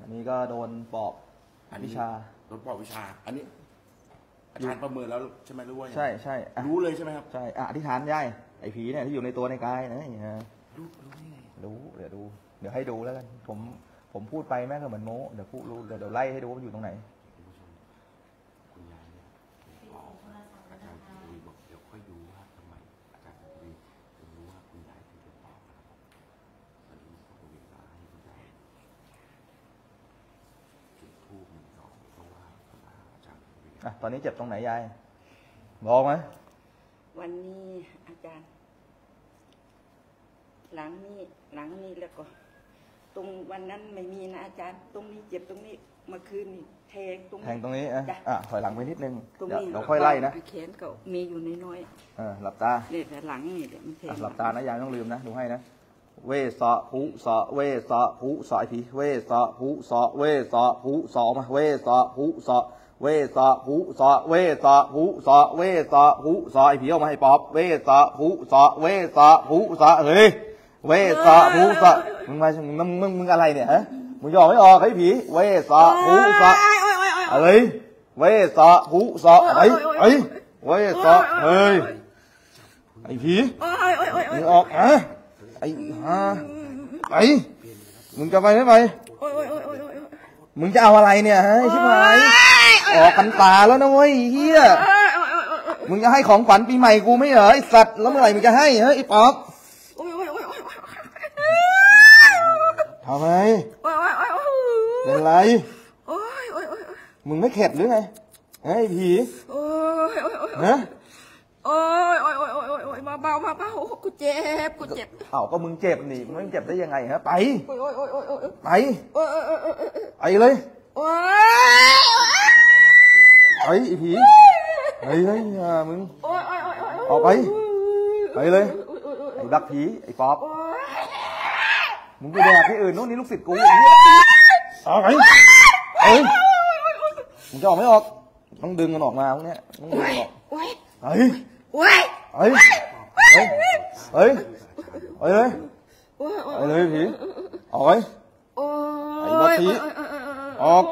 อันนี้ก็โดนปอบวิชาโดนปอบวิชาอันนี้อาจารย์ประเมินแล้วใช่ไหมรู้ว่าใช่ใช่รู้เลยใช่ไหมครับใช่อธิษฐานได้ไอ้ผีเนี่ยที่อยู่ในตัวในกายนะรู้ได้ไงรู้เดี๋ยวดูเดี๋ยวให้ดูแล้วกันผมพูดไปแม่ก็เหมือนโม้เดี๋ยวพูดรู้เดี๋ยวไล่ให้ดูว่าอยู่ตรงไหนตอนนี้เจ็บตรงไหนยายบอกไหมวันนี้อาจารย์หลังนี้แล้วก็ตรงวันนั้นไม่มีนะอาจารย์ตรงนี้เจ็บตรงนี้เมื่อคืนนี่แทงตรงนี้อ่ะถอยหลังไปนิดนึงเราค่อยไล่นะแขนก็มีอยู่น้อยๆหลับตาเนี่ยหลังนี่เดี๋ยวมันแทงหลับตานะยายต้องลืมนะดูให้นะเวสะผุสะเวสะผุสะไอผีเวสะผุสะเวสะผุสะมาเวสะผุสะเวสะผุสะเวสะผุสะเวสะผุสะไอผีออกมาให้ปอบเวสะผุสะเวสะผุสะเฮ้ยเวสะผุสะมึงมามึงอะไรเนี่ยฮะมึงยอมไม่ออกไอผีเวสะผุสะอะไรเวสะผุสะไอเวสะเฮ้ยไอผีมึงออกอะไอ้ฮะไอมึงจะไปได้ไหมมึงจะเอาอะไรเนี่ยฮะใช่ไหมออกกันตาแล้วนะเว้ยเฮียมึงจะให้ของขวัญปีใหม่กูไม่เหรอไอสัตว์แล้วเมื่อไหร่มึงจะให้เฮ้ยไอป๊อปทำไมเป็นไรมึงไม่เข็ดหรือไงไอผีฮะโอ้ยมาเบากูเจ็บเอ้าก็มึงเจ็บนี่มึงเจ็บได้ยังไงฮะไปไปไอเลยไอ้ผีไอ้มึงออกไปไปเลยไอ้ดักผีไอ้ปอบมึงไปแดกที่อื่นนู้นนี่ลูกศิษย์กูออกไปเอ้ยมึงจะออกไม่ออกต้องดึงกันออกมาพวกเนี้ยต้องดึงออกเฮ้ยไอ้เลยผีออกไปไอ้ดักผีออก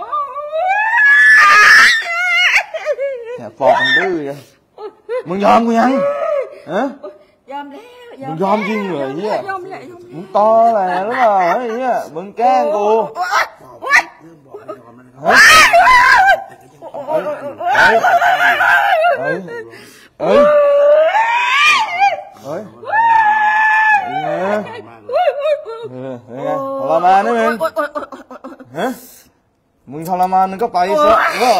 ฟอกมันดื้อเลยมึงยอมกูยังฮะยอมแล้วมึงยอมจริงเหรอเฮียมึงตอแหลหรือเปล่าไอ้เฮียมึงแกล้งกูเฮ้ยทรมานนี่มึงฮะมึงทรมานมึงก็ไปซะก็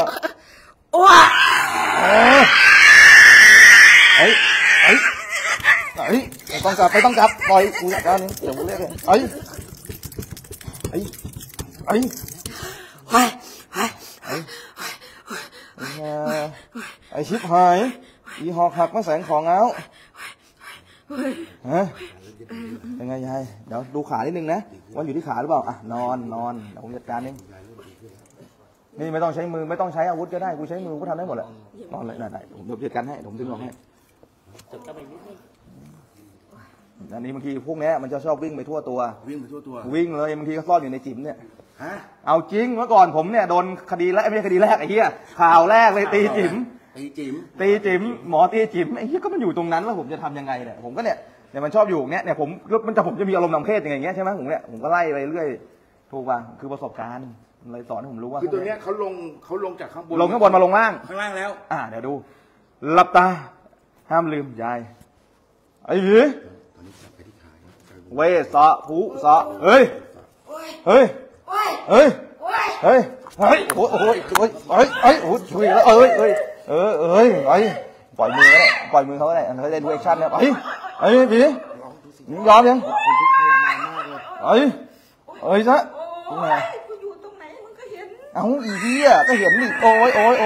ไอ้ต้องกลับปล่อยกูตอนนี้เดี๋ยวกูเรียกเลยไอ้ชิบหายอีหอกหักมาแสงของเอาฮะเป็นไงยายเดี๋ยวดูขานิดนึงนะว่าอยู่ที่ขาหรือเปล่าอ่ะนอนเดี๋ยวผมจัดการเองนี่ไม่ต้องใช้มือไม่ต้องใช้อาวุธก็ได้กูใช้มือกูทำได้หมดแหละนอนเลยได้ผมจัดการให้ผมดึงออกให้อันนี้บางทีพวกนี้มันจะชอบวิ่งไปทั่วตัววิ่งเลยบางทีก็ซ่อนอยู่ในจิ๋มเนี่ยเอาจริงเมื่อก่อนผมเนี่ยโดนคดีแรกไม่ใช่คดีแรกไอ้เหี้ยข่าวแรกเลยตีจิ๋มหมอตีจิ๋มไอ้เหี้ยก็มันอยู่ตรงนั้นแล้วผมจะทำยังไงเนี่ยผมก็เนี่ยมันชอบอยู่อย่างเงี้ยเนี่ยผมจะมีอารมณ์ทางเพศอย่างเงี้ยใช่ไหมผมก็ไล่ไปเรื่อยถูกป่ะคือประสบการณ์เลยสอนให้ผมรู้ว่าคือตัวเนี้ยเขาลงจากข้างบนมาลงล่างแล้วเดี๋ยวดูหลับตาห้ามลืมยายไอ้ผีเวสะผุสะเฮ้ยโอ้ยช่วยแล้วปล่อยมือเขาได้เขาได้ดูแอคชั่นนะไอ้ผีมึงยอมยังซะกูอยู่ตรงไหนมึงก็เห็นเอ้าอีเหี้ยก็เห็นดิโอ้ยเฮ้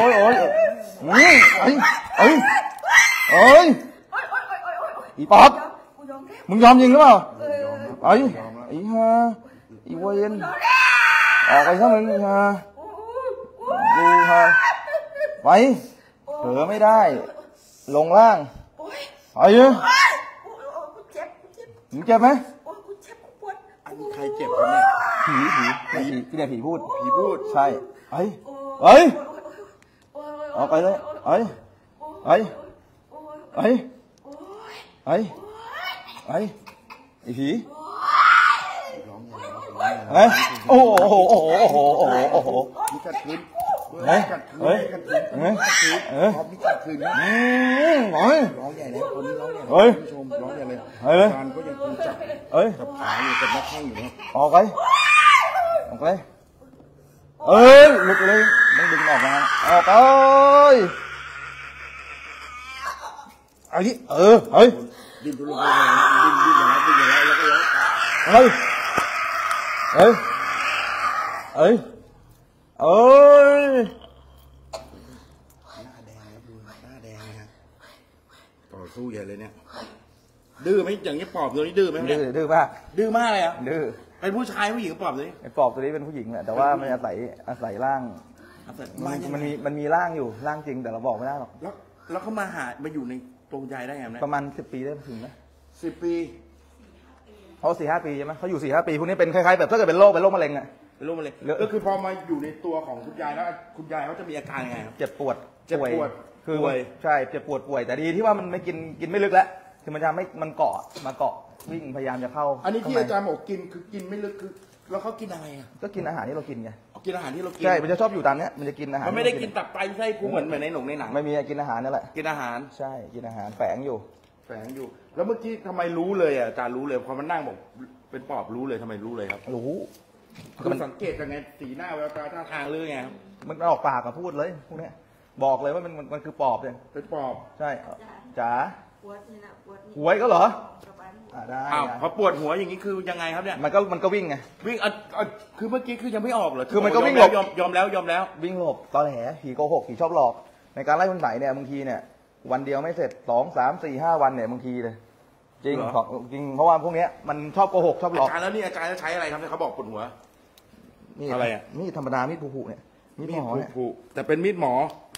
ยอีป๊อปมึงยอมยิงหรือเปล่าไอ้ฮะไอ้เวนออกไปซะมึงฮะดูฮะไปเผลอไม่ได้ลงล่างไปเจ็บมึงเจ็บไหม ใครเจ็บกันเนี่ยผีผีพูดใช่เอ้ยออกไปเลยเอ้ยไอ้ผีโอ้โหนี่กัดคืนนี่กัดคืนร้องใหญ่เลยคนนี้ร้องใหญ่เลยผู้ชมร้องใหญ่เลยการก็ยังคงจับขาอยู่กับนักข่าวอยู่นะออกไปหลุดเลยต้องดึงออกมาออกไปอันนี้ดิ้นหน้าแดงครับดูหน้าแดงนะต่อสู้ใหญ่เลยเนี่ยดื้อไหมอย่างนี้ปอบตัวนี้ดื้อไหมดื้อมากเลยอ่ะดื้อเป็นผู้ชายผู้หญิงปอบตัวนี้ปอบตัวนี้เป็นผู้หญิงแหละแต่ว่ามันอาศัยร่างมันมีร่างอยู่ร่างจริงแต่เราบอกไม่ได้หรอกแล้วเขามาหามาอยู่ในตรงใจได้ไงประมาณ10 ปีได้ถึงไหม10 ปีเขา4-5 ปีใช่ไหมเขาอยู่4-5 ปีพวกนี้เป็นคล้ายๆแบบถ้าเกิดเป็นโรคมะเร็งอะเป็นโรคมะเร็งก็คือพอมาอยู่ในตัวของคุณยายแล้วคุณยายเขาจะมีอาการยังไงเจ็บปวดคือใช่เจ็บปวดป่วยแต่ดีที่ว่ามันไม่กินไม่ลึกแล้วคือมันจะไม่มันเกาะมาเกาะวิ่งพยายามจะเข้าอันนี้ที่อาจารย์บอกกินคือกินไม่ลึกคือแล้วเขากินอะไรอะก็กินอาหารที่เรากินไงกินอาหารที่เรากินใช่มันจะชอบอยู่ตามเนี้ยมันจะกินอาหารมันไม่ได้กินตับไตไส้พุงเหมือนในหนังไม่มีกินอาหารนั่นแหละกินอาหารใช่กินอาหารแฝงอยู่แล้วเมื่อกี้ทำไมรู้เลยอ่ะอาจารย์รู้เลยพอมันนั่งบอกเป็นปอบรู้เลยทำไมรู้เลยครับรู้คือมันสังเกตยังไงสีหน้าแววตาท่าทางเลยไงมันออกปากกับพูดเลยพวกนี้บอกเลยว่ามันคือปอบเลยเป็นปอบใช่จ๋าหวยก็เหรอได้พอปวดหัวอย่างนี้คือยังไงครับเนี่ยมันก็วิ่งไงวิ่งคือเมื่อกี้คือยังไม่ออกเหรอคือมันก็วิ่งหลบยอมแล้ววิ่งหลบตอนแหผีโกหกผีชอบหลอกในการไล่คนไหนเนี่ยบางทีเนี่ยวันเดียวไม่เสร็จ2-3-4-5 วันเนี่ยบางทีเลยจริงเพราะว่าพวกนี้มันชอบโกหกชอบหลอกอาจารย์แล้วนี่อาจารย์จะใช้อะไรครับเนี่ยเขาบอกปวดหัวนี่อะไรอ่ะนี่ธรรมดามีดผูกเนี่ยมีดหมอเนี่ยแต่เป็นมีดหมอ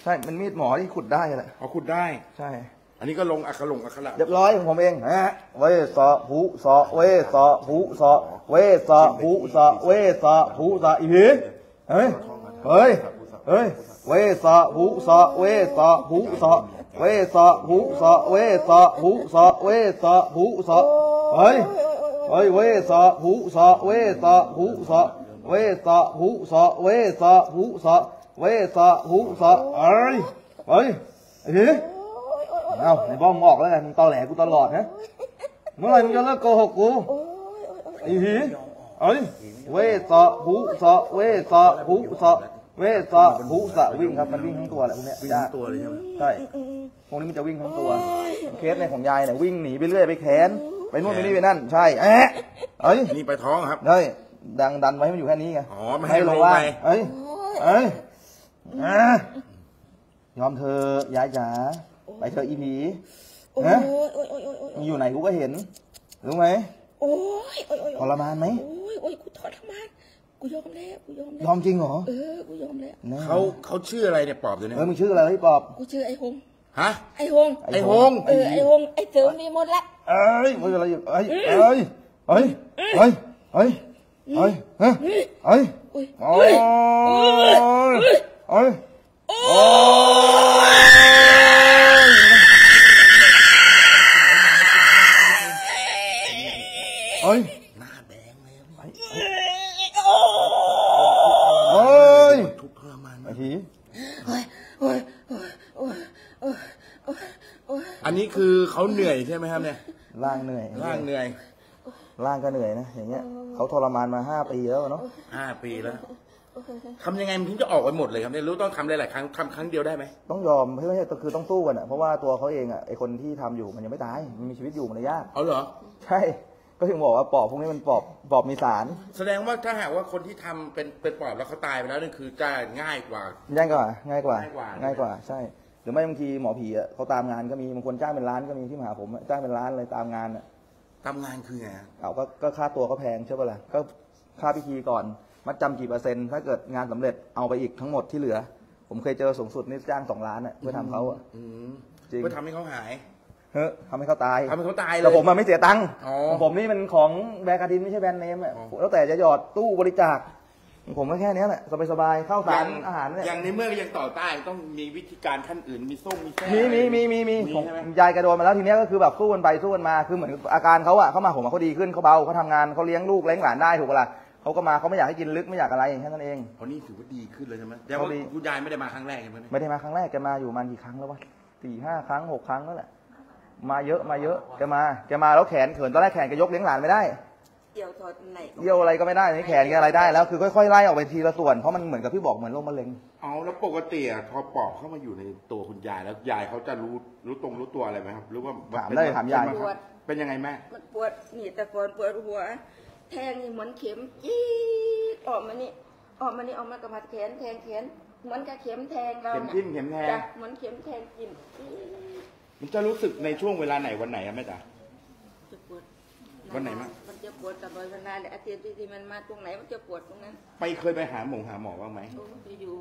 ใช่มันมีดหมอที่ขุดได้แหละเอาขุดได้ใช่อันนี้ก็ลงอักขระเรียบร้อยของผมเองฮะเวสะหูสะเวสะหูสะเวสะหูสะเวสะหูสะอีพีเฮ้ยเวสะหูสะเวสะหูสะเวสะหูสะเวสะหูสะเวสะหูสะเฮ้ยเวสะหูสะเวสะหูสะเวสะหูสะเวสะหูสะเวสะหูสะเฮ้ยเอาไอ้บ้องออกแล้วมึงตอแหลกูตลอดนะเมื่อไหร่มึงจะเลิกโกหกกูเวสะหูสะเวสะหูสะเวสะหูสะวิ่งครับมันวิ่งทั้งตัวแหละพวกนี้วิ่งทั้งตัวเลยใช่ไหมใช่พวกนี้มันจะวิ่งทั้งตัวเคสในของยายเนี่ยวิ่งหนีไปเรื่อยไปแขนไปนู่นไปนี่ไปนั่นใช่นี่ไปท้องครับเฮ้ยดันไว้มันอยู่แค่นี้ไงอ๋อไม่ให้ลงไปยอมเธอยายจ๋าไปเธออีผีนะมีอยู่ไหนกูก็เห็นรู้ไหมทรมานไหมกูทรมานกูยอมแล้วยอมจริงเหรอกูยอมแล้วเขาชื่ออะไรเนี่ยปอบตัวนี้มึงชื่ออะไรไอ้ปอบกูชื่อไอ้หงฮะไอ้หงไอ้เสือมีหมดละมึงอะไรอยู่หน้าแดงเลยทุกข์ทรมานมาทีอันนี้คือเขาเหนื่อยใช่ไหมครับเนี่ยร่างเหนื่อยร่างก็เหนื่อยนะอย่างเงี้ยเขาทรมานมา5 ปีแล้วเนาะ5 ปีแล้วทำยังไงมันถึงจะออกไปหมดเลยครับเนี่ยรู้ต้องทำหลายๆครั้งทำครั้งเดียวได้ไหมต้องยอมไม่ใช่คือต้องสู้กันอ่ะเพราะว่าตัวเขาเองอ่ะไอคนที่ทำอยู่มันยังไม่ตายมันมีชีวิตอยู่มันยากเอาเหรอใช่ก็ถึงบอกว่าปอบพวกนี้มันปอบมีสารแสดงว่าถ้าหากว่าคนที่ทำเป็นปอบแล้วเขาตายไปแล้วนี่คือจะง่ายกว่าใช่หรือไม่บางทีหมอผีอ่ะเขาตามงานก็มีบางคนจ้างเป็นล้านก็มีที่มาหาผมจ้างเป็นล้านเลยตามงานอ่ะตามงานคือไงเอาก็ค่าตัวก็แพงใช่ป่ะล่ะก็ค่าพิธีก่อนมัดจำกี่%ถ้าเกิดงานสำเร็จเอาไปอีกทั้งหมดที่เหลือผมเคยเจอสูงสุดนี่จ้าง2 ล้านอ่ะเพื่อทำเขาอ่ะเพื่อทำให้เขาหาย ทำให้เขาตายเลยแต่ผมมันไม่เสียตังค์ผมนี่มันของแบรนด์การ์ดินไม่ใช่แบรนด์เนมอ่ะแล้วแต่จะหยอดตู้บริจาคผมก็แค่นี้แหละสบายๆข้าวสารอาหารเนี่ยอย่างในเมื่อยังต่อต้านต้องมีวิธีการขั้นอื่นมีส้มมีแซ่มีของยายกระโดนมาแล้วทีนี้ก็คือแบบสู้กันไปสู้กันมาคือเหมือนอาการเขาอ่ะเขามาผมเขาดีขึ้นเขาเบาเขาทำงานเขาเลี้ยงลูกเลี้ยงหลานได้ถูกป่ะล่ะเขาก็มาเขาไม่อยากให้กินลึกไม่อยากอะไรอย่างนั้นเองพอนี่ถือว่าดีขึ้นเลยใช่ไหมแต่ว่าคุณยายไม่ได้มาครั้งแรกใช่ไหมไม่ได้มาครั้งแรกแกมาอยู่มันกี่ครั้งแล้ววะ4-5 ครั้ง 6 ครั้งแล้วแหละมาเยอะแกมาแล้วแขนเขินตอนแรกแขนแกยกเลี้ยงหลานไม่ได้เยี่ยวอะไรก็ไม่ได้ในแขนแกอะไรได้แล้วคือค่อยๆไล่ออกไปทีละส่วนเพราะมันเหมือนกับพี่บอกเหมือนโรคมะเร็งเอาแล้วปกติพอปอบเข้ามาอยู่ในตัวคุณยายแล้วยายเขาจะรู้ตัวอะไรไหมครับหรือว่าถามได้ถามยายเป็นยังไงแม่มันปวดหนีตะกอนปวดหัวแทงนี่เหมือนเข็มจี้ออกมานี่ออกมากระมัดแขนแทงแขนเหมือนกับเข็มแทงเราเข็มจิ้มเข็มแทงเหมือนเข็มแทงจิ้มมันจะรู้สึกในช่วงเวลาไหนวันไหนอะแม่จ๋าวันไหนมั้งมันจะปวดตลอดเวลาเลยอาเจียนที่มันมาตรงไหนมันจะปวดตรงนั้นไปเคยไปหาหมอบ้างไหมไปอยู่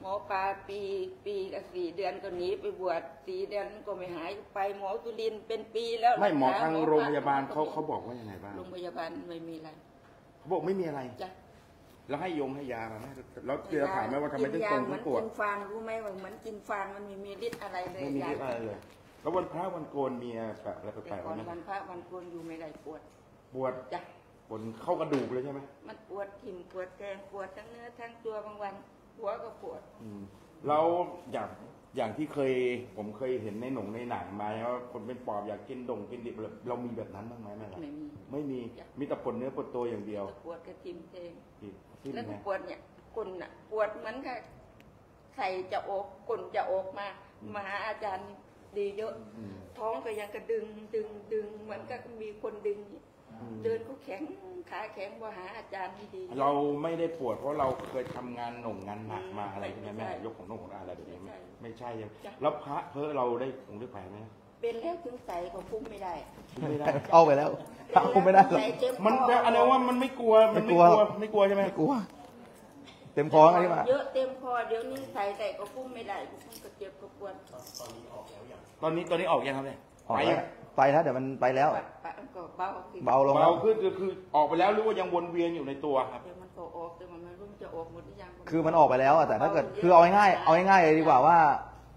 หมอปลาปีกับ 4 เดือนก็หนีไปบวช4 เดือนก็ไม่หายไปหมอจุลินเป็นปีแล้วไม่หมอทางโรงพยาบาลเขาบอกว่ายังไงบ้างโรงพยาบาลไม่มีอะไรเขาบอกไม่มีอะไรจ้ะแล้วให้ยงให้ยามาไหมแล้วเจอถามไหมว่าทำไมถึงปวดกินฟางรู้ไหมว่ามันกินฟางมันไม่มีฤทธิ์อะไรเลยไม่มีฤทธิ์อะไรเลยแล้ววันพระวันโกนมีอะไรแปลกๆไหมวันพระวันโกนอยู่ไม่ได้ปวดจ้ะปวดเข้ากระดูกเลยใช่ไหมมันปวดทิ่มปวดแทงปวดทั้งเนื้อทั้งตัวบางวันหัวก็ปวดแล้วอย่างที่ผมเคยเห็นในหนังมาว่าคนเป็นปอบอยากกินดงกินดิบเรามีแบบนั้นบ้างไหมไม่มีมีแต่ปวดเนื้อปวดตัวอย่างเดียวปวดกระทิ่มแทงแล้วก็ปวดเนี่ยก้นอ่ะปวดเหมือนกับไข่จะออกก้นจะออกมาหาอาจารย์ดีเยอะท้องก็ยังกระดึงเหมือนกับมีคนดึงเดินก็แข็งขาแข็งว่าหาอาจารย์ที่ดีเราไม่ได้ปวดเพราะเราเคยทำงานหนักมาอะไรใช่ไหมแม่ยกของอะไรแบบนี้ไม่ใช่ยังแล้วพระเพอเราได้คงได้แผลไหมเป็นแล้วถึงใส่ก็พุ่งไม่ได้เอาไปแล้วพุ่งไม่ได้มันอะไรว่ามันไม่กลัวใช่ไหมกลัวเต็มคออะไรมาเยอะเต็มคอเดี๋ยวนี้ใส่ก็พุ่งไม่ได้พุ่งก็เจ็บก็ปวดตอนนี้ออกแล้วอย่างตอนนี้ออกยังครับเนี่ยไปแล้วเดี๋ยวมันไปแล้วเบาลงขึ้นคือออกไปแล้วหรือว่ายังวนเวียนอยู่ในตัวครับมันโตออกแต่มันไม่รู้จะออกหมดหรือยังคือมันออกไปแล้วแต่ถ้าเกิดคือเอาง่ายเลยดีกว่าว่า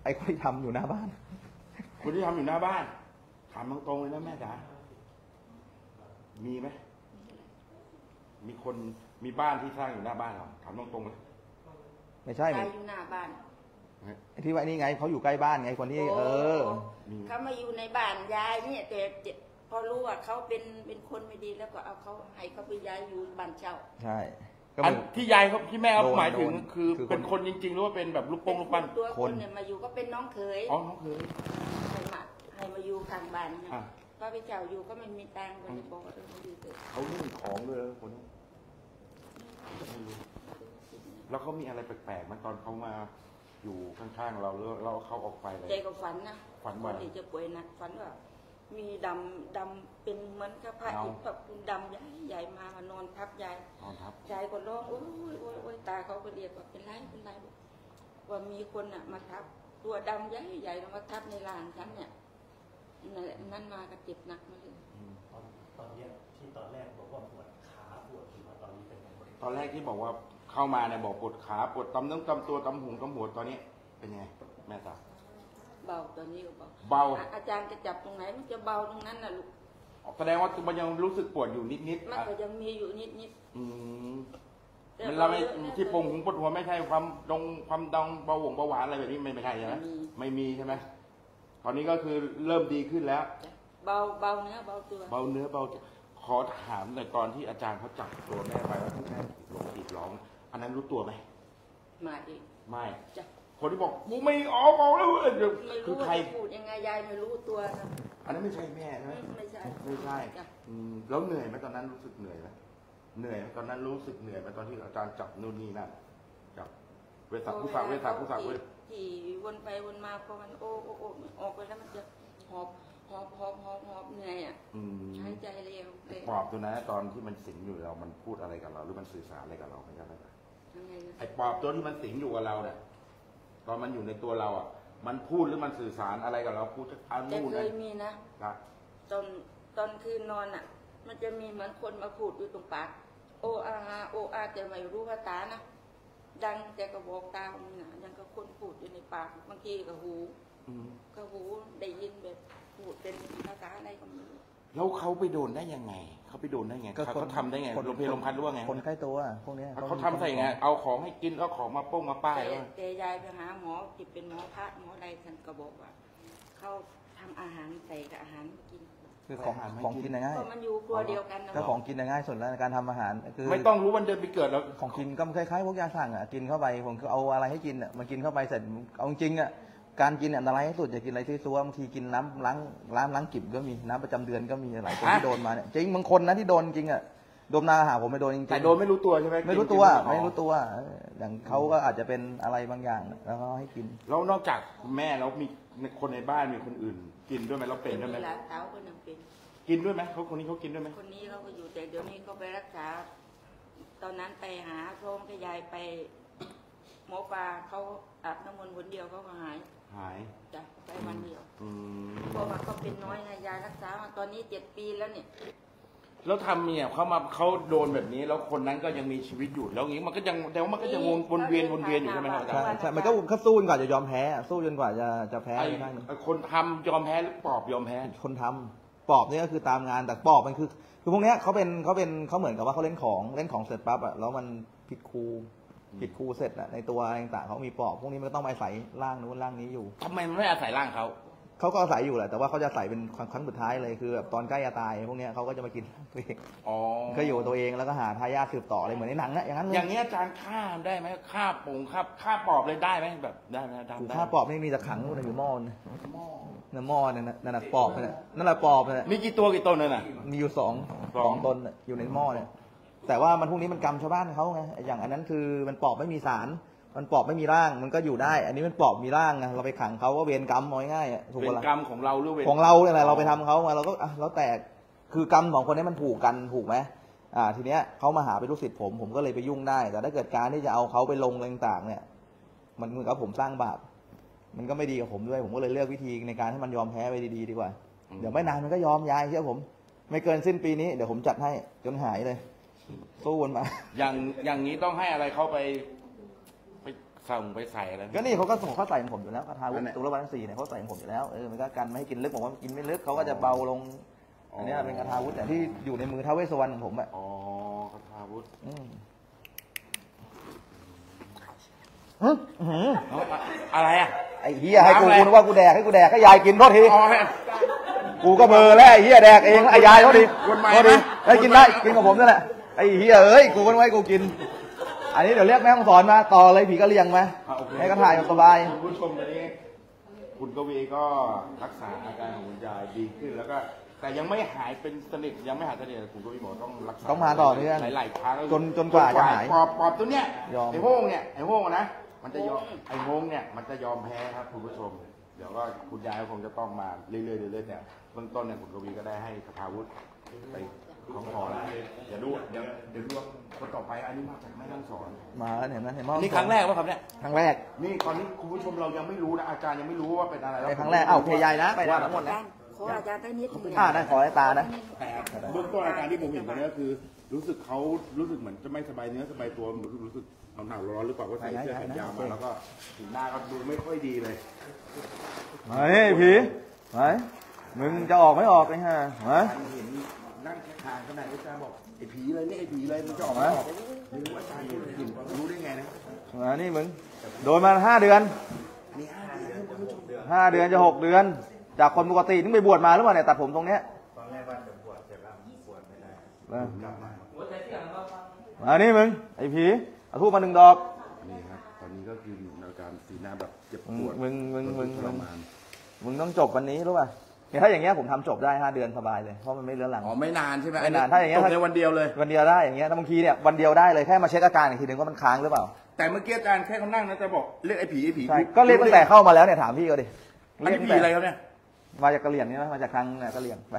ไอ้คนที่ทำอยู่หน้าบ้านถามตรงๆเลยนะแม่จ๋ามีไหมมีคนมีบ้านที่สร้างอยู่หน้าบ้านเราถามตรงๆเลยไม่ใช่ไหมอยู่หน้าบ้านที่ว่านี่ไงเขาอยู่ใกล้บ้านไงคนที่เขามาอยู่ในบ้านยายเนี่ยแต่พอรู้ว่าเขาเป็นคนไม่ดีแล้วก็เอาเขาให้เขาไปย้ายอยู่บ้านเช่าใช่อันที่ยายเขาที่แม่เขาหมายถึงคือเป็นคนจริงๆหรือว่าเป็นแบบลูกโป่งลูกปั้นตัวคนเนี่ยมาอยู่ก็เป็นน้องเขยอ๋อน้องเขยให้มาอยู่ข้างบ้านก็ไปเช่าอยู่ก็ไม่มีตังค์คนที่บอกเขาเรื่องของเลยคนแล้วเขามีอะไรแปลกๆมันตอนเขามาอยู่ข้างๆเราเราเขาออกไปเลยใจก็ฝันนะคนที่จะป่วยหนักฝันว่ามีดำเป็นเหมือนกับพระอิฐแบบดำใหญ่มานอนทับยายใจก็ร้องโอ้ยโอ้ยตาเขาก็เรียกว่าเป็นไรว่ามีคนอ่ะมาทับตัวดำใหญ่มาทับในลานชั้นเนี่ยนั่นมาก็เจ็บหนักมาเลยตอนนี้ที่ตอนแรกบอกว่าปวดขาปวดหัวตอนนี้เป็นไงตอนแรกที่บอกว่าเข้ามาเนี่ยบอกปวดขาปวดตำเนื้อตำตัวตำหูตำหัวตอนนี้เป็นไงแม่สาวเบาตอนนี้เบาอาจารย์จะจับตรงไหนมันจะเบาตรงนั้นน่ะลูกแสดงว่ามันยังรู้สึกปวดอยู่นิดๆมันก็ยังมีอยู่นิดๆมันเราไม่ที่ปงของปวดหัวไม่ใช่ความดังเบาหวงเบาหวานอะไรแบบนี้ไม่ใช่ใช่ไหมไม่มีใช่ไหมตอนนี้ก็คือเริ่มดีขึ้นแล้วเบาเนื้อเบาตัวเบาเนื้อเบาขอถามในตอนที่อาจารย์เขาจับตัวแม่ไปว่าที่แม่ติดร้องอันนั้นรู้ตัวไหมไม่คนที่บอกกูไม่ออกแล้วคือใครพูดยังไงยายไม่รู้ตัวนะอันนั้นไม่ใช่แม่ใช่ไหมไม่ใช่แล้วเหนื่อยไหมตอนนั้นรู้สึกเหนื่อยไหมเหนื่อยตอนนั้นรู้สึกเหนื่อยไหมตอนที่อาจารย์จับนู่นนี่นั่นจับเวทศาสตร์ขี่วนไปวนมาพอมันโอ้ออกไปแล้วมันจะหอบเหนื่อยอ่ะใช้ใจเร็วปอบตัวนั้นตอนที่มันสิงอยู่เรามันพูดอะไรกับเราหรือมันสื่อสารอะไรกับเราไม่ใช่ไหมไอ้ปอบตัวที่มันสิงอยู่กับเราเนี่ยตอนมันอยู่ในตัวเราอ่ะ มันพูดหรือมันสื่อสารอะไรกับเราพูดอันนู้นแต่เคยมีนะตอนคืนนอนอ่ะมันจะมีเหมือนคนมาพูดอยู่ตรงปากโออาโออาแต่ไม่รู้ภาษานะดังแต่กระบอกตาของมันนะดังก็คนพูดอยู่ในปากบางทีกับหูก็หูได้ยินแบบพูดเป็นภาษาอะไรของมันแล้วเขาไปโดนได้ยังไงเขาไปโดนได้ยังไงเขาทำได้ไงคนลมเพลลมพัดรู้ว่าไงคนใกล้ตัวพวกนี้เขาทำใส่ไงเอาของให้กินเอาของมาป้องมาป้ายแต่ยายไปหาหมอจิตเป็นหมอพระหมออะไรท่านก็บอกว่าเขาทำอาหารใส่กับอาหารกินคือของกินง่ายมันอยู่กลัวเดียวกันก็ของกินง่ายส่วนการทำอาหารคือไม่ต้องรู้วันเดือนปีเกิดแล้วของกินก็คล้ายๆพวกยาสั่งอ่ะกินเข้าไปผมคือเอาอะไรให้กินอ่ะมันกินเข้าไปเสร็จเอาจริงอ่ะการกินอันตรายที่สุดอย่ากินอะไรที่ซัวบางทีกินน้ำล้างกิบก็มีน้ำประจำเดือนก็มีหลายคนที่โดนมาเนี่ยจริงบางคนนะที่โดนจริงอ่ะโดนนาหาผมไม่โดนจริงแต่โดนไม่รู้ตัวใช่ไหมไม่รู้ตัวอย่างเขาก็อาจจะเป็นอะไรบางอย่างแล้วก็ให้กินแล้วนอกจากแม่แล้วมีคนในบ้านมีคนอื่นกินด้วยไหมเราเป็นด้วยไหมหลานสาวคนนึงเป็นกินด้วยไหมเขาคนนี้เขากินด้วยไหมคนนี้เขาก็อยู่แต่เดี๋ยวนี้เขาไปรักษาตอนนั้นไปหาโรงพยาบาลไปหมอปลาเขาอาบน้ำมนต์คนเดียวเขาก็หายจ้ะไปวันเดียวเพราะว่าเขาเป็นน้อยนะยายรักษามาตอนนี้7 ปีแล้วเนี่ยแล้วทำเนี่ยเขาโดนแบบนี้แล้วคนนั้นก็ยังมีชีวิตอยู่แล้วอย่างนี้มันก็ยังแต่ว่ามันก็ยังวนเวียนอยู่ใช่ไหมครับอาจารย์ใช่มันก็สู้จนกว่าจะยอมแพ้สู้จนกว่าจะแพ้คนทำยอมแพ้หรือปอบยอมแพ้คนทำปอบนี่ก็คือตามงานแต่ปอบมันคือพวกเนี้ยเขาเหมือนกับว่าเขาเล่นของเสร็จปั๊บอะแล้วมันผิดครูเสร็จอะในตัวต่างๆเขามีปอบพวกนี้มันต้องอาศัยร่างนู้นร่างนี้อยู่ทำไมมันไม่อาศัยร่างเขาเขาก็อาศัยอยู่แหละแต่ว่าเขาจะใส่เป็นครั้งสุดท้ายเลยคือแบบตอนใกล้จะตายพวกนี้เขาก็จะมากินตัวเองก็อยู่ตัวเองแล้วก็หาทายาทสืบต่ออะไรเหมือนในหนังนะอย่างนั้นอย่างนี้อาจารย์ฆ่าได้ไหมฆ่าปงฆ่าปอบเลยได้ไหมแบบได้ไหมฆ่าปอบนี่มีแต่ขังนู่นอยู่หม้อนั่นแหละปอบนั่นแหละปอบนะมีกี่ตนน่ะมีอยู่2 ตนอยู่ในหม้อเนี่ยแต่ว่ามันพวกนี้มันกรรมชาวบ้านเขาไงอย่างอันนั้นคือมันปอบไม่มีสารมันปอบไม่มีร่างมันก็อยู่ได้อันนี้มันปอบมีร่างไงเราไปขังเขาก็เวรกรรมน้อยง่ายอ่ะถูกปะล่ะเวรกรรมของเราหรือเวรของเราอะไรเราไปทำเขามาเราก็แล้วแต่คือกรรมของคนนี้มันผูกกันถูกไหมทีเนี้ยเขามาหาเป็นลูกศิษย์ผมก็เลยไปยุ่งได้แต่ถ้าเกิดการที่จะเอาเขาไปลงอะไรต่างๆเนี่ยมันเหมือนกับผมสร้างบาปมันก็ไม่ดีกับผมด้วยผมก็เลยเลือกวิธีในการให้มันยอมแพ้ไปดีๆดีกว่าเดี๋ยวไม่นานมันก็ยอมยายเชื่อผมไม่เกินสิ้นปีนี้เดี๋ยวผมจัดให้จนหายเลยสู้วนมาอย่างนี้ต้องให้อะไรเขาไปใส่อะไรก็นี่เขาก็ส่งเขาใส่ผมอยู่แล้วคาถาตุลวาทั้ง4เนี่ยเขาใส่ผมอยู่แล้วมันก็กันไม่ให้กินลึกบอกว่ากินไม่ลึกเขาก็จะเบาลงอันนี้เป็นคาถาวุฒิที่อยู่ในมือท้าวเวสสุวรรณของผมอ่ะอ๋อคาถาวุฒิอะไรอ่ะไอ้เฮียให้กูว่ากูแดกให้ยายกินโทษทีกูก็เบอร์แล้วไอ้เฮียแดกเองไอ้ยายโทษทีให้กินได้กินกับผมนั่นแหละไอ้เฮียเอ้ยกูก็ให้กูกินอันนี้เดี๋ยวเรียกแม่ของสอนมาต่อเลยผีกระเลียงมาให้กระถ่ายสบายคุณผู้ชมตอนนี้คุณกวีก็รักษาอาการของคุณยายดีขึ้นแล้วก็แต่ยังไม่หายเป็นสนิทยังไม่หายสนิทคุณกวีบอกต้องรักษาต้องมาต่อเนื่องหลายๆครั้งจนกว่าจะหายปอบตัวเนี้ยไอ้โฮงนะมันจะยอมไอ้โฮงเนี่ยมันจะยอมแพ้ครับคุณผู้ชมเดี๋ยวก็คุณยายคงจะต้องมาเรื่อยๆเนี่ยเบื้องต้นเนี่ยคุณกวีก็ได้ให้คาถาวุฒิไปของขอแล้วเดี๋ยวดูคนต่อไปอันนี้มาจากแม่ฮ่องสอนมาแล้วเห็นไหมเห็นไหมนี่ครั้งแรกป่ะครับเนี่ยครั้งแรกนี่ตอนนี้คุณผู้ชมเรายังไม่รู้นะอาจารย์ยังไม่รู้ว่าเป็นอะไรครั้งแรกเอาพยายามนะไปทั้งหมดนะขออาจารย์ได้นิดได้ขอให้ตานะเบื้องต้นอาการที่ผมเห็นตอนนี้ก็คือรู้สึกเขารู้สึกเหมือนจะไม่สบายเนื้อสบายตัวรู้สึกหนาวร้อนหรือเปล่าก็ใส่เสื้อแขนยาวมาแล้วก็ถึงหน้าก็ดูไม่ค่อยดีเลยเฮ้ยผีเฮ้ยมึงจะออกไม่ออกเลยฮะฮะนั่งทางขนาดอาจารย์บอกไอ้ผีเลยนี่ไอ้ผีเลยมันจะออกไหมรู้อาจารย์รู้ได้ไงนะนี่มึงโดนมา5 เดือนนี่5 เดือนจะ6 เดือนจากคนปกตินี่ไปบวชมาหรือเปล่าเนี่ยตัดผมตรงเนี้ยตอนแรกว่าจะบวชแต่ว่าบวชไม่ได้นี่มึงไอ้ผีเอาทูบมา1 ดอกนี่ครับตอนนี้ก็คืออาการสีหน้าแบบเจ็บปวดมึงต้องจบวันนี้รู้ป่ะถ้าอย่างเงี้ยผมทำจบได้5 เดือนสบายเลยเพราะมันไม่เลื้อนหลังอ๋อไม่นานใช่ไหมไม่นานถ้าอย่างเงี้ยจบในวันเดียวเลยวันเดียวได้อย่างเงี้ยบางทีเนี่ยวันเดียวได้เลยแค่มาเช็คอาการอีกทีหนึ่งว่ามันค้างหรือเปล่าแต่เมื่อกี้อาจารย์แค่เขานั่งนะจะบอกเรียกไอ้ผีก็เรียกตั้งแต่เข้ามาแล้วเนี่ยถามพี่ก็ดิเรียกผีอะไรครับเนี่ยมาจากกะเหรี่ยงนี่นะมาจากทางกะเหรี่ยงไป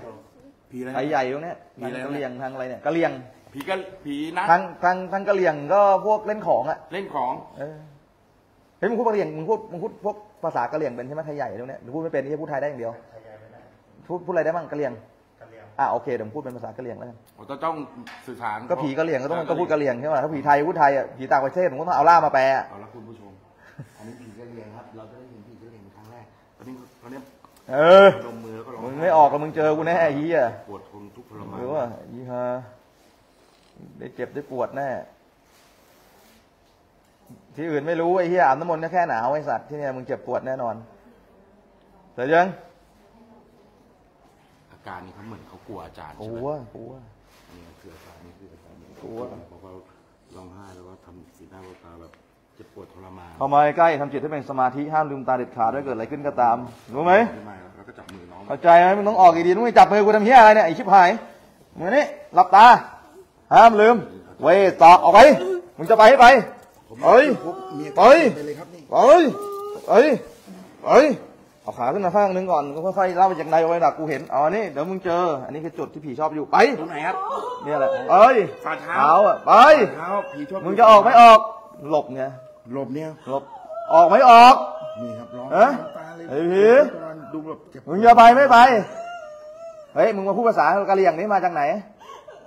ผีอะไรใหญ่ตรงเนี้ยผีอะไรกะเหรี่ยงทางอะไรเนี่ยกะเหรี่ยงผีนะทางกะเหรี่ยงก็พวกเล่นของอะเล่นของเฮ้ยมึงพูดกะเหรี่ยงมึงพูดพวก ภาษากะเหรี่ยงเป็นใช่ไหมไทยใหญ่ตรงนี้พูดไม่เป็นนี่จะพูดไทยได้อย่างเดียวพูดอะไรได้บ้างกะเหรี่ยงโอเคเดี๋ยวพูดเป็นภาษากะเหรี่ยงแล้วกันต้องสื่อสารก็ผีกะเหรี่ยงก็ต้องพูดกะเหรี่ยงใช่ไหมถ้าผีไทยพูดไทยอ่ะผีต่างประเทศผมก็ต้องเอาล่ามาแปลเอาละคุณผู้ชมอันนี้ผีกะเหรี่ยงครับเราจะได้เห็นผีกะเหรี่ยงครั้งแรกตอนนี้ลงมือแล้วก็ลงมึงไม่ออกแล้วมึงเจอกูแน่ยี่อ่ะปวดทนทุกข์ทรมานหรือว่ายี่ฮะได้เจ็บได้ปวดแน่ที่อื่นไม่รู้ไอ้เหี้ยอาบน้ำมนต์ก็แค่หนาวไอ้สัตว์ที่เนี่ยมึงเจ็บปวดแน่นอนเสร็จยังอาการนี้เขาเหมือนเขากลัวอาจารย์ใช่ไหมกลัวนี่คืออาการนี่คืออาการกลัวบอกว่าร้องไห้แล้วก็ทำสีหน้าเบาตาแบบเจ็บปวดทรมานเข้ามาใกล้ทำจิตให้เป็นสมาธิห้ามลืมตาเด็ดขาดถ้าเกิดอะไรขึ้นก็ตามรู้ไหมแล้วก็จับมือน้องเข้าใจไหมมึงต้องออกดีๆต้องไม่จับมือกูทำเหี้ยอะไรเนี่ยไอ้ชิบหายมือนี่หลับตาห้ามลืมเว้ยตอกออกไปมึงจะไปให้ไปเอ้ยเอาขาขึ้นมาข้างนึงก่อนก็ค่อยๆเล่าไปจากในเอาไว้หนักกูเห็นอ๋อนี่เดี๋ยวมึงเจออันนี้คือจุดที่ผีชอบอยู่ไปตรงไหนครับเนี่ยแหละฝ่าเท้าอ่ะไปเท้าผีชอบมึงจะออกไม่ออกหลบเนี่ยหลบออกไม่ออกนี่ครับร้องตาเลยไอ้ผีดูแบบเจ็บมึงจะไปไม่ไปเฮ้ยมึงมาพูดภาษากะเหรี่ยงนี่มาจากไหน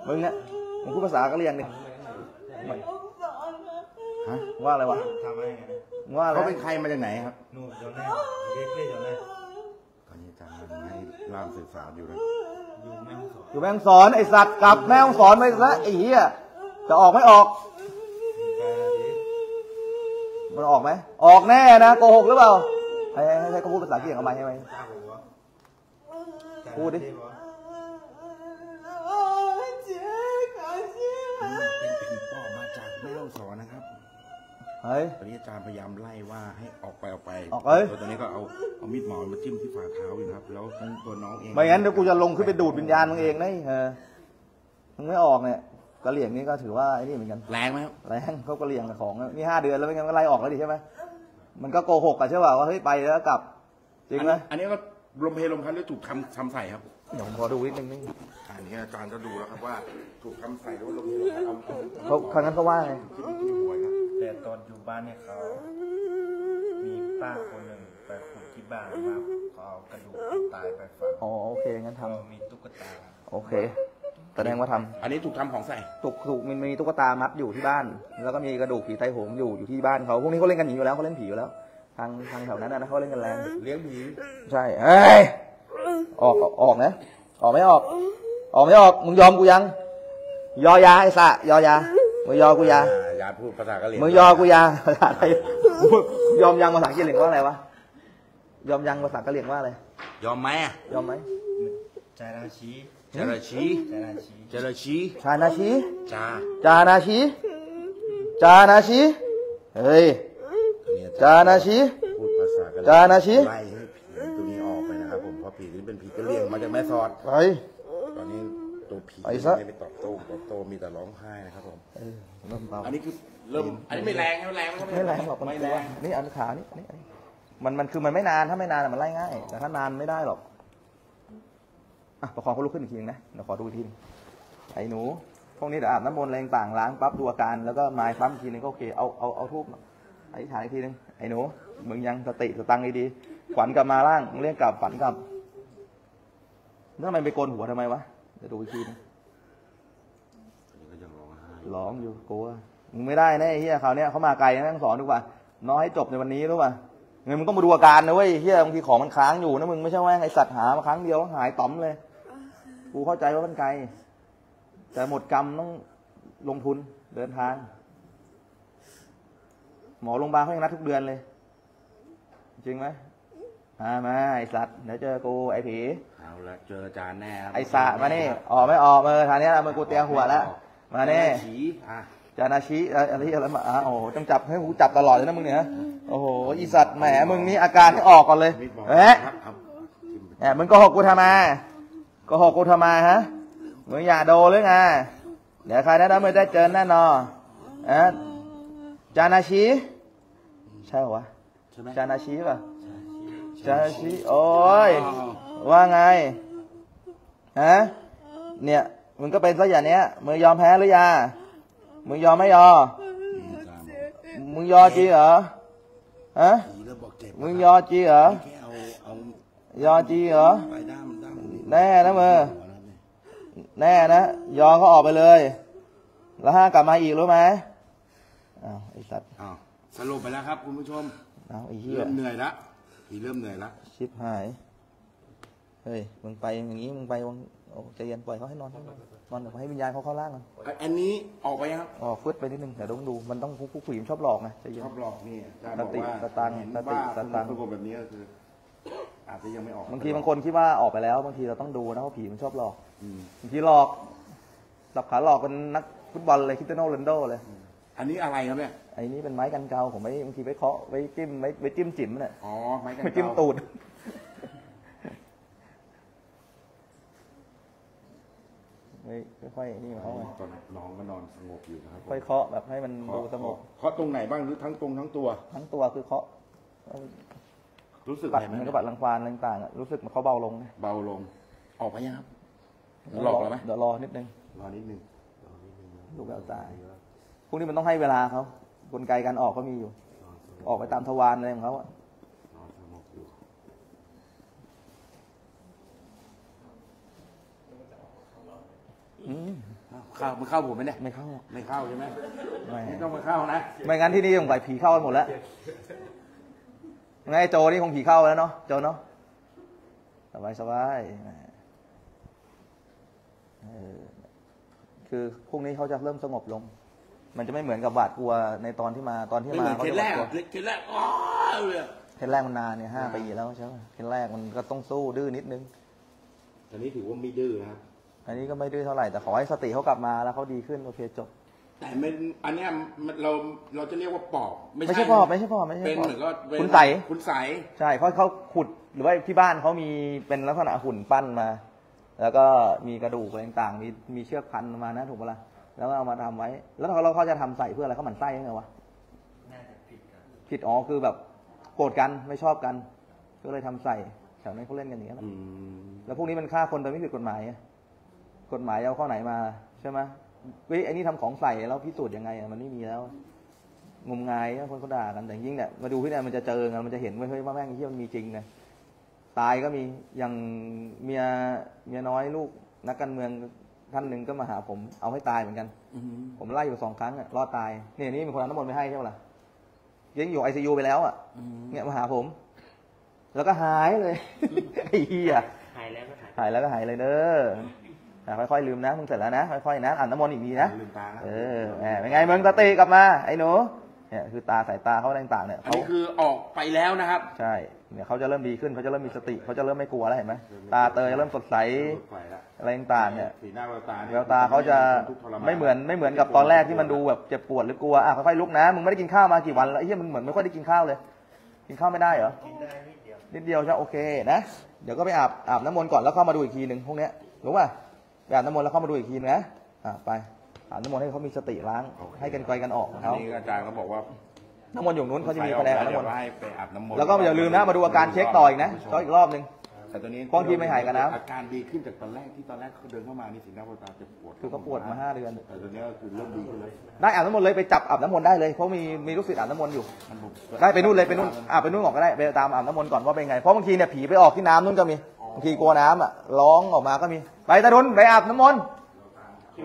มึงเนี่ยมึงพูดภาษากะเหรี่ยงนี่ว่าอะไรวะว่าเขาเป็นใครมาจากไหนครับนู่นเดี๋ยวแน่เด็กเล่ยเดี๋ยวแน่ตอนนี้จางให้รามศึกษาอยู่นะอยู่แม่งสอนไอสัตว์กลับแม่งสอนไปซะไอเหี้ยจะออกไม่ออกมันออกไหมออกแน่นะโกหกหรือเปล่าให้เขาพูดภาษาเกี่ยงเอาไหมให้ไหมพูดดิตอนนี้อาจารย์พยายามไล่ว่าให้ออกไปตอนนี้ก็เอามีดหมอมาจิ้มที่ฝ่าเท้าอยู่ครับแล้วตัวน้องเองไม่งั้นเดี๋ยวกูจะลงขึ้นไปดูดวิญญาณมึงเองนะมึงไม่ออกเนี่ยกะเหรี่ยงนี่ก็ถือว่าไอ้นี่เหมือนกันแรงไหมครับแรงเขากะเหรี่ยงของนี่5 เดือนแล้วไม่งั้นก็ไล่ออกแล้วดิใช่ไหมมันก็โกหกอะใช่ป่าวว่าเฮ้ยไปแล้วกลับจริงไหมอันนี้ก็ลมเพลลมพัดแล้วถูกทำใส่ครับเดี๋ยวผมขอดูนิดนึงนี่อันนี้อาจารย์ก็ดูแล้วครับว่าถูกทำใส่แล้วลมเพลลมพัดเขาครั้งนั้นเขาว่าไงแต่ตอนอยู่บ้านเนี่ยเขามีป้าคนหนึ่งไปขุดที่บ้านครับเขาเอากระดูกตายไปฝังโอเคงั้นทำมีตุ๊กตาโอเคแสดงว่าทำอันนี้ถูกทำของใส่ถูกมันมีตุ๊กตามัดอยู่ที่บ้านแล้วก็มีกระดูกผีไตโหงอยู่ที่บ้านเขาพวกนี้เขาเล่นกันอยู่แล้วเขาเล่นผีอยู่แล้วทางแถวนั้นนะเขาเล่นกันแรงเลี้ยงผีใช่เอ้ยออกนะออกไม่ออกมึงยอมกูยังยอยาไอ้สะยอยามึงยอกูยายาพูดภาษากะเหรี่ยงมึงยอกูยาภาษาไทยยอมยังภาษากะเหรี่ยงว่าอะไรวะยอมยังภาษากะเหรี่ยงว่าอะไรยอมไหมอะยอมไหมจาราชีจาราชีจาราชีจาราชีจาราชีจาราชีจาราชีเฮ้ยจาราชีพูดภาษากะเหรี่ยงจาราชีไล่ให้ผีตัวนี้ออกไปนะครับผมเพราะผีนี้เป็นผีกะเหรี่ยงมาจากแม่สอดเฮ้ยตอนนี้ตัวผีไม่ตอบโต้มีแต่ร้องไห้นะครับผมอันนี้คือเริ่มอันนี้ไม่แรงไม่แรงหรอกไม่แรงนี่อันขานี่มันคือมันไม่นานถ้าไม่นานมันไล่ง่ายแต่ถ้านานไม่ได้หรอกอ่ะประคองเขาลุกขึ้นอีกทีนึงนะเดี๋ยวขอดูอีกทีไอ้หนูพวกนี้เดี๋ยวอาบน้ำมนต์แรงต่างล้างปั๊บดูอาการแล้วก็ไม้ปั๊มทีนึงก็โอเคเอาทูบไอ้ถ่ายอีกทีนึงไอ้หนูมึงยังสติสตังดีๆฝันกลับมาล่างมึงเรียกกลับฝันกลับแล้วทำไมไปโกนหัวทำไมวะจะดูอีกทีนึงร้องอยู่กลัวมึงไม่ได้แน่เฮียเขาเนี่ยเขามาไกลนะต้องสอนทุกวันน้อยให้จบในวันนี้รู้ป่ะเงินมึงต้องมาดูอาการนะเว้ยเฮียบางทีของมันค้างอยู่นะมึงไม่ใช่ว่าไอสัตว์หามาครั้งเดียวหายต่อมเลยกูเข้าใจว่ามันไกลแต่หมดกรรมต้องลงทุนเดินทางหมอโรงพยาบาลเขายังนัดทุกเดือนเลยจริงไหมมาไอสัตว์เดี๋ยวเจอกูไอผีเอาละเจออาจารย์แน่ไอสัตว์มานี่ออกไม่ออกทางนี้ละมึงกูเตียหัวแล้วมาแน่จานาชิอะไรมาโอ้ต้องจับให้หูจับตลอดเลยนะมึงเนี่ยโอ้โหอีสัตว์แหมมึงนี่อาการให้ออกก่อนเลยแหมมึงก็หกกูทำไมก็หกกูทำไมฮะมึงอย่าโดนเลยไงเดี๋ยวใครนั้นมึงได้เจอแน่นอนจานาชิใช่เหรอจานาชิป่ะจานาชิโอ้ยว่าไงฮะเนี่ยมึงก็เป็นซะอย่างเนี้ยมึงยอมแพ้หรือยังมึงยอมไม่ยอมมึงยอมจริงเหรอ ฮะมึงยอจีเหรอยอจีเหรอแน่นะมือแน่นะยอก็ออกไปเลยแล้วห้ากลับมาอีกรู้ไหมอ้าวไอ้สัตว์อ้าวสรุปไปแล้วครับคุณผู้ชมอ้าวไอ้เหี้ยเริ่มเหนื่อยละอีเริ่มเหนื่อยละชิบหายเฮ้ยมึงไปอย่างนี้มึงไปใจเย็นปล่อยเขาให้นอนนอนเดี๋ยวให้วิญญาณเขาเข้าร่างกันอันนี้ออกไปครับออกฟืดไปนิดนึงแต่ต้องดูมันต้องผู้ผู้หญิงชอบหลอกไงชอบหลอกนี่สติสตังสติสตังปรากฏแบบนี้ก็คืออาจจะยังไม่ออกบางทีบางคนคิดว่าออกไปแล้วบางทีเราต้องดูนะว่าผีมันชอบหลอกบางทีหลอกสับขาหลอกเป็นนักฟุตบอลเลยคริสเตียโน โรนัลโด้เลยอันนี้อะไรครับเนี่ยอันนี้เป็นไม้กันเกาผมไม่บางทีไปเคาะไปจิ้มไปจิ้มจิ๋มเนี่ยอ๋อไม้กันเกาจิ้มตูดไม่ค่อยนี่มาตอนน้องก็นอนสงบอยู่นะครับค่อยเคาะแบบให้มันดูสงบเคาะตรงไหนบ้างหรือทั้งตัวทั้งตัวคือเคาะรู้สึกอะไรไหมกระบาดรังควานต่างๆรู้สึกมันเขาเบาลงเบาลงออกไปยังครับหลอกแล้วไหมเดี๋ยวรอนิดนึงรอนิดนึงลูกแววตาพวกนี้มันต้องให้เวลาเขากลไกการออกก็มีอยู่ออกไปตามทวารอะไรของเขาอะเข้ามันเข้าผมไหมเนี่ยไม่เข้าไม่เข้าใช่ไหมไม่ต้องมาเข้านะไม่งั้นที่นี่คงไหวผีเข้าหมดแล้วไงโจนี่คงผีเข้าแล้วเนาะโจเนาะสบายสบายคือพรุ่งนี้เขาจะเริ่มสงบลงมันจะไม่เหมือนกับหวาดกลัวในตอนที่มาเขาจะหวาดกลัวเทแรกอ๋อเทแรกมันนานเนี่ย5 ปีแล้วใช่ไหมเทแรกมันก็ต้องสู้ดื้อนิดนึงอันนี้ถือว่าไม่ดื้อนะครับอันนี้ก็ไม่ดื้อเท่าไหร่แต่ขอให้สติเขากลับมาแล้วเขาดีขึ้นโอเคจบแต่อันนี้เราจะเรียกว่าปอบไม่ใช่ปอบไม่ใช่ปอบเป็นเหมือนก็คุณใสใช่เพราะเขาขุดหรือว่าที่บ้านเขามีเป็นลักษณะหุ่นปั้นมาแล้วก็มีกระดูกอะไรต่างๆมีเชือกพันมานะถูกปะล่ะแล้วก็เอามาทำไว้แล้วเราเขาจะทำใส่เพื่ออะไรเขาหมั่นไส้ยังไงวะผิดอ๋อคือแบบโกรธกันไม่ชอบกันก็เลยทำใส่แถวนั้นเขาเล่นกันอย่างนี้แล้วพวกนี้มันฆ่าคนโดยไม่ผิดกฎหมายเอาข้อไหนมาใช่ไหมวิไอ้นี่ทำของใส่แล้วพิสูจน์ยังไงมันไม่มีแล้วงมงายคนเขาด่ากันแต่ยิ่งเนี่ยมาดูที่เนี่ยมันจะเจอกันมันจะเห็นว่าเฮ้ยว่าแม่งที่มันมีจริงนะตายก็มีอย่างเมียน้อยลูกนักการเมืองท่านหนึ่งก็มาหาผมเอาให้ตายเหมือนกันผมไล่อยู่2 ครั้งอ่ะรอดตายเนี่ยนี่มีคนเอาน้ำมนต์ไปให้ใช่ไหมล่ะยังอยู่ICUไปแล้วอ่ะเนี่ยมาหาผมแล้วก็หายเลยไอ้เหี้ยหายแล้วก็หายเลยเด้อค่อยๆลืมนะมึงเสร็จแล้วนะค่อยๆนะอ่านน้ำมนต์อีกทีนะลืมตาแล้วเป็นไงมึงตาตีกลับมาไอ้หนูเนี่ยคือตาสายตาเขาต่างๆเนี่ยอันนี้คือออกไปแล้วนะครับใช่เนี่ยเขาจะเริ่มดีขึ้นเขาจะเริ่มมีสติเขาจะเริ่มไม่กลัวแล้วเห็นไหมตาเตยเริ่มสดใสอะไรต่างๆเนี่ยแววตาเขาจะไม่เหมือนกับตอนแรกที่มันดูแบบเจ็บปวดหรือกลัวอ่ะค่อยๆลุกนะมึงไม่ได้กินข้าวมากี่วันแล้วไอ้เหี้ยมันเหมือนไม่ค่อยได้กินข้าวเลยกินข้าวไม่ได้เหรอกินได้นิดเดียวใช่โอเคนะเดี๋ยวก็ไปอาบน้ำมนต์ก่อนแล้วเข้ามาดูอีกทีนึงพวกเนี้ยรู้ป่ะอาบน้ำมนต์แล้วเข้ามาดูอีกทีนะไปอาบน้ำมนต์ให้เขามีสติล้างให้กันไกลกันออกเขานี่อาจารย์เขาบอกว่าน้ำมนต์อยู่นู้นเขาจะมีคะแนนน้ำมนต์แล้วก็อย่าลืมนะมาดูอาการเช็คต่ออีกนะต่ออีกรอบนึงแต่ตอนนี้บางทีไม่หายกันนะอาการดีขึ้นจากตอนแรกเขาเดินเข้ามานี่สีหน้าตาจะปวดคือก็ปวดมา5 เดือนแต่ตอนนี้ก็คือเริ่มดีขึ้นเลยได้อาบน้ำมนต์เลยไปจับอาบน้ำมนต์ได้เลยเพราะมีลูกศิษย์อาบน้ำมนต์อยู่ได้ไปนู่นเลยไปนู่นอาบไปนู่นออกก็ได้ไปตามอาบน้ำมนต์ก่อนว่าเป็นไงเพราะบางทีเนี่ยผีไปออกที่น้ำนู่นก็มีบางทีกลัวน้ำอ่ะร้องออกมาก็มีไปตะดุนไปอาบน้ำมนต์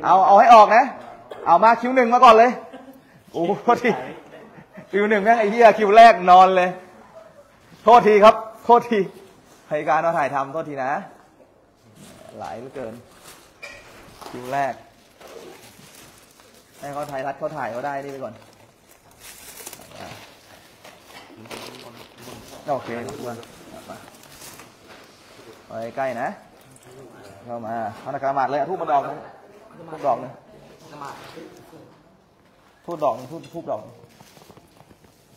เอาให้ออกนะเอามาคิว 1มาก่อนเลยโอ้โหโทษทีคิว 1แม่งไอ้เหี้ยคิวแรกนอนเลยโทษทีครับโทษทีรายการเราถ่ายทำโทษทีนะหลายเหลือเกินคิวแรกให้เขาถ่ายรัดเขาถ่ายเขาได้นี่ไปก่อนโอเคไปใกล้นะเข้ามาเอาหน้ากระหมาดเลยทูบดอกทูบดอกเลยทูบดอกทูบดอก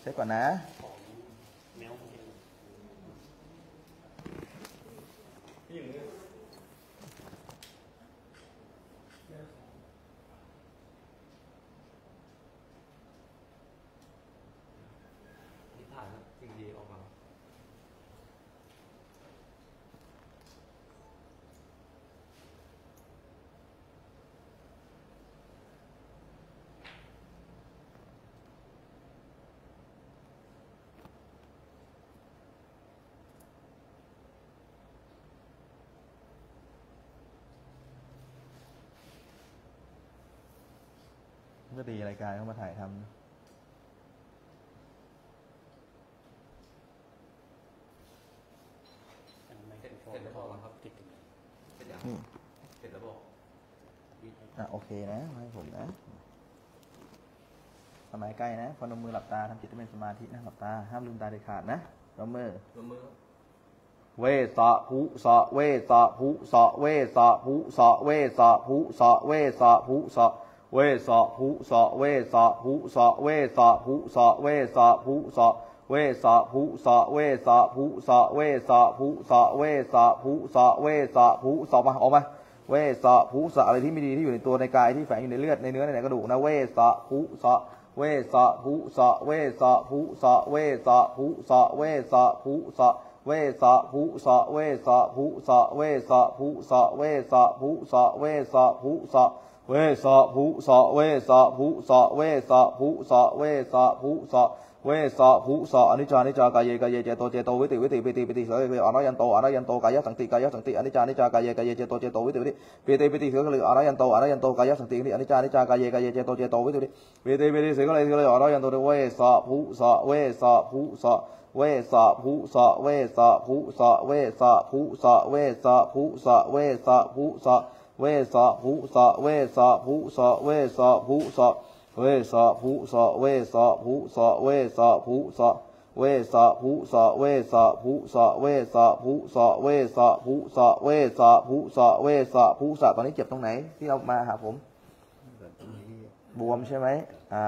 เช็คก่อนนะ ก็ตีรายการเข้ามาถ่ายทำนะเสร็จแล้วบอกครับติดติดเสร็จแล้วเสร็จแล้วบอกอ่ะโอเคนะให้ผมนะสมัยใกล้นะพอนมมือหลับตาทำจิตเป็นสมาธินะหลับตาห้ามลืมตาเด็ดขาดนะนมมือเวสะภูสะเวสะภูสะเวสะภูสะเวสะภูสะเวสะภูสะเวสะภูสะเวสะภูสะเวสะภูสะเวสะภูสะเวสะภูสะเวสะภูสะเวสะภูสะเวสะภูสะเวสะภูสะมาออกมาเวสะภูสะอะไรที่ไม่ดีที่อยู่ในตัวในกายที่แฝงอยู่ในเลือดในเนื้อในกระดูกนะเวสะภูสะเวสะภูสะเวสะภูสะเวสะภูสะเวสะภูสะเวสะภูสะเวสะภูสะเวสะภูสะเวสะภูสะเวสะภูสะเวสะภูสะเวสะภูสะเวสะภูสะเวสะภูสะเวสะภูสะอนิจจานิจจากายเยกายเยเจโตเจโตวิติวิติปิติปิติเสลืออรยันโตอรยันโตกายสังติกายสังติอนิจจานิจากายเยกายเยเจโตเจโตวิติวิติปิติปิติเสลืออรยันโตอรยันโตกายสังติอนิจจานิจากายเยกายเยเจโตเจโตวิติวิติปิติปิติเสลืออรยันโตเวสะภูสะเวสะภูสะเวสะภูสะเวสะภูสะเวสะภูสะเวสะภูสะเวสะภูสะเวสะภูสะเวสะภูสะเวสะภูสะเวสะภูสะเวสะภูสะเวสะภูสะเวสะภูสะเวสะภูสะเวสะภูสะเวสะภูสะเวสะภูสะเวสะภูสะตอนนี้เจ็บตรงไหนที่เอามาหาผมบวมใช่ไหม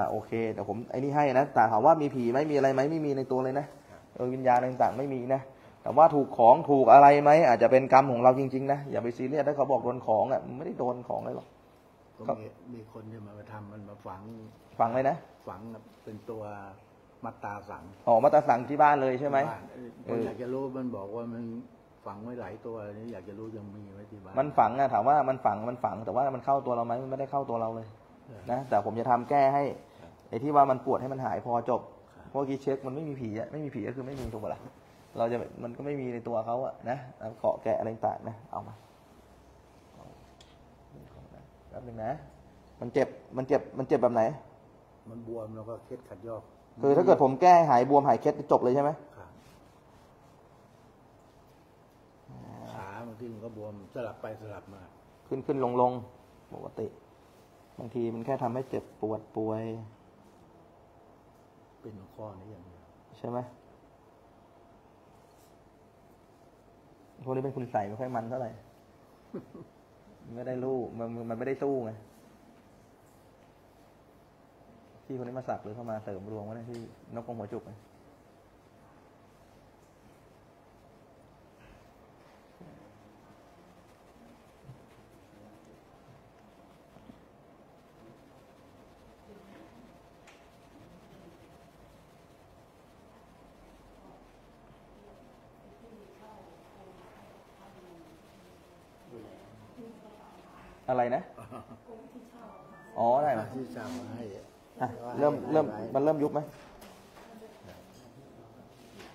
โอเคแต่ผมไอ้นี่ให้นะแต่ถามว่ามีผีไหมมีอะไรไหมไม่มีในตัวเลยนะวิญญาณต่างๆไม่มีนะแต่ว่าถูกของถูกอะไรไหมอาจจะเป็นกรรมของเราจริงๆนะอย่าไปซีเรียสถ้าเขาบอกโดนของอ่ะไม่ได้โดนของเลยหรอกก็มีคนที่มาทำมันมาฝังเลยนะฝังเป็นตัวมัตตาสังอ๋อมัตตาสังที่บ้านเลยใช่ไหมผมอยากจะรู้มันบอกว่ามันฝังไว้หลายตัวนี่อยากจะรู้ยังมีไว้ที่บ้านมันฝังนะถามว่ามันฝังแต่ว่ามันเข้าตัวเราไหมมันไม่ได้เข้าตัวเราเลยนะแต่ผมจะทำแก้ให้ไอ้ที่ว่ามันปวดให้มันหายพอจบเมื่อกี้เช็คมันไม่มีผีอ่ะไม่มีผีก็คือไม่มีถูกปะล่ะเราจะมันก็ไม่มีในตัวเขาอะนะเกาะแกะอะไรต่างนะเอามาแป๊บนึงนะมันเจ็บแบบไหนมันบวมแล้วก็เคล็ดขัดยอกคือถ้าเกิดผมแก้หายบวมหายเคล็ดจบเลยใช่ไหมขาบางทีมันก็บวมสลับไปสลับมาขึ้นลงปกติบางทีมันแค่ทำให้เจ็บปวดป่วยเป็นข้อนี้อย่างเดียวใช่ไหมพวกนี้เป็นคุณใส่ไม่ค่อยมันเท่าไหร่ ไม่ได้รู้มันไม่ได้สู้ไงที่คนนี้มาสักหรือเข้ามาเสริมรวงว่าได้ที่นกกรงหัวจุกไงอะไรนะอ๋อได้นะเริ่มยุบไหม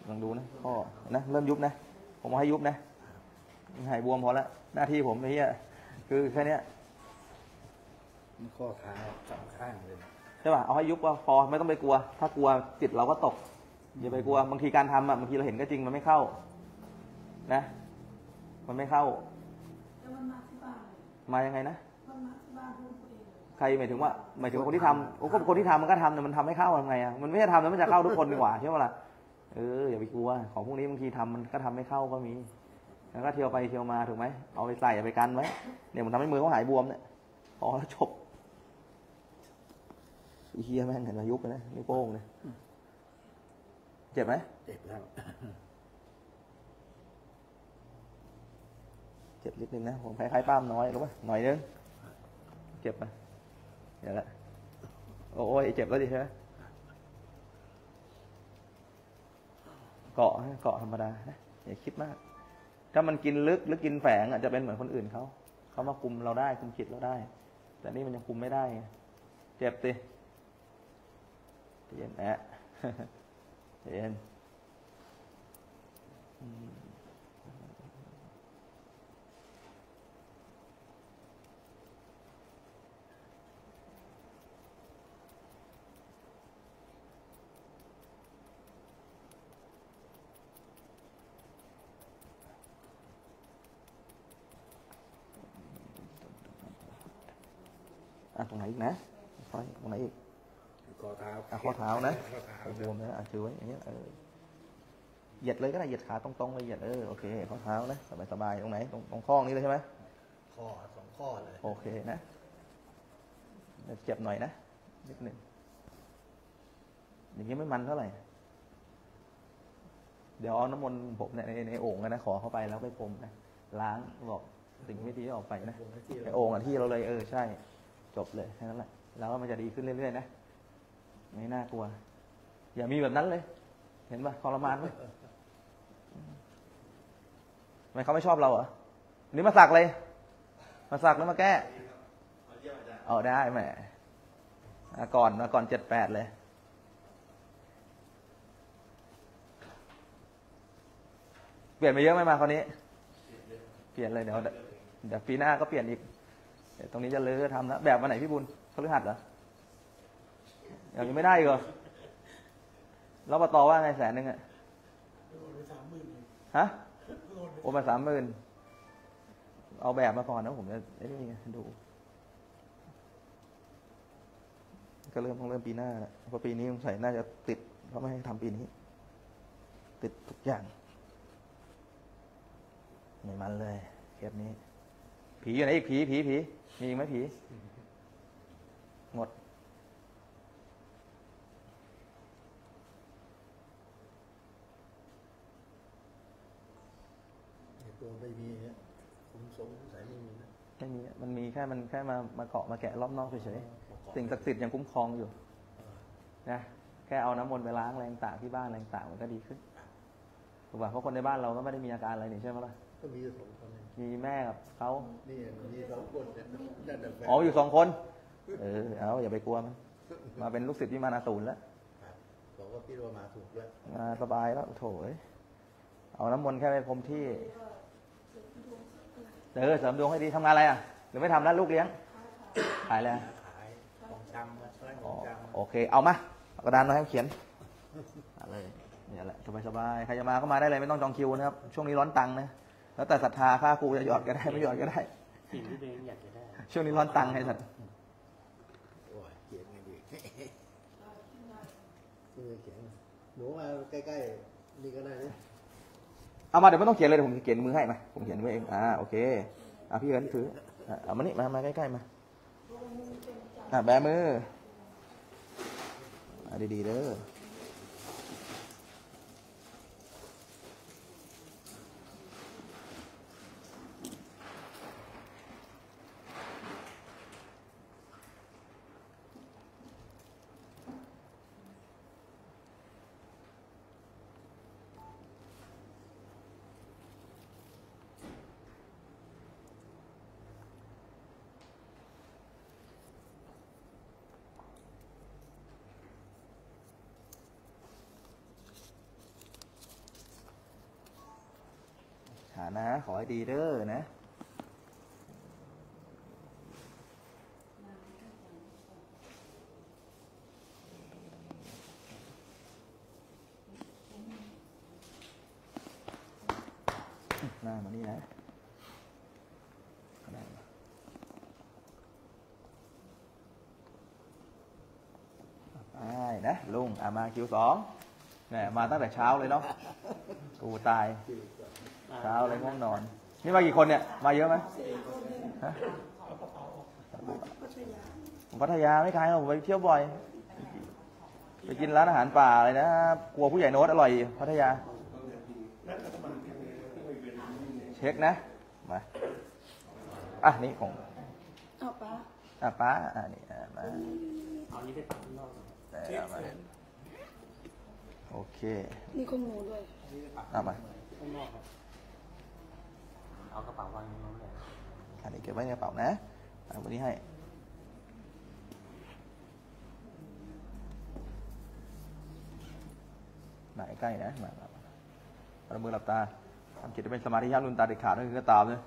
ลองดูนะข้อนะเริ่มยุบนะผมมาให้ยุบนะหายบวมพอละหน้าที่ผมนี่คือแค่นี้ข้อขาสองข้างเลยใช่ป่ะเอาให้ยุบก็พอไม่ต้องไปกลัวถ้ากลัวจิตเราก็ตกอย่าไปกลัวบางทีการทำบางทีเราเห็นก็จริงมันไม่เข้านะมันไม่เข้ามายังไงนะใครหมายถึงคนที่ทำก็คนที่ทำมันก็ทำแต่มันทำไม่เข้าทำไงอ่ะมันไม่ได้ทำแล้วมันจะเข้าทุกคนดีกว่าใช่ไหมล่ะอย่าไปกลัวของพวกนี้บางทีทำมันก็ทำไม่เข้าก็มีแล้วก็เที่ยวไปเที่ยวมาถูกไหมเอาไปใส่อย่าไปกันไว้เนี่ยมันทำให้มือเขาหายบวมเนี่ยพอแล้วจบอีเหี้ยแม่งเห็นมายุบไปนะนิ้วโป้งเลยเจ็บไหมเจ็บแล้วเจ็บนิดนึงนะผมคล้ายๆป้ามน้อยรู้ป่ะหน่อยนึงเจ็บป่ะเดี๋ยวละโอ้ยเจ็บแล้วดิใช่ไหมเกาะธรรมดานะอย่าคิดมากถ้ามันกินลึกหรือกินแฝงอาจจะเป็นเหมือนคนอื่นเขามาคุมเราได้คุมจิตเราได้แต่นี่มันยังคุมไม่ได้เจ็บสิเย็นแอะเย็น ตรงไหนอีกนะตรงไหนอีกข้อเท้าข้อเท้านะบวมนะถือไว้อย่างเงี้ยเหยียดเลยก็ได้เหยียดขาตรงๆเลยเหยียดโอเคข้อเท้านะสบายๆตรงไหนตรงข้อนี้เลยใช่ไหมข้อสองข้อเลยโอเคนะเจ็บหน่อยนะนิดหนึ่งอย่างนี้ไม่มันเท่าไหร่เดี๋ยวเอาน้ำมนต์ผมเนี่ยในโอ่งนะขอเข้าไปแล้วไปพรมนะล้างบอกสิ่งไม่ดีออกไปนะในโอ่งที่เราเลยใช่จบเลยแค่นั้นแหละแล้วมันจะดีขึ้นเรื่อยๆนะไม่น่ากลัวอย่ามีแบบนั้นเลยเห็นป่ะทรมานไหมทำไมเขาไม่ชอบเราเหรอนี่มาสักเลยมาสักแล้วมาแก้เอาได้แหมมาก่อน78เลยเปลี่ยนไปเยอะไหมมาคราวนี้เปลี่ยนเลยเดี๋ยวปีหน้าก็เปลี่ยนอีกตรงนี้จะเลือกทำนะแบบวันไหนพี่บุญพฤหัสเหรอยังไม่ได้เหรอแล้วปตอว่าไง100,000อะฮะโอนมา30,000เอาแบบมาก่อนนะผมจะดูก็ต้องเริ่มปีหน้าเพราะปีนี้ผมใส่น่าจะติดเขาไม่ให้ทำปีนี้ติดทุกอย่างไม่มันเลยเคสนี้ผีอยู่ไหนอีกผีมีอีกไหมผีหมดตัวไม่มีเนี่ยผมสงสัยไม่มีนะไม่มีมันมีแค่มาเกาะมาแกะรอบนอกเฉยๆสิ่งศักดิ์สิทธิ์ยังคุ้มครองอยู่นะแค่เอาน้ำมนต์ไปล้างแรงต่างที่บ้านแรงต่างมันก็ดีขึ้นถูกป่ะเพราะคนในบ้านเราก็ไม่ได้มีอาการอะไรนี่ใช่ไหมล่ะก็มีสองคนมีแม่กับเขานี่มี2 คนอ๋ออยู่2 คนเอาอย่าไปกลัวมันมาเป็นลูกศิษย์ที่มานาตูนแล้วบอกว่าพี่โรมาถูกแล้วสบายแล้วโถ่เอาน้ำมนต์แค่ไปพรมที่เสริมดวงให้ดีทำงานอะไรอ่ะหรือไม่ทำแล้วลูกเลี้ยงขายอะไรขายของจำโอเคเอามากระดานมาให้เขียนอะไรเนี่ยแหละสบายๆใครจะมาก็มาได้เลยไม่ต้องจองคิวนะครับช่วงนี้ร้อนตังค์นะแล้วแต่ศรัทธาค่าครูจะหยอดก็ได้ไม่หยอดก็ได้สิ่งที่ตัวเองอยากจะได้ช่วงนี้ร้อนตังค์ให้สัตว์โอ้ยเขียนไม่ดีเขียนหนูมาใกล้ๆนี่ก็ได้เลยเอามาเดี๋ยวไม่ต้องเขียนเลยผมเขียนมือให้มาผมเขียนมือเองโอเคพี่เอิญถือเอามานี่มาใกล้ๆมาแบมือดีๆเด้อนะขอให้ดีเด้อนะหน้ามานี่นะไปนะลุงมาคิว2เนี่ยมาตั้งแต่เช้าเลยเนาะกูตายเช้าเลยง่วงนอนนี่มากี่คนเนี่ยมาเยอะไหมฮะพัทยาไม่ไกลผมไปเที่ยวบ่อยไปกินร้านอาหารป่าอะไรนะกลัวผู้ใหญ่โน้ตอร่อยพัทยาเช็คนะมานี่ของป้านี่มาเอานี้ไปตัดข้างนอกโอเคนี่ก็งูด้วยมาเอากระเป๋าวางตรงนั้นเลยอันนี้เก็บไว้ในกระเป๋านะเอาวันนี้ให้มาใกล้ๆนะมาเอามือหลับตาทำจิตให้เป็นสมาธิญาณลืมตาเด็ดขาดนั่นคือก็ตามเลย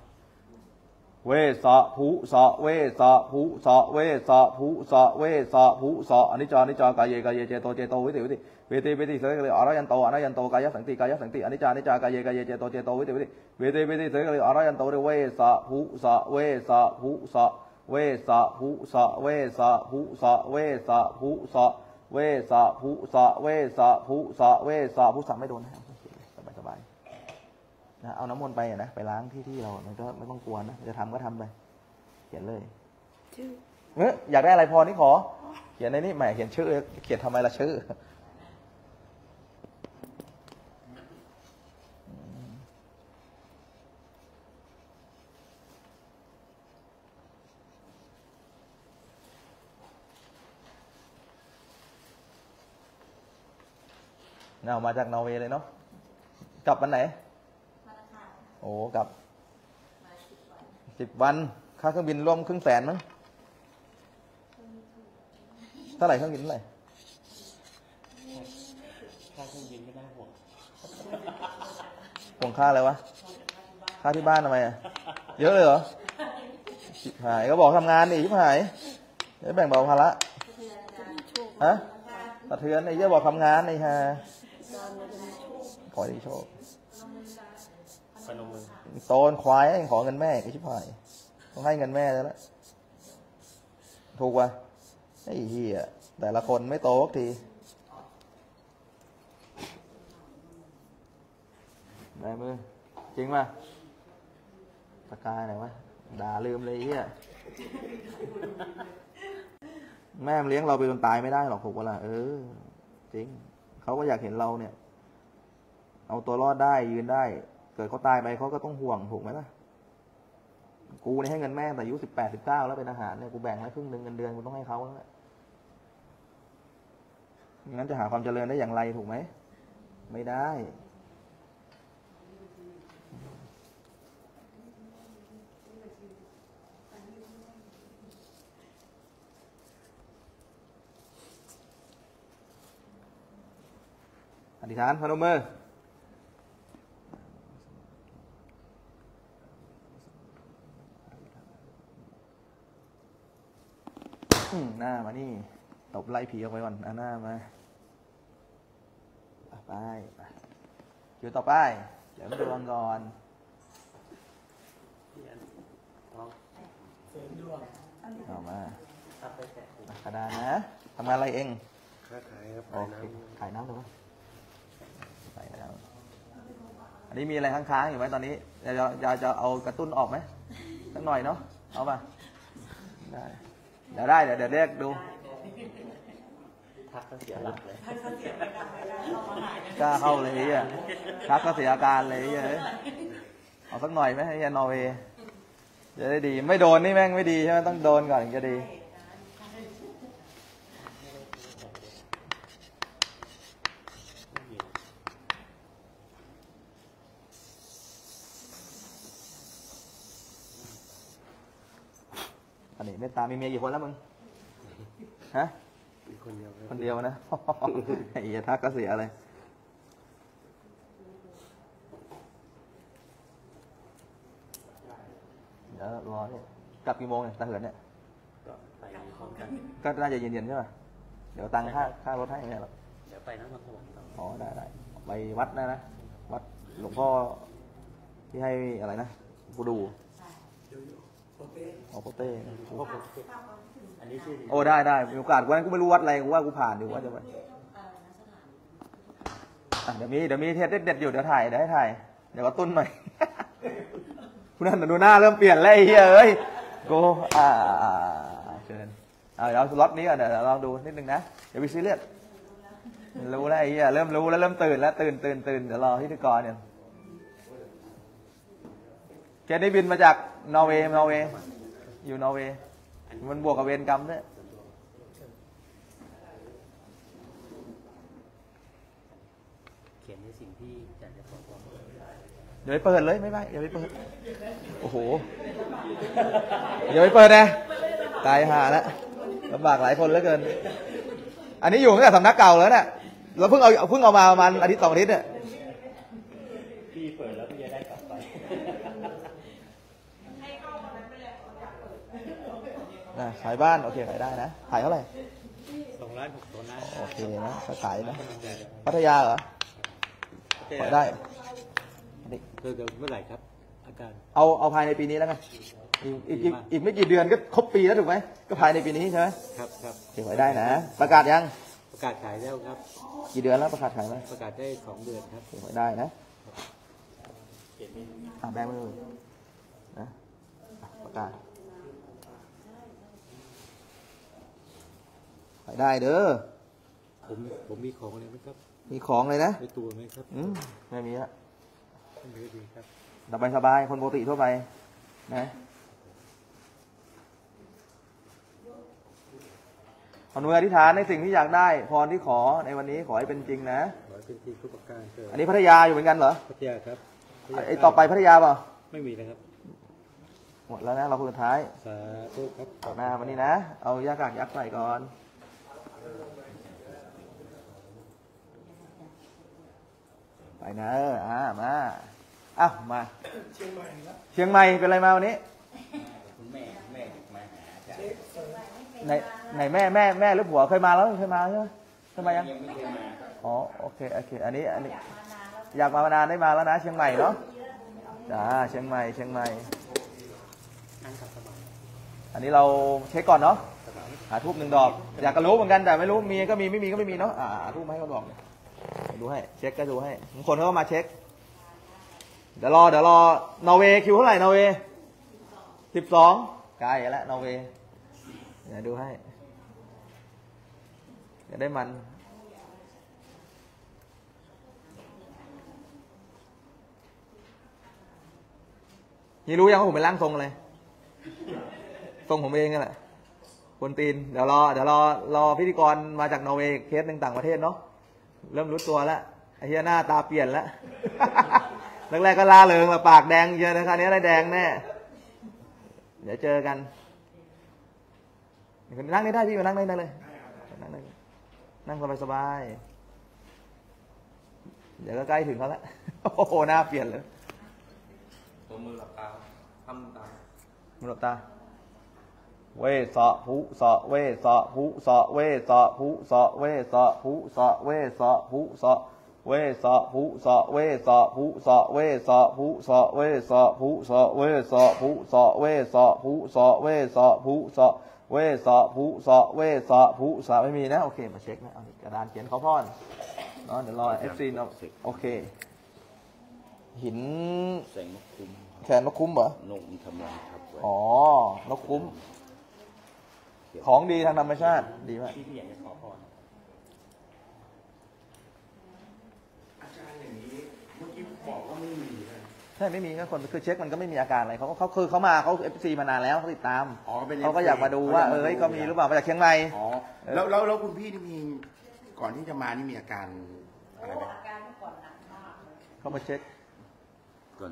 เวสะภูสะเวสะภูสะเวสะภูสะเวสะภูสะอนิจจกายเยกายเยเจโตเจโตวิติเวติเสยกะเลยอรยันโตอรยันโตกายสังติกายสังติอนิจจากายเยกายเยเจโตเจโตวิติเวติเสยกะเลยอรยันโตเวสะภูสะเวสะภูสะเว เวสะหุสะเวสะหุสะเวสะหุสะเวสะหุสะเวสะหุสะเวสะหุสะไม่โดนนะสบายๆนะเอาน้ำมนต์ไปนะไปล้างที่เรามันก็ไม่ต้องกลัวนะจะทำก็ทำไปเขียนเลยอยากได้อะไรพอนี่ขอเขียนในนี่แหมเขียนชื่อเขียนทำไมล่ะชื่อเรามาจากนอร์เวย์เลยเนาะกลับวันไหนโอ้กลับ10 วันค่าเครื่องบินร่วม100,000มั้งเท่าไหร่เครื่องบินเท่าไหร่ค่าเครื่องบินไม่ได้ห่วงค่าอะไรวะค่าที่บ้านทำไมอ่ะเยอะเลยเหรอชิบหายก็บอกทำงานนี่ชิบหายจะแบ่งเบาภาระฮะสะเทือนไอ้เยอะบอกทำงานไอ้ฮะขอดีโชคโตนควายขอเงินแม่ไอ้ชิบหายต้องให้เงินแม่แล้วนะถูกป่ะไอ้เหี้ยแต่ละคนไม่โตสักทีได้มือจริงป่ะตะกายไหนวะด่าลืมเลยเหี้ยแม่เลี้ยงเราไปจนตายไม่ได้หรอกถูกป่ะล่ะเออจริงเขาก็อยากเห็นเราเนี่ยเอาตัวรอดได้ยืนได้เกิดเขาตายไปเขาก็ต้องห่วงถูกไหมล่ะกูเนี่ยให้เงินแม่แต่อายุ18-19แล้วเป็นทหารเนี่ยกูแบ่งให้ครึ่งนึงเงินเดือนกูต้องให้เขาแล้วงั้นจะหาความเจริญได้อย่างไรถูกไหมไม่ได้อธิษฐานพนมมือหน้ามานี่ตบไล่ผีออกไปก่อนหน้ามาไปอยู่ต่อไปเดี๋ยวดวงก่อนเอามาขดานะทำงานอะไรเองขายครับขายน้ำถูกไหมขายน้ำอันนี้มีอะไรค้างๆอยู่ไหมตอนนี้จะเอากระตุ้นออกไหมสักหน่อยเนาะเอาป่ะได้เดี๋ยวได้เดี๋ยวเรียกดูทักก็เสียหลักเลยกล้าเข้าเลยอ่ะทักก็เสียอาการเลยอ่ะเอาสักหน่อยไหมไอ้ยานอร์เวย์จะได้ดีไม่โดนนี่แม่งไม่ดีใช่ไหมต้องโดนก่อนจะดีอันนี้เมตตามีเมียกี่คนแล้วมึงฮะคนเดียวนะไอ้ทักก็เสียอะไรเดี๋ยวรอเนี่ยกลับกี่โมงเนี่ยตาเหินเนี่ยก็น่าจะเย็นๆใช่ป่ะเดี๋ยวตังค่ารถให้เนี่ยหรอเดี๋ยวไปนะมาขวัญต่ออ๋อได้ไปวัดได้นะวัดหลวงพ่อที่ให้อะไรนะกูดูโอเต้โอ้ได้มีโอกาสวันกูไม่รู้วัดอะไรกูว่ากูผ่านอยู่ว่าจะไปเดี๋ยวมีเทปเด็ดอยู่เดี๋ยวถ่ายเดี๋ยวให้ถ่ายเดี๋ยวกระตุ้นหน่อยคุณนั่นดูหน้าเริ่มเปลี่ยนแล้วไอ้เฮ้ยโกเชิญเอาล็อตนี้ก่อนเดี๋ยวลองดูนิดนึงนะเดี๋ยวไปซีเรียสรู้แล้วไอ้เฮ้ยเริ่มรู้แล้วเริ่มตื่นแล้วตื่นเดี๋ยวรอพิธีกรเนี่ยแกได้บินมาจากนอร์เวย์อยู่นอร์เวย์มันบวกกับเวรกรรมด้วยเขียนในสิ่งที่อยากจะขอความอย่าไปเปิดเลยไม่อย่าไปเปิดโอ้โหอย่าไปเปิดนะตายห่าละลำบากหลายคนเหลือเกินอันนี้อยู่ตั้งแต่สำนักเก่าแล้วเนี่ยเราเพิ่งเอามาประมาณ2 อาทิตย์เนี่ยพี่เปิดแล้วพี่จะได้กลับไปขายบ้านโอเคขายได้นะขายเท่าไหร่2,600,000นะโอเคนะขายนะพัทยาเหรอขายได้เดี๋ยวเมื่อไหร่ครับ เอาภายในปีนี้แล้วไงอีกไม่กี่เดือนก็ครบปีแล้วถูกไหมก็ภายในปีนี้ใช่ไหมครับครับถึงไว้ได้นะประกาศยังประกาศขายแล้วครับกี่เดือนแล้วประกาศขายไหมประกาศได้2 เดือนครับถึงไว้ได้นะแบงค์มาดูนะประกาศขายได้เด้อผมมีของอะไรไหมครับมีของเลยนะมีตัวไหมครับไม่มีละไม่มีครับสบายสบายคนปกติทั่วไปนะขออนุญาตอธิษฐานในสิ่งที่อยากได้พรที่ขอในวันนี้ขอให้เป็นจริงนะขอให้เป็นจริงทุกประการอันนี้พัทยาอยู่เหมือนกันเหรอพัทยาครับไอต่อไปพัทยาเปล่าไม่มีนะครับหมดแล้วนะเราคนสุดท้ายสาธุครับต่อหน้าวันนี้นะเอายากากยักษ์ใส่ก่อนไปนะมาอ้าวมาเชียงใหม่ครับเชียงใหม่เป็นอะไรมาวันนี้คุณแม่มาหาอาจารย์ไหนแม่หรือผัวเคยมาแล้วเคยมาใช่ไหมเคยมายังไม่เคยมาอ๋อโอเคอันนี้อยากมานานได้มาแล้วนะเชียงใหม่เนาะจ้าเชียงใหม่อันนี้เราเช็คก่อนเนาะหาทูบ1 ดอกอยากกระรู้เหมือนกันแต่ไม่รู้มีก็มีไม่มีก็ไม่มีเนาะทูบให้เขาบอกดูให้เช็คก็ดูให้บางคนเขาก็มาเช็คเดี๋ยวรอนอร์เวย์คิวเท่าไหร่นอร์เวย์12ใกล้แล้วนอร์เวย์เดี๋ยวดูให้จะได้มันนี่รู้ยังว่าผมเป็นร่างทรงอะไรทรงผมเองนั่นแหละคนตีนเดี๋ยวรอพิธีกรมาจากนอร์เวย์เคสหนึ่งต่างประเทศเนาะเริ่มรู้ตัวแล้วไอ้เหี้ยหน้าตาเปลี่ยนแล้วแรกก็ลาเริงละปากแดงเยอะนะคราวนี้อะไรแดงแน่เดี๋ยวเจอกันนั่งได้พี่มานั่งได้เลยนั่งสบายๆเดี๋ยวก็ใกล้ถึงเขาแล้วโอ้โหหน้าเปลี่ยนเลยตัวมือหลับตาทำตามือหลับตาเวสะภูสะเวสะภูสะเวสะภูสะเวสะภูสะเวสะภูสะเวสะภูสะเวสะภูสะเวสะภูสะเวสะภูสะเวสะภูสะเวสะภูสะเวสะภูสะเวสะภูสะเวสะภูสะไม่มีนะโอเคมาเช็คนะเอากระดานเขียนข้อพรเนาะเดี๋ยวรอ FC เนาะโอเคหินแสงนกคุ้มแขนนกคุ้มเหรอนกทำรังทับไว้อ๋อนกคุ้มของดีทางธรรมชาติดีมากที่พี่อยากจะขอพรอาจารย์อย่างนี้เมื่อกี้บอกว่าไม่มีใช่ไม่มีก็คนคือเช็คมันก็ไม่มีอาการอะไรเขาคือเขามาเขา FC มานานแล้วเขาติดตามเขาก็อยากมาดูว่าเขามีหรือเปล่ามาจากเชียงใหม่อ๋อแล้วคุณพี่นี่มีก่อนที่จะมานี่มีอาการอะไรไหมอาการก่อนหนักมากเขามาเช็คก่อน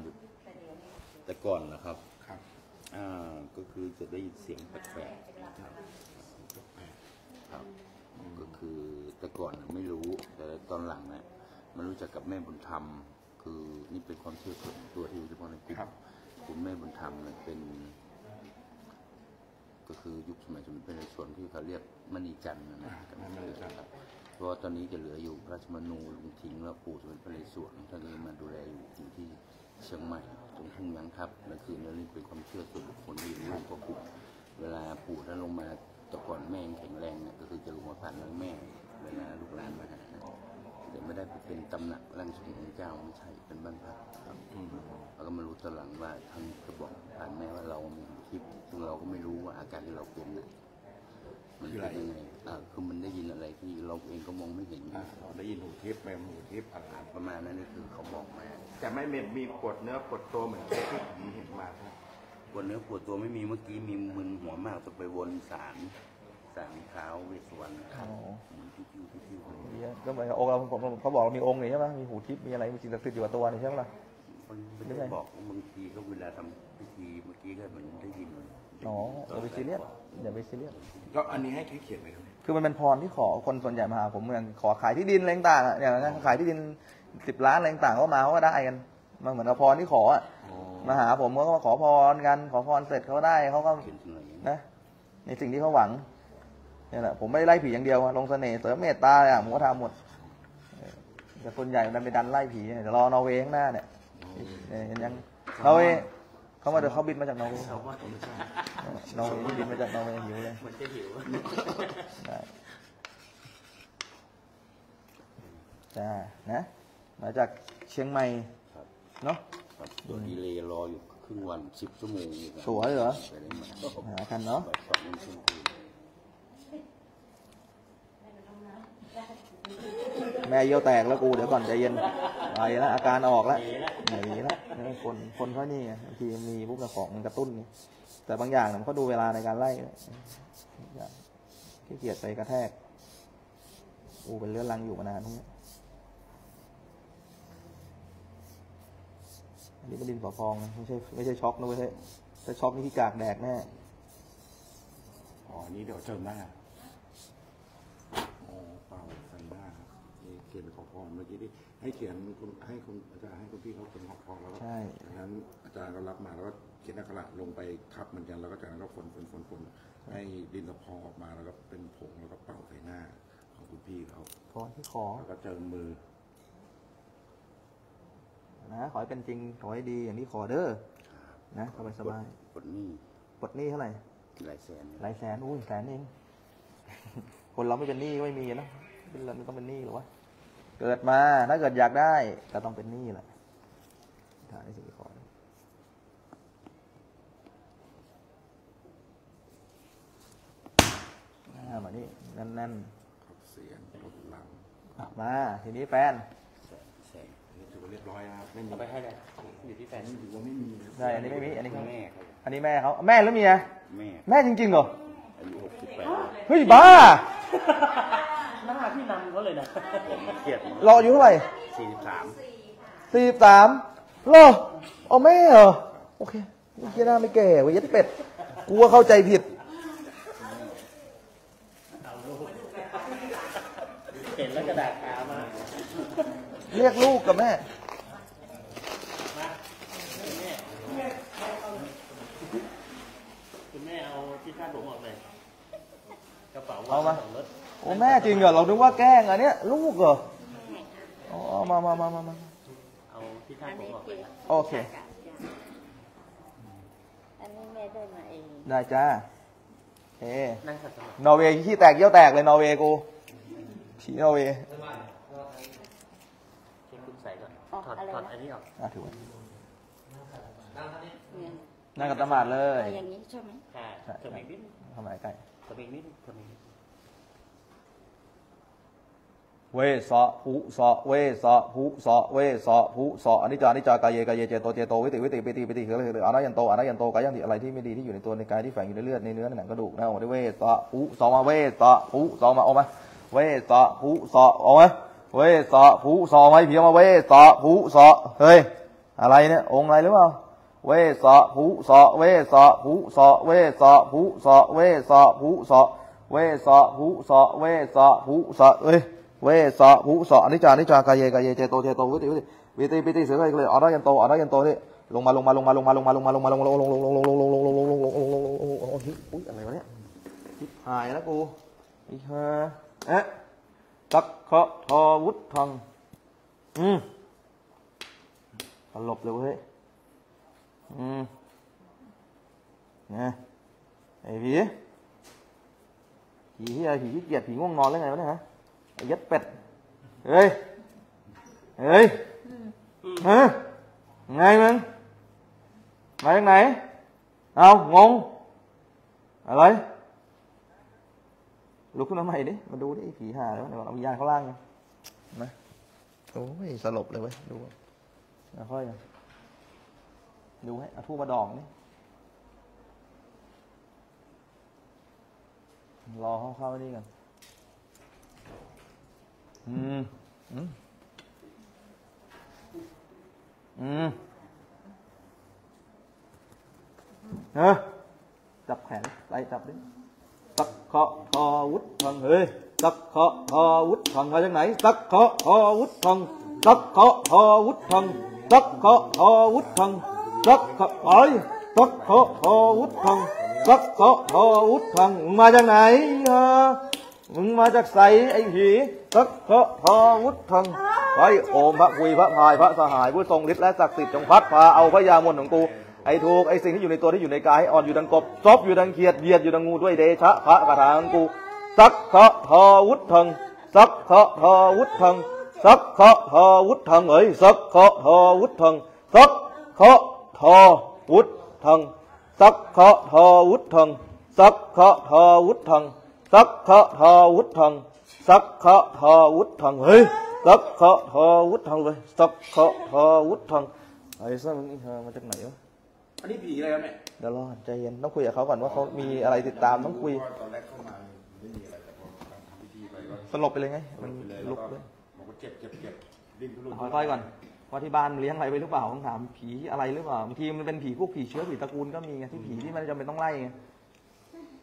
แต่ก่อนนะครับก็คือจะได้ยินเสียงแปลกๆครับก็คือแต่ก่อนไม่รู้แต่ตอนหลังเนี่ยมันรู้จักกับแม่บุญธรรมคือนี่เป็นความเชื่อส่วนตัวที่เฉพาะในกลุ่มคุณแม่บุญธรรมเนี่ยเป็นก็คือยุคสมัยเป็นในส่วนที่เขาเรียกมณีจันทร์นะครับเพราะตอนนี้จะเหลืออยู่พระราชมนูลุงทิ้งแล้วปู่เป็นพระในส่วนท่านนี้มาดูแลอยู่ที่เชียงใหม่ตรงทุ่งยังครับนั่นคือนั่นเป็นความเชื่อส่วนบุคคลที่ลูกก็ปลูกเวลาปลูกแล้วลงมาแต่ก่อนแม่แข็งแรงเนี่ยก็คือจะลงมาผ่านแม่เวลาลูกหลานมาหาแต่ไม่ได้เป็นตำหนักร่างทรงของเจ้าไม่ใช่เป็นบ้านพักครับแล้วก็มารู้ตอนหลังว่าท่านก็บอกผ่านแม่ว่าเรามีทิพย์ซึ่งเราก็ไม่รู้ว่าอาการที่เราเป็นเนี่ยมันเป็นยังไงคือมันได้ยินอะไรที่เราเองก็มองไม่เห็นได้ยินหูทิพย์ไปหูทิพย์ประมาณนั้นนี่คือเขาบอกมาแต่ไม่มีปวดเนื้อปวดตัวเหมือนที่ผมเห็นมาปวดเนื้อปวดตัวไม่มีเมื่อกี้มีมึนหัวมากจะไปวนสารเท้าเวสวรรณที่ก็เหมือนองค์เราเขาบอกเรามีองค์นี่ใช่ไหมมีหูทิพย์มีอะไรมีสิ่งศักดิ์สิทธิ์อยู่กับตัวนี่ใช่ไหมล่ะไม่ได้บอกบางทีเขาเวลาทำพิธีเมื่อกี้ก็เหมือนได้ยินอ๋ออย่าไปซีเรียสแล้วอันนี้ให้ใครเขียนไปครับคือมันเป็นพรที่ขอคนส่วนใหญ่มาหาผมเหมือนขอขายที่ดินอะไรต่างๆเนี่ยขายที่ดิน10 ล้านอะไรต่างๆก็มาเขาก็ได้กันมันเหมือนพรที่ขอมาหาผมก็มาขอพรกันขอพรเสร็จเขาได้เขาก็นะในสิ่งที่เขาหวังนี่แหละผมไม่ไล่ผีอย่างเดียวลงเสน่ห์เสริมเมตตาอะไรผมก็ทำหมดแต่ส่วนใหญ่มันไปดันไล่ผีเดี๋ยวรอนอร์เวย์ข้างหน้าเนี่ยยัง เราเองเขามาเดี๋ยวเขาบินมาจากนอร์เวย์นอร์เวย์บินมาจากนอร์เวย์หิวเลยเหมือนจะหิวจ้านะมาจากเชียงใหม่เนาะโดนดีเลย์รออยู่ครึ่งวัน10 ชั่วโมงสวยเหรอหากันเนาะแม่เยี่ยวแตกแล้วกูเดี๋ยวก่อนใจเย็นไปแล้วอาการออกแล้วหนีแล้วคนเขานี่บางทีมีพวกกระป๋องกระตุ้นนี่แต่บางอย่างผมก็ดูเวลาในการไล่ขี้เกียจไปกระแทกอูเป็นเรื้อรังอยู่มานานพวกนี้อันนี้เป็นดินสอพองไม่ใช่ช็อกนะเว้ยถ้าช็อกนี่ที่กากแดกแน่อ๋อนี่เดี๋ยวเจิมได้เขียนขอพรเมื่อกี้ที่ให้เขียนคุณให้คุณอาจารย์ให้คุณพี่เขาเป็นขอพรแล้วก็จากนั้นอาจารย์ก็รับมาแล้วก็เขียนอักขระลงไปทับเหมือนกันแล้วก็จากนั้นก็ฝนให้ดินสะพองออกมาแล้วก็เป็นผงแล้วก็เป่าใส่หน้าของคุณพี่เขาพรที่ขอแล้วก็เจิมมือนะขอให้เป็นจริงขอให้ดีอย่างที่ขอเด้อนะสบายปลดหนี้เท่าไหร่หลายแสนอุ้ยแสนเองคนเราไม่เป็นหนี้ไม่มีนะเราไม่ต้องเป็นหนี้หรอวะเกิดมาถ้าเกิดอยากได้ก็ต้องเป็นหนี้แหละถ้าได้สิ่งที่ขอมานี่นั่นเสียงรถหลังมาทีนี้แฟนถือว่าเรียบร้อยครับไม่มีไปให้เลยอยู่ที่แฟนถือว่าไม่มีได้อันนี้ไม่มีอันนี้แม่อันนี้แม่เขาแม่หรือเมียแม่จริงๆเหรออายุ68เฮ้ยบ้าหน้าพี่นำเขาเลยนะเกียดรออยู่เท่าไหร่43รอเอาแม่เหรอโอเคเกียร์หน้าไม่แก่เว้ยยัดเป็ดกูว่าเข้าใจผิดเห็นแล้วกระดาษขามาเรียกลูกกับแม่คุณแม่เอาที่คาดผมออกเลยกระเป๋าเอามาโอ้แม่จริงเหรอเรานึกว่าแกล้งอันเนี้ยลูกเหรออ๋อมาเอาที่ท่านผมบอกเลยโอเคอันนี้แม่ได้มาเองได้จ้าเฮ้นอร์เวย์ขี้แตกเยี่ยวแตกเลยนอร์เวย์กูผีนอร์เวย์เช็คคุณใส่ก่อนถอดอันนี้ออกถือว่านั่งกับตาหมาดเลยอย่างนี้ใช่ไหมค่ะทำไมดิ้นทำไมไก่ทำไมดิ้นทำไมเวสะภูสะเวสะภูสะเวสะภูสะอนิจจานิจจากายเยกายเยเจโตเจโตวิติวิติปิติปิติเหลือเหลืออนัยยันโตอนัยยันโตกายยังติอะไรที่ไม่ดีที่อยู่ในตัวในกายที่แฝงอยู่ในเลือดในเนื้อในหนังกระดูกนะออกมาด้วยเวสะภูสะมาเวสะภูสะมาออกมาเวสะภูสะออกมาเวสะภูสะไม่เพียงมาเวสะภูสะเฮ้ยอะไรเนี่ยองค์อะไรหรือเปล่าเวสะภูสะเวสะภูสะเวสะภูสะเวสะภูสะเวสะภูสะเวสะภูสะเฮ้ยเวสะภูสะอนิจจานิจจากายเยกายเยเจโตเจโตวิติวิติวิติปิติเสืออะไรเลยอนัยยันโตอนัยยันโตนี่ลงมาโอ้ยอุ๊ยอะไรวะเนี่ยชิบหายแล้วกูไอ้ห่าตักขะทอวุฒังตลบเลยเว้ยนะไอ้ผีขี้เกียจผีง่วงนอนแล้วไงวะเนี่ยฮะยัดเป็ดเฮ้ยฮะไงมึงมาจากไหนเอางงอะไรลุกขึ้นมาใหม่ดิมาดูดิผีหาแล้วเราวิญญาณเขาล่างนะโอ้ยสลบเลยเว้ยดูค่อยดูให้เอาทูบมาดองนี่รอเข้าๆนี่กันจับแขนไปจับดิตักขะทอวุฒังเฮ้ยตักขะทอวุฒังมาจากไหนตักขะทอวุฒังตักขะทอวุฒังตักขะทอวุฒังตักขะไปตักขะทอวุฒังตักขะทอวุฒังมาจากไหนมึงมาจากใสไอ้ผีตักขะทอวุฒัง ไว้โอมพระคุยพระพายพระสหายผู้ทรงฤทธิ์และศักดิ์สิทธิ์จงพัดพาเอาพระยามนของกูไอ้ทุกไอ้สิ่งที่อยู่ในตัวที่อยู่ในกายอ่อนอยู่ดังกบซบอยู่ดังเขียดเบียดอยู่ดังงูด้วยเดชะพระคาถาของกูสักเถาะทอวุฒังสักเถาะทอวุฒังสักเถาะทอวุฒังเอ้ยสักเถาะทอวุฒังสักเถาะทอวุฒังสักเถาะทอวุฒังสักเถาะทอวุฒังสักเถาะทอวุฒังสักเถาะทอวุฒังเฮ้ยสักเถาะทอวุฒังเลยสักเถาะทอวุฒังไอ้สักนี่มาจากไหนวะอันนี้ผีอะไรครับเนี่ยเดี๋ยวรอใจเย็นต้องคุยกับเขาก่อนว่าเขามีอะไรติดตามต้องคุยตอนแรกเข้ามาไม่มีอะไรแต่พอทำพิธีไปก็สลบไปเลยไงมันลุกเลยมันก็เจ็บดิ้นทุรนทุรายค่อยก่อนว่าที่บ้านเลี้ยงอะไรไปหรือเปล่าต้องถามผีอะไรหรือเปล่าบางทีมันเป็นผีพวกผีเชื้อผีตระกูลก็มีไงที่ผีที่มันจำเป็นต้องไล่ไง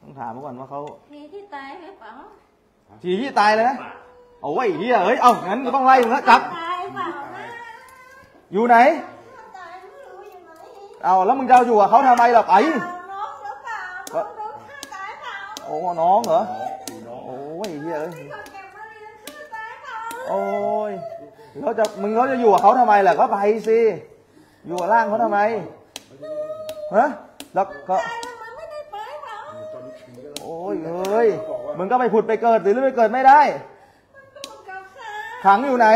ต้องถามก่อนว่าเขาผีที่ตายหรือเปล่าผีที่ตายเลยนะโอ้ยเฮียเอ้ยเอ้างั้นต้องไล่มึงแล้วจับอยู่ไหนเอาแล้วมึงจะอยู่กับเขาทำไมล่ะไปโอ้น้องเหรอโอ้ยเฮียโอ้ยเขาจะอยู่กับเขาทำไมล่ะก็ไปสิอยู่กับร่างเขาทำไมฮะแล้วก็โอ้ยเฮ้ยมึงก็ไปผุดไปเกิดหรือไปเกิดไม่ได้ขังอยู่ไหน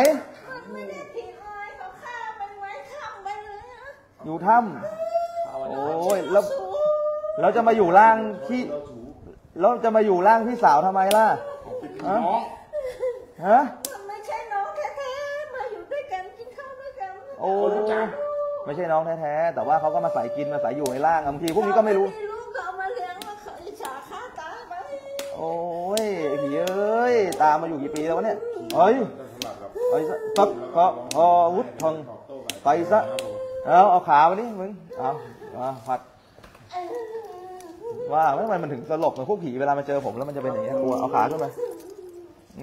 อยู่ถ้ำโอ้ยแล้วเราจะมาอยู่ร่างที่เราจะมาอยู่ร่างพี่สาวทำไมล่ะฮะไม่ใช่น้องแท้ๆมาอยู่ด้วยกันกินข้าวด้วยกันโอ้ไม่ใช่น้องแท้ๆแต่ว่าเขาก็มาใส่กินมาใส่อยู่ในร่างบางทีพวกนี้ก็ไม่รู้ก็มาเลี้ยงมาเขาอิจฉาข้าตาไปโอ้ยผีเอ้ยตามาอยู่กี่ปีแล้ววะเนี่ยเฮ้ยตักก็พอวุฒิทองไปซะเอาขามาดิมึงเอาผัดว่าทำไมมันถึงสลบเหมือนพวกผีเวลามาเจอผมแล้วมันจะเป็นอย่างนี้กลัวเอาขาขึ้นมา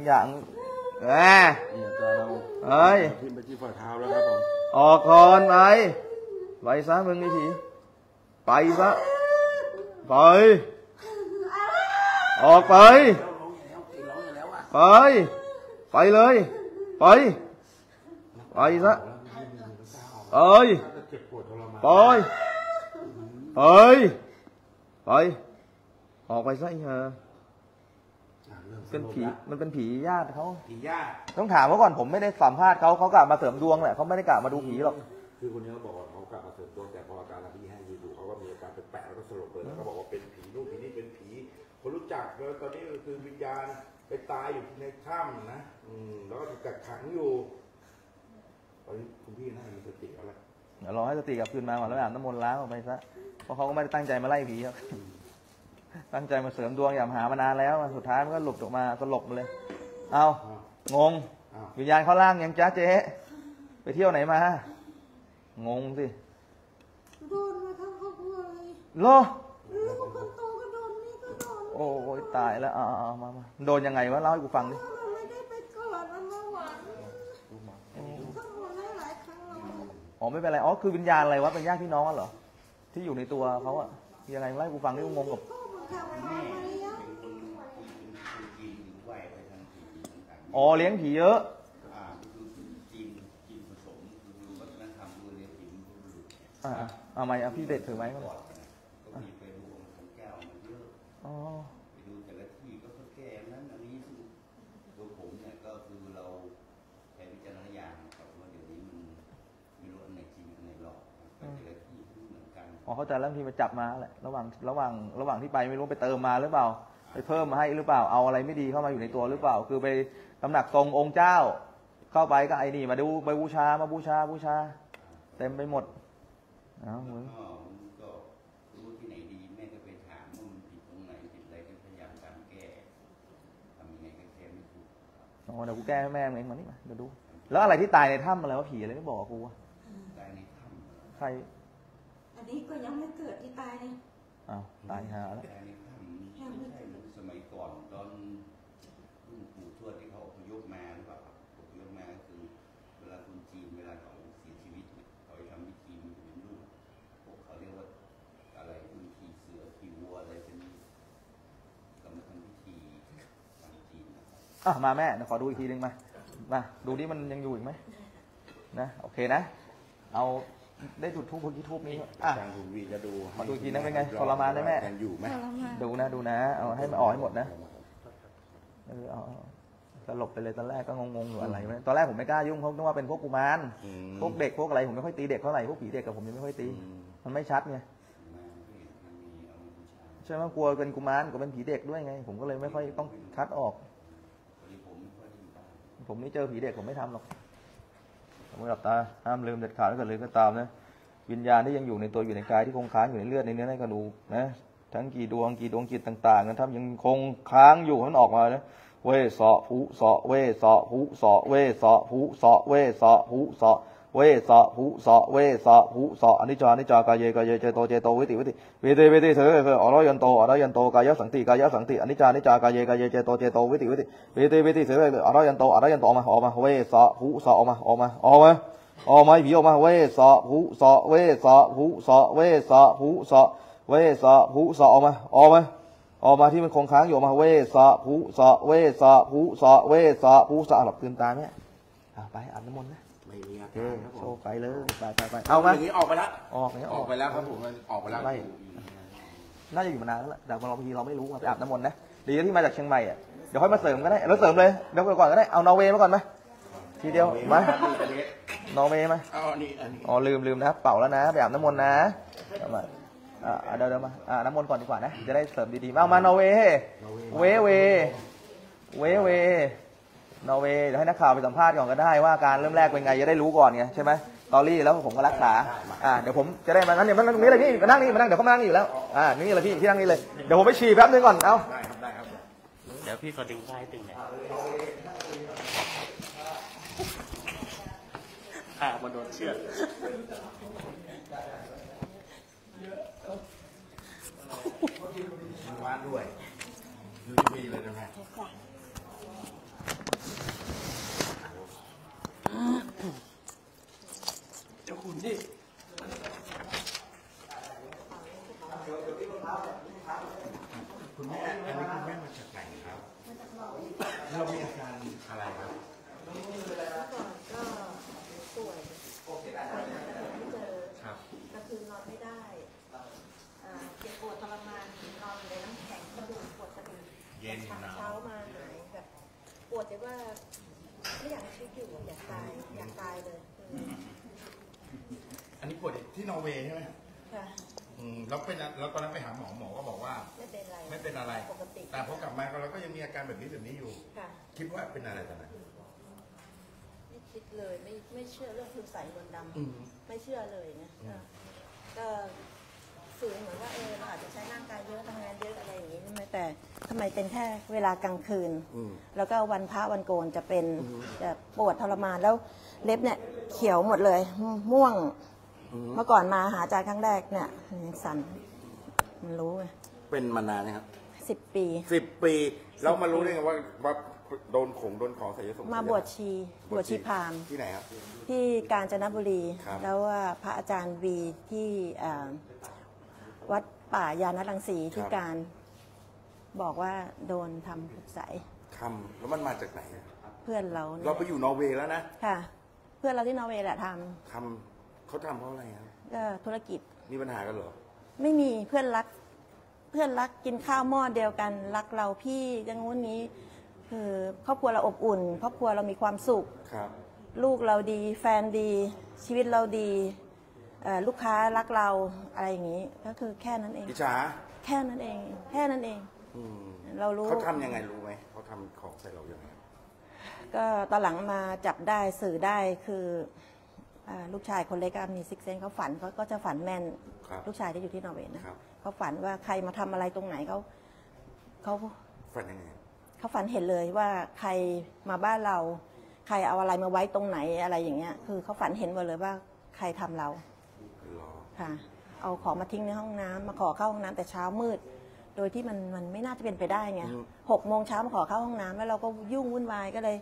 อย่างเอ้ยทิ้งไปที่ฝ่าเท้าแล้วครับผมออกคอนไปซะมึงไอ้ผีไปซะไปออกไปเลยไปซะไปออกไปซะอีกฮะเป็นผีมันเป็นผีญาติเขาผีญาติต้องถามเขาก่อนผมไม่ได้สัมภาษณ์เขากลับมาเสริมดวงแหละเขาไม่ได้กลับมาดูผีหรอกคือคนนี้เขาบอกว่าเขากลับมาเสริมดวงแต่พออาการที่ให้ดูเขาก็มีอาการแปลกๆแล้วก็สลบเลยแล้วก็บอกว่าเป็นผีนู่นผีนี่เป็นผีคนรู้จักแล้วตอนนี้คือวิญญาณไปตายอยู่ในถ้ำนะแล้วก็ถูกกักขังอยู่ตอนนี้คุณพี่น่ามีสติอะไรเดี๋ยวรอให้สติกลับคืนมาก่อนแล้วอาบน้ำมนต์ล้างออกไปซะเพราะเขาก็ไม่ได้ตั้งใจมาไล่ผีครับตั้งใจมาเสริมดวงอย่าหามานานแล้วสุดท้ายมันก็หลุดออกมาสลบเลยเอางงวิญญาณเข้าร่างยังจ้าเจ๊ไปเที่ยวไหนมางงสิโดนมาทั้งครอบครัวเลยเหรอคนโตก็โดนนี่ก็โดนโอ้ยตายแล้วมาโดนยังไงวะเล่าให้กูฟังดิอ๋อไม่เป็นไรอ๋อคือวิญญาณอะไรวะเป็นญาติพี่น้องเหรอที่อยู่ในตัวเขาอะยังไงไล่กูฟังได้งงกับอ๋อเลี้ยงผีเยอะเอาไหมเอาพี่เด็ดถือไหมมาบอกอ๋อเข้าใจแล้วที่มาจับมาแหละระหว่างที่ไปไม่รู้ไปเติมมาหรือเปล่าไปเพิ่มมาให้หรือเปล่าเอาอะไรไม่ดีเข้ามาอยู่ในตัวหรือเปล่าคือไปตำหนักทรงองค์เจ้าเข้าไปก็ไอ้นี่มาดูไปบูชามาบูชาเต็มไปหมดอ้าวมึงก็รู้ที่ไหนดีแม่ก็ไปถามว่ามันผิดตรงไหนผิดอะไรก็พยายามตามแก้ทำยังไงก็แก้ไม่ถูกอ๋อเดี๋ยวกูแก้ให้แม่เองมานี่มาเดี๋ยวดูแล้วอะไรที่ตายในถ้ำอะไรวะผีอะไรไม่บอกกูวะตายในถ้ำใครอันนี้ก็ยังไม่เกิดที่ตายเลยอ้าวตายหาแล้วสมัยก่อนตอนรุ่นปู่ทวดที่เขายกมาหรือเปล่าผมยกมาก็คือเวลาคนจีนเวลาเขาเสียชีวิตเขาทำพิธีเป็นรูปพวกเขาเรียกว่าอะไรพิธีเสือพิวัวอะไรเป็นกรรมทำพิธีทางจีนอ่ะมาแม่ขอดูอีกทีหนึ่งมา นะดูดิมันยังอยู่อีกไหมนะโอเคนะเอาได้จุดทูบเมื่อกี้ทูบนี้อ่ะทางคุณวีจะดูมาดูทีนะเป็นไงทรมานได้ไหมยังอยู่ไหมดูนะดูนะเอาให้มันออกให้หมดนะเออเอาตลบไปเลยตอนแรกก็งงๆอยู่อะไรตอนแรกผมไม่กล้ายุ่งเพราะนึกว่าเป็นพวกกุมารพวกเด็กพวกอะไรผมไม่ค่อยตีเด็กเท่าไหร่พวกผีเด็กกับผมยังไม่ค่อยตีมันไม่ชัดไงใช่ไหมกลัวเป็นกุมารก็เป็นผีเด็กด้วยไงผมก็เลยไม่ค่อยต้องคัดออกผมนี่เจอผีเด็กผมไม่ทำหรอกผมไม่หลับตาห้ามลืมเด็ดขาดถ้าเกิดลืมก็ตามนะวิญญาณที่ยังอยู่ในตัวอยู่ในกายที่คงค้างอยู่ในเลือดในเนื้อในกระดูกนะทั้งกี่ดวงจิตต่างๆนะถ้ายังคงค้างอยู่มันออกมานะเวสะผุสะเวสะผุสะเวสะผุสะเวสะผุสะเวสะผุสะเวสะผุสะอนิจจานิจจากายเยกายเยเจโตเจโตวิติเถอะอรยันโตอรยันโตกายสังติกายสังติอนิจจานิจจากายเยกายเยเจโตเจโตวิติเถอะอรยันโตอรยันโตออกมาเวสะผุสะออกมาผีออกมาเวสะผุสะเวสะผุสะเวสะผุสะเวสะผุสะออกมาที่มันคงค้างอยู่มาเวสะผุสะเวสะผุสะเวสะผุสะหลับตื่นตาไหมไปอาบน้ำมนต์นะไม่มีอาการครับผมโชว์ไปเลยไปเอามาอย่างนี้ออกไปแล้วออกไปแล้วครับผมออกไปแล้วน่าจะอยู่มานานแล้วแต่บางทีเราไม่รู้ไปอาบน้ำมนต์นะดีที่มาจากเชียงใหม่อ่ะเดี๋ยวค่อยมาเสริมก็ได้เราเสริมเลยเดี๋ยวก่อนก็ได้เอานอร์เวย์มาก่อนไหมทีเดียวมานอร์เวย์ไหมอ๋อลืมนะเป่าแล้วนะไปอาบน้ำมนต์นะเดี๋ยวมาน้ำมนต์ก่อนดีกว่านะจะได้เสริมดีๆเอามานอร์เวย์เดี๋ยวให้นักข่าวไปสัมภาษณ์ก่อนก็ได้ว่าการเริ่มแรกเป็นไงจะได้รู้ก่อนไงใช่ไหมตอรี่แล้วผมก็รักษาเดี๋ยวผมจะได้มานั่นเนี่ยนั่งตรงนี้เลยพี่มานั่งนี่มานั่งเดี๋ยวเขามานั่งอยู่แล้วนี่เลยพี่ที่นั่งนี่เลยเดี๋ยวผมไปฉี่แป๊บนึงก่อนเอาได้ครับเดี๋ยวพี่ขอดึงผ้าให้ตึงหน่อยมันโดนเชือกวานด้วยดูดีเลยนะครับเจ้าคุณนี่คุณแม่อันนี้คุณแม่มาจากไหนครับเรามีอาการอะไรครับก็ป่วยไม่เจอก็คือนอนไม่ได้เจ็บปวดทรมานนอนในน้ำแข็งกระดูกปวดกระดูกเย็นหนาวเช้ามาหายแบบปวดแต่ว่าไม่อยากชีวิตอยู่อยากตายเลยอันนี้ปวดที่นอร์เวย์ใช่ไหมค่ะแล้วตอนนั้นไปหาหมอก็บอกว่าไม่เป็นอะไรปกติแต่พอกลับมาเราก็ยังมีอาการแบบนี้อยู่ค่ะคิดว่าเป็นอะไรตอนนั้นไม่คิดเลยไม่เชื่อเรื่องคุณใส่มนต์ดำไม่เชื่อเลยนะก็ฝืนเหมือนว่าเราอาจจะใช้ร่างกายเยอะทำงานเยอะอะไรอย่างนี้ไม่แต่ทำไมเป็นแค่เวลากลางคืนแล้วก็วันพระวันโกนจะเป็นปวดทรมานแล้วเล็บเนี่ยเขียวหมดเลยม่วงเมื่อก่อนมาหาอาจารย์ครั้งแรกเนี่ยสั่นมันรู้ไงเป็นมานานนะครับ10 ปีแล้วมารู้ได้ไงว่าโดนของใส่ยศมาบวชชีพราหมณ์ที่ไหนครับที่กาญจนบุรีแล้วว่าพระอาจารย์วีที่วัดป่ายานรังสีที่การบอกว่าโดนทำขุดใสแล้วมันมาจากไหนเพื่อนเราไปอยู่นอร์เวย์แล้วนะค่ะเพื่อนเราที่นอร์เวย์แหละทำเขาทำเพราะอะไรครับก็ธุรกิจมีปัญหากันเหรอไม่มีเพื่อนรักกินข้าวหม้อเดียวกันรักเราพี่อย่างนู้นนี้คือครอบครัวเราอบอุ่นครอบครัวเรามีความสุขครับลูกเราดีแฟนดีชีวิตเราดีลูกค้ารักเราอะไรอย่างนี้ก็คือแค่นั้นเองอิจฉาแค่นั้นเองเรารู้เขาทำยังไงรู้ไหมเขาทำของใส่เราอย่างไรก็ตอนหลังมาจับได้สื่อได้คือลูกชายคนเล็กก็มีซิกเซนเขาฝันเขาก็จะฝันแม่นลูกชายที่อยู่ที่นอร์เวย์นะเขาฝันว่าใครมาทำอะไรตรงไหนเขาฝันยังไงเขาฝันเห็นเลยว่าใครมาบ้านเราใครเอาอะไรมาไว้ตรงไหนอะไรอย่างเงี้ยคือเขาฝันเห็นหมดเลยว่าใครทำเราค่ะเอาของมาทิ้งในห้องน้ำมาขอเข้าห้องน้ำแต่เช้ามืดโดยที่มันไม่น่าจะเป็นไปได้ไง6 โมงเช้ามาขอเข้าห้องน้ำแล้วเราก็ยุ่งวุ่นวายก็เลย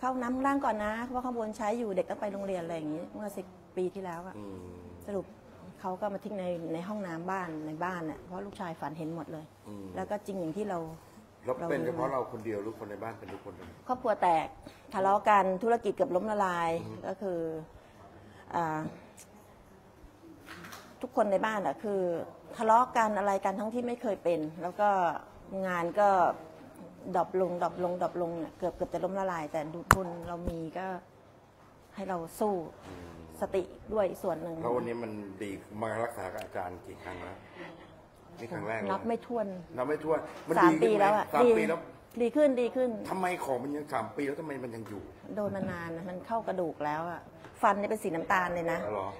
เข้าน้ำล่างก่อนนะเพราะข้างบนใช้อยู่เด็กต้องไปโรงเรียนอะไรอย่างนี้เมื่อ10 ปีที่แล้วอะสรุปเขาก็มาทิ้งในห้องน้ำบ้านในบ้านเนี่ยเพราะลูกชายฝันเห็นหมดเลยแล้วก็จริงอย่างที่เรา แล้วเป็นเฉพาะเราคนเดียวหรือคนในบ้านเป็นทุกคนเลยครอบครัวแตกทะเลาะกันธุรกิจเกือบล้มละลายก็คือทุกคนในบ้านอะคือทะเลาะกันอะไรกันทั้งที่ไม่เคยเป็นแล้วก็งานก็ดรอปลงเนี่ยเกือบจะล้มละลายแต่ดูบุญเรามีก็ให้เราสู้สติด้วยส่วนหนึ่งแล้ววันนี้มันดีมารักษากับอาจารย์กี่ครั้งแล้วนี่ครั้งแรกนับไม่ถ้วนมัน3 ปีแล้วอะ3 ปีแล้วดีขึ้นทำไมของมันยัง3 ปีแล้วทำไมมันยังอยู่โดนมานานมันเข้ากระดูกแล้วอะฟันเนี่ยเป็นสีน้ำตาลเลยนะ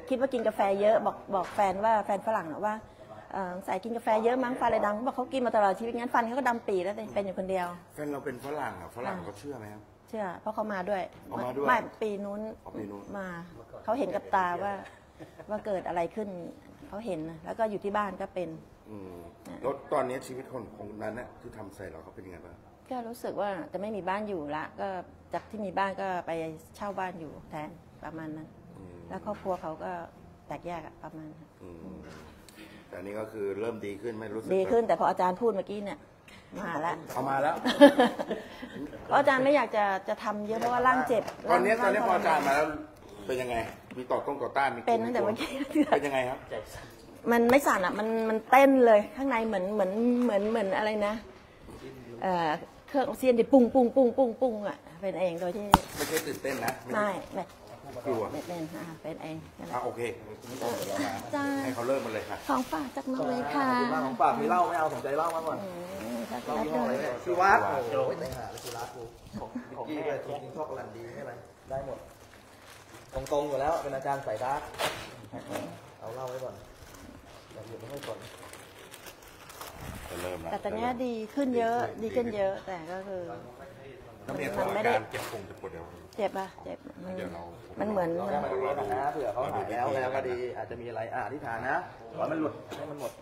คิดว่ากินกาแฟเยอะบอกแฟนว่าแฟนฝรั่งนะว่าใส่กินกาแฟเยอะมั้งฟันเลยดำบอกเขากินมาตลอดชีวิตงั้นฟันเขาก็ดำปีแล้วเป็นอยู่คนเดียวแฟนเราเป็นฝรั่งอะฝรั่งเขาเชื่อไหมครับเชื่อเพราะเขามาด้วยไม่ปีนู้นมาเขาเห็นกับตาว่าเกิดอะไรขึ้นเขาเห็นแล้วก็อยู่ที่บ้านก็เป็นแล้วตอนนี้ชีวิตคนของนั้นเนี่ยที่ทำใส่เราเขาเป็นยังไงบ้างก็รู้สึกว่าจะไม่มีบ้านอยู่ละก็จากที่มีบ้านก็ไปเช่าบ้านอยู่แทนประมาณนั้นแล้วครอบครัวเขาก็แตกแยกประมาณนั้นแต่นี้ก็คือเริ่มดีขึ้นไม่รู้สึกดีขึ้นแต่พออาจารย์พูดเมื่อกี้เนี่ยมาแล้วเอามาแล้วเพราะอาจารย์ไม่อยากจะทำเยอะเพราะว่าร่างเจ็บตอนนี้พออาจารย์มาแล้วเป็นยังไงมีต่อต้านมีเป็นแต่เมื่อกี้เป็นยังไงครับมันไม่สั่นอ่ะมันเต้นเลยข้างในเหมือนอะไรนะเครื่องออกซิเจนที่ปุ้งอ่ะเป็นเองโดยที่ไม่ใช่ตื่นเต้นนะไม่กลัวไม่เต้นค่ะเป็นเองโอเคให้เขาเริ่มมันเลยค่ะของฝากจากน้องเลยค่ะของฝากมีเหล้าไม่เอาสนใจเหล้ามากกว่าเรามีห้องอะไรเนี่ยคือวัดโจ้ยหาคือร้านกูของพี่เลยทิ้งชอบกันดีใช่ไหมได้หมดตรงอยู่แล้วเป็นอาจารย์สายดาร์กเอาเหล้าไว้ก่อนแต่เดี๋ยวไม่ก่อนแต่ตอนนี้ดีขึ้นเยอะแต่ก็คือมันไม่ได้เจ็บปุ่มเจ็บมันเหมือนนะเผื่อเขาหายแล้วก็ดีอาจจะมีอะไรอธิษฐานนะขอมันหลุดให้มันหมด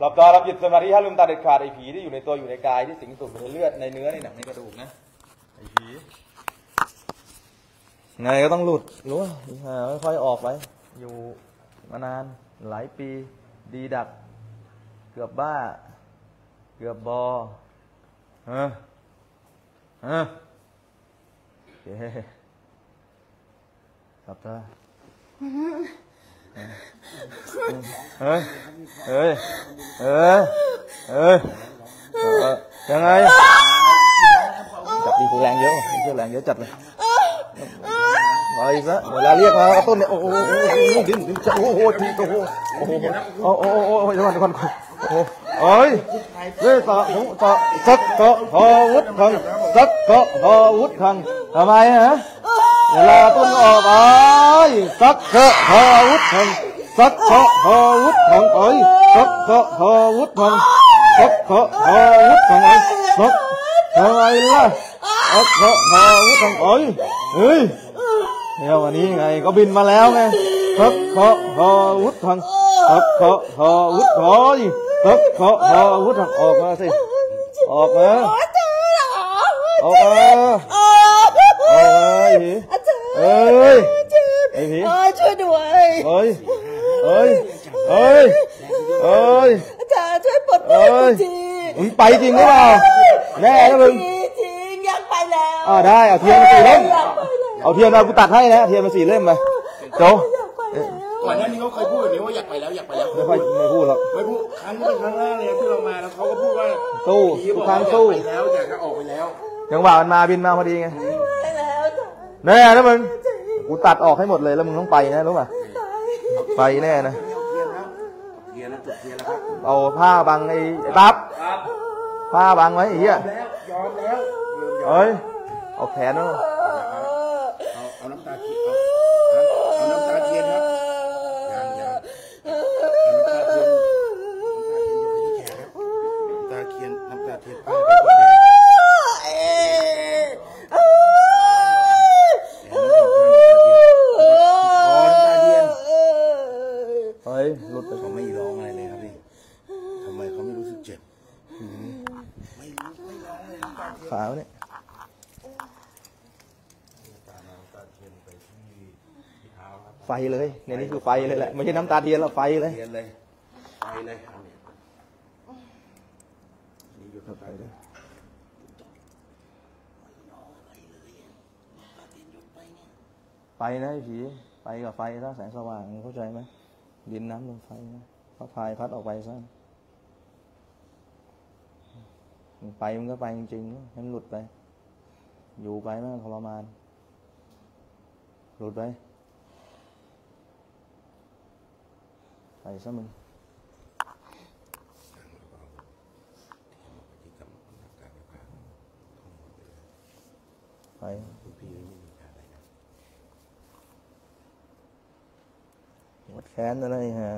หลับตาหลับจิตสมาธิให้ลืมตาเด็ดขาดไอ้ผีที่อยู่ในตัวอยู่ในกายที่สิงสู่ในเลือดในเนื้อในหนังในกระดูกนะไอ้ผีไงก็ต้องหลุดรู้ค่อยๆออกไปอยู่มานานหลายปีดีดักเกือบบ้าเกือบบอเฮ้หลับตายังไงจับดีแรงเยอะจัดเลยมาอีกแล้วเวลาเรียกมาต้นเนี่ยดิ้นโอ้โหสักขอวุฒิทางทำไมฮะเวลาต้นออกไปสักขอวุฒิทางโอ้ยสักขอวุฒิทางไอ้สักทำไมล่ะสักขอวุฒิทางโอ้ยเฮ้ยแล้ววันนี้ไงก็บินมาแล้วไงสักขอวุฒิทางสักขอวุฒิโอ้ยสักขอวุฒิทางออกมาสิออกมาออกมาช่วยด้วยอาจารย์ช่วยปลดปล่อยทีมึงไปจริงหรือเปล่าแน่แล้วมึงจริงยังไปแล้วได้เอาเทียนมา4 เล่มเอาเทียนมากูตัดให้นะเทียนมา4 เล่มมาโจ้ก่อนหน้านี้เขาเคยพูดแบบนี้ว่าอยากไปแล้วไม่พูดหรอกครั้งนี้เป็นครั้งแรกเลยที่เรามาแล้วเขาก็พูดว่าสู้ทุกครั้งสู้ไปแล้วอยากจะออกไปแล้วจังหวะมันมาบินมาพอดีไงไปแล้วแน่แล้วมึงกูตัดออกให้หมดเลยแล้วมึงต้องไปนะรู้ป่ะไปแน่นะเอาผ้าบังไอ้ปั๊บผ้าบังไว้ไอ้เหี้ยเฮ้ยเอาแขนเนาะเอาน้ำตาเทียนครับน้ำตาเทียนเขาไม่ร้องอะไรเลยครับพี่ทำไมเขาไม่รู้สึกเจ็บไม่ร้องเลยขาวเนี่ยไฟเลยในนี้คือไฟเลยแหละไม่ใช่น้ำตาเทียนหรอกไฟเลย เลยครับเนี่ยนี่อยู่กับใครเลยไปนะผีไปกับไฟถ้าแสงสว่างเข้าใจไหมดินน้ำลมไฟนะพัดพายพัดออกไปซะไปมันก็ไปจริงๆให้มันหลุดไปอยู่ไปแม่งทรมานหลุดไปไปซะมึงไปหมดแค้นอะไรฮะ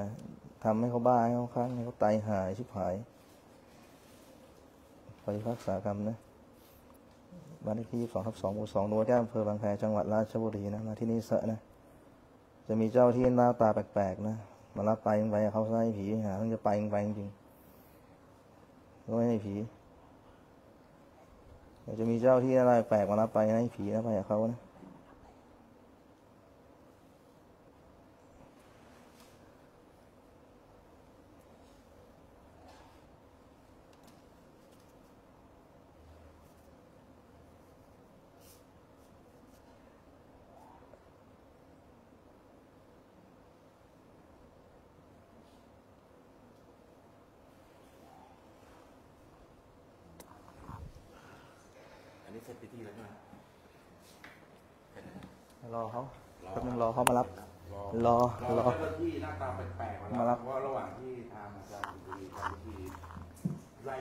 ทำให้เขาบ้าให้เขาคลั่งให้เขาตายหายชิบหายไปรักษากรรมนะบ้านเลขที่22/2หมู่2 ตำบลแก้ม อำเภอบางแพจังหวัดราชบุรีนะมาที่นี่เสอะนะจะมีเจ้าที่หน้าตาแปลกๆนะมารับไปไปเขาไล่ผีหาต้องจะไปไปจริงๆด้วยให้ผีจะมีเจ้าที่อะไรแปลกมารับไปให้ผีนะไปกับเขานะเสร็จพิธีแล้วใช่ไหมรอเขาคนนึงรอเขามารับรอที่หน้าตาแปลกๆมารับเพราะระหว่างที่ทางอาจารย์ทำพิธีไล่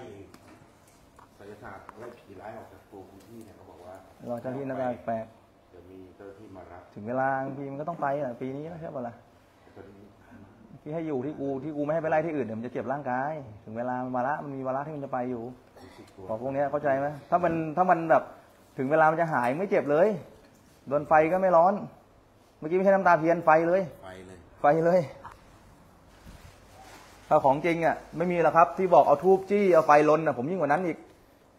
ศาสนาไล่ผีร้ายออกจากตัวพื้นที่เนี่ยเขาบอกว่ารอเจ้าที่หน้าตาแปลกจะมีเจ้าที่มารับถึงเวลาบางทีมันก็ต้องไปอ่ะปีนี้นะใช่ป่ะล่ะที่ให้อยู่ที่กูไม่ให้ไปไล่ที่อื่นเดี๋ยวมันจะเจ็บร่างกายถึงเวลามาละมันมีวาระที่มันจะไปอยู่ของพวกนี้เข้าใจไหมถ้ามันแบบถึงเวลามันจะหายไม่เจ็บเลยโดนไฟก็ไม่ร้อนเมื่อกี้ไม่ใช่น้ำตาเทียนไฟเลยถ้าของจริงอ่ะไม่มีหรอกครับที่บอกเอาทูบจี้เอาไฟลนอ่ะผมยิ่งกว่านั้นอีก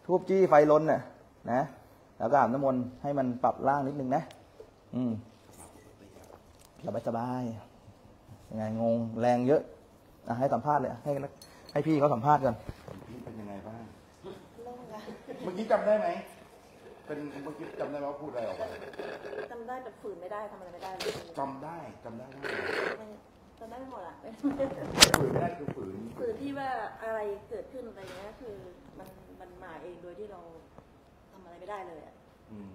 ทูบจี้ไฟลนอ่ะนะแล้วก็อาบน้ำมนต์ให้มันปรับร่างนิดนึงนะสบายยังไงงงแรงเยอะให้สัมภาษณ์เลยให้พี่เขาสัมภาษณ์กันพี่เป็นยังไงบ้างเมื่อกี้จำได้ไหมเป็นเมื่อกี้จำได้ไหมว่าพูดอะไรออกไปจำได้แต่ฝืนไม่ได้ทำอะไรไม่ได้จำได้จำได้ไม่หมดอ่ะฝืนไม่ได้คือฝืนที่ว่าอะไรเกิดขึ้นอะไรเงี้ยคือมันมาเองโดยที่เราทำอะไรไม่ได้เลยอ่ะ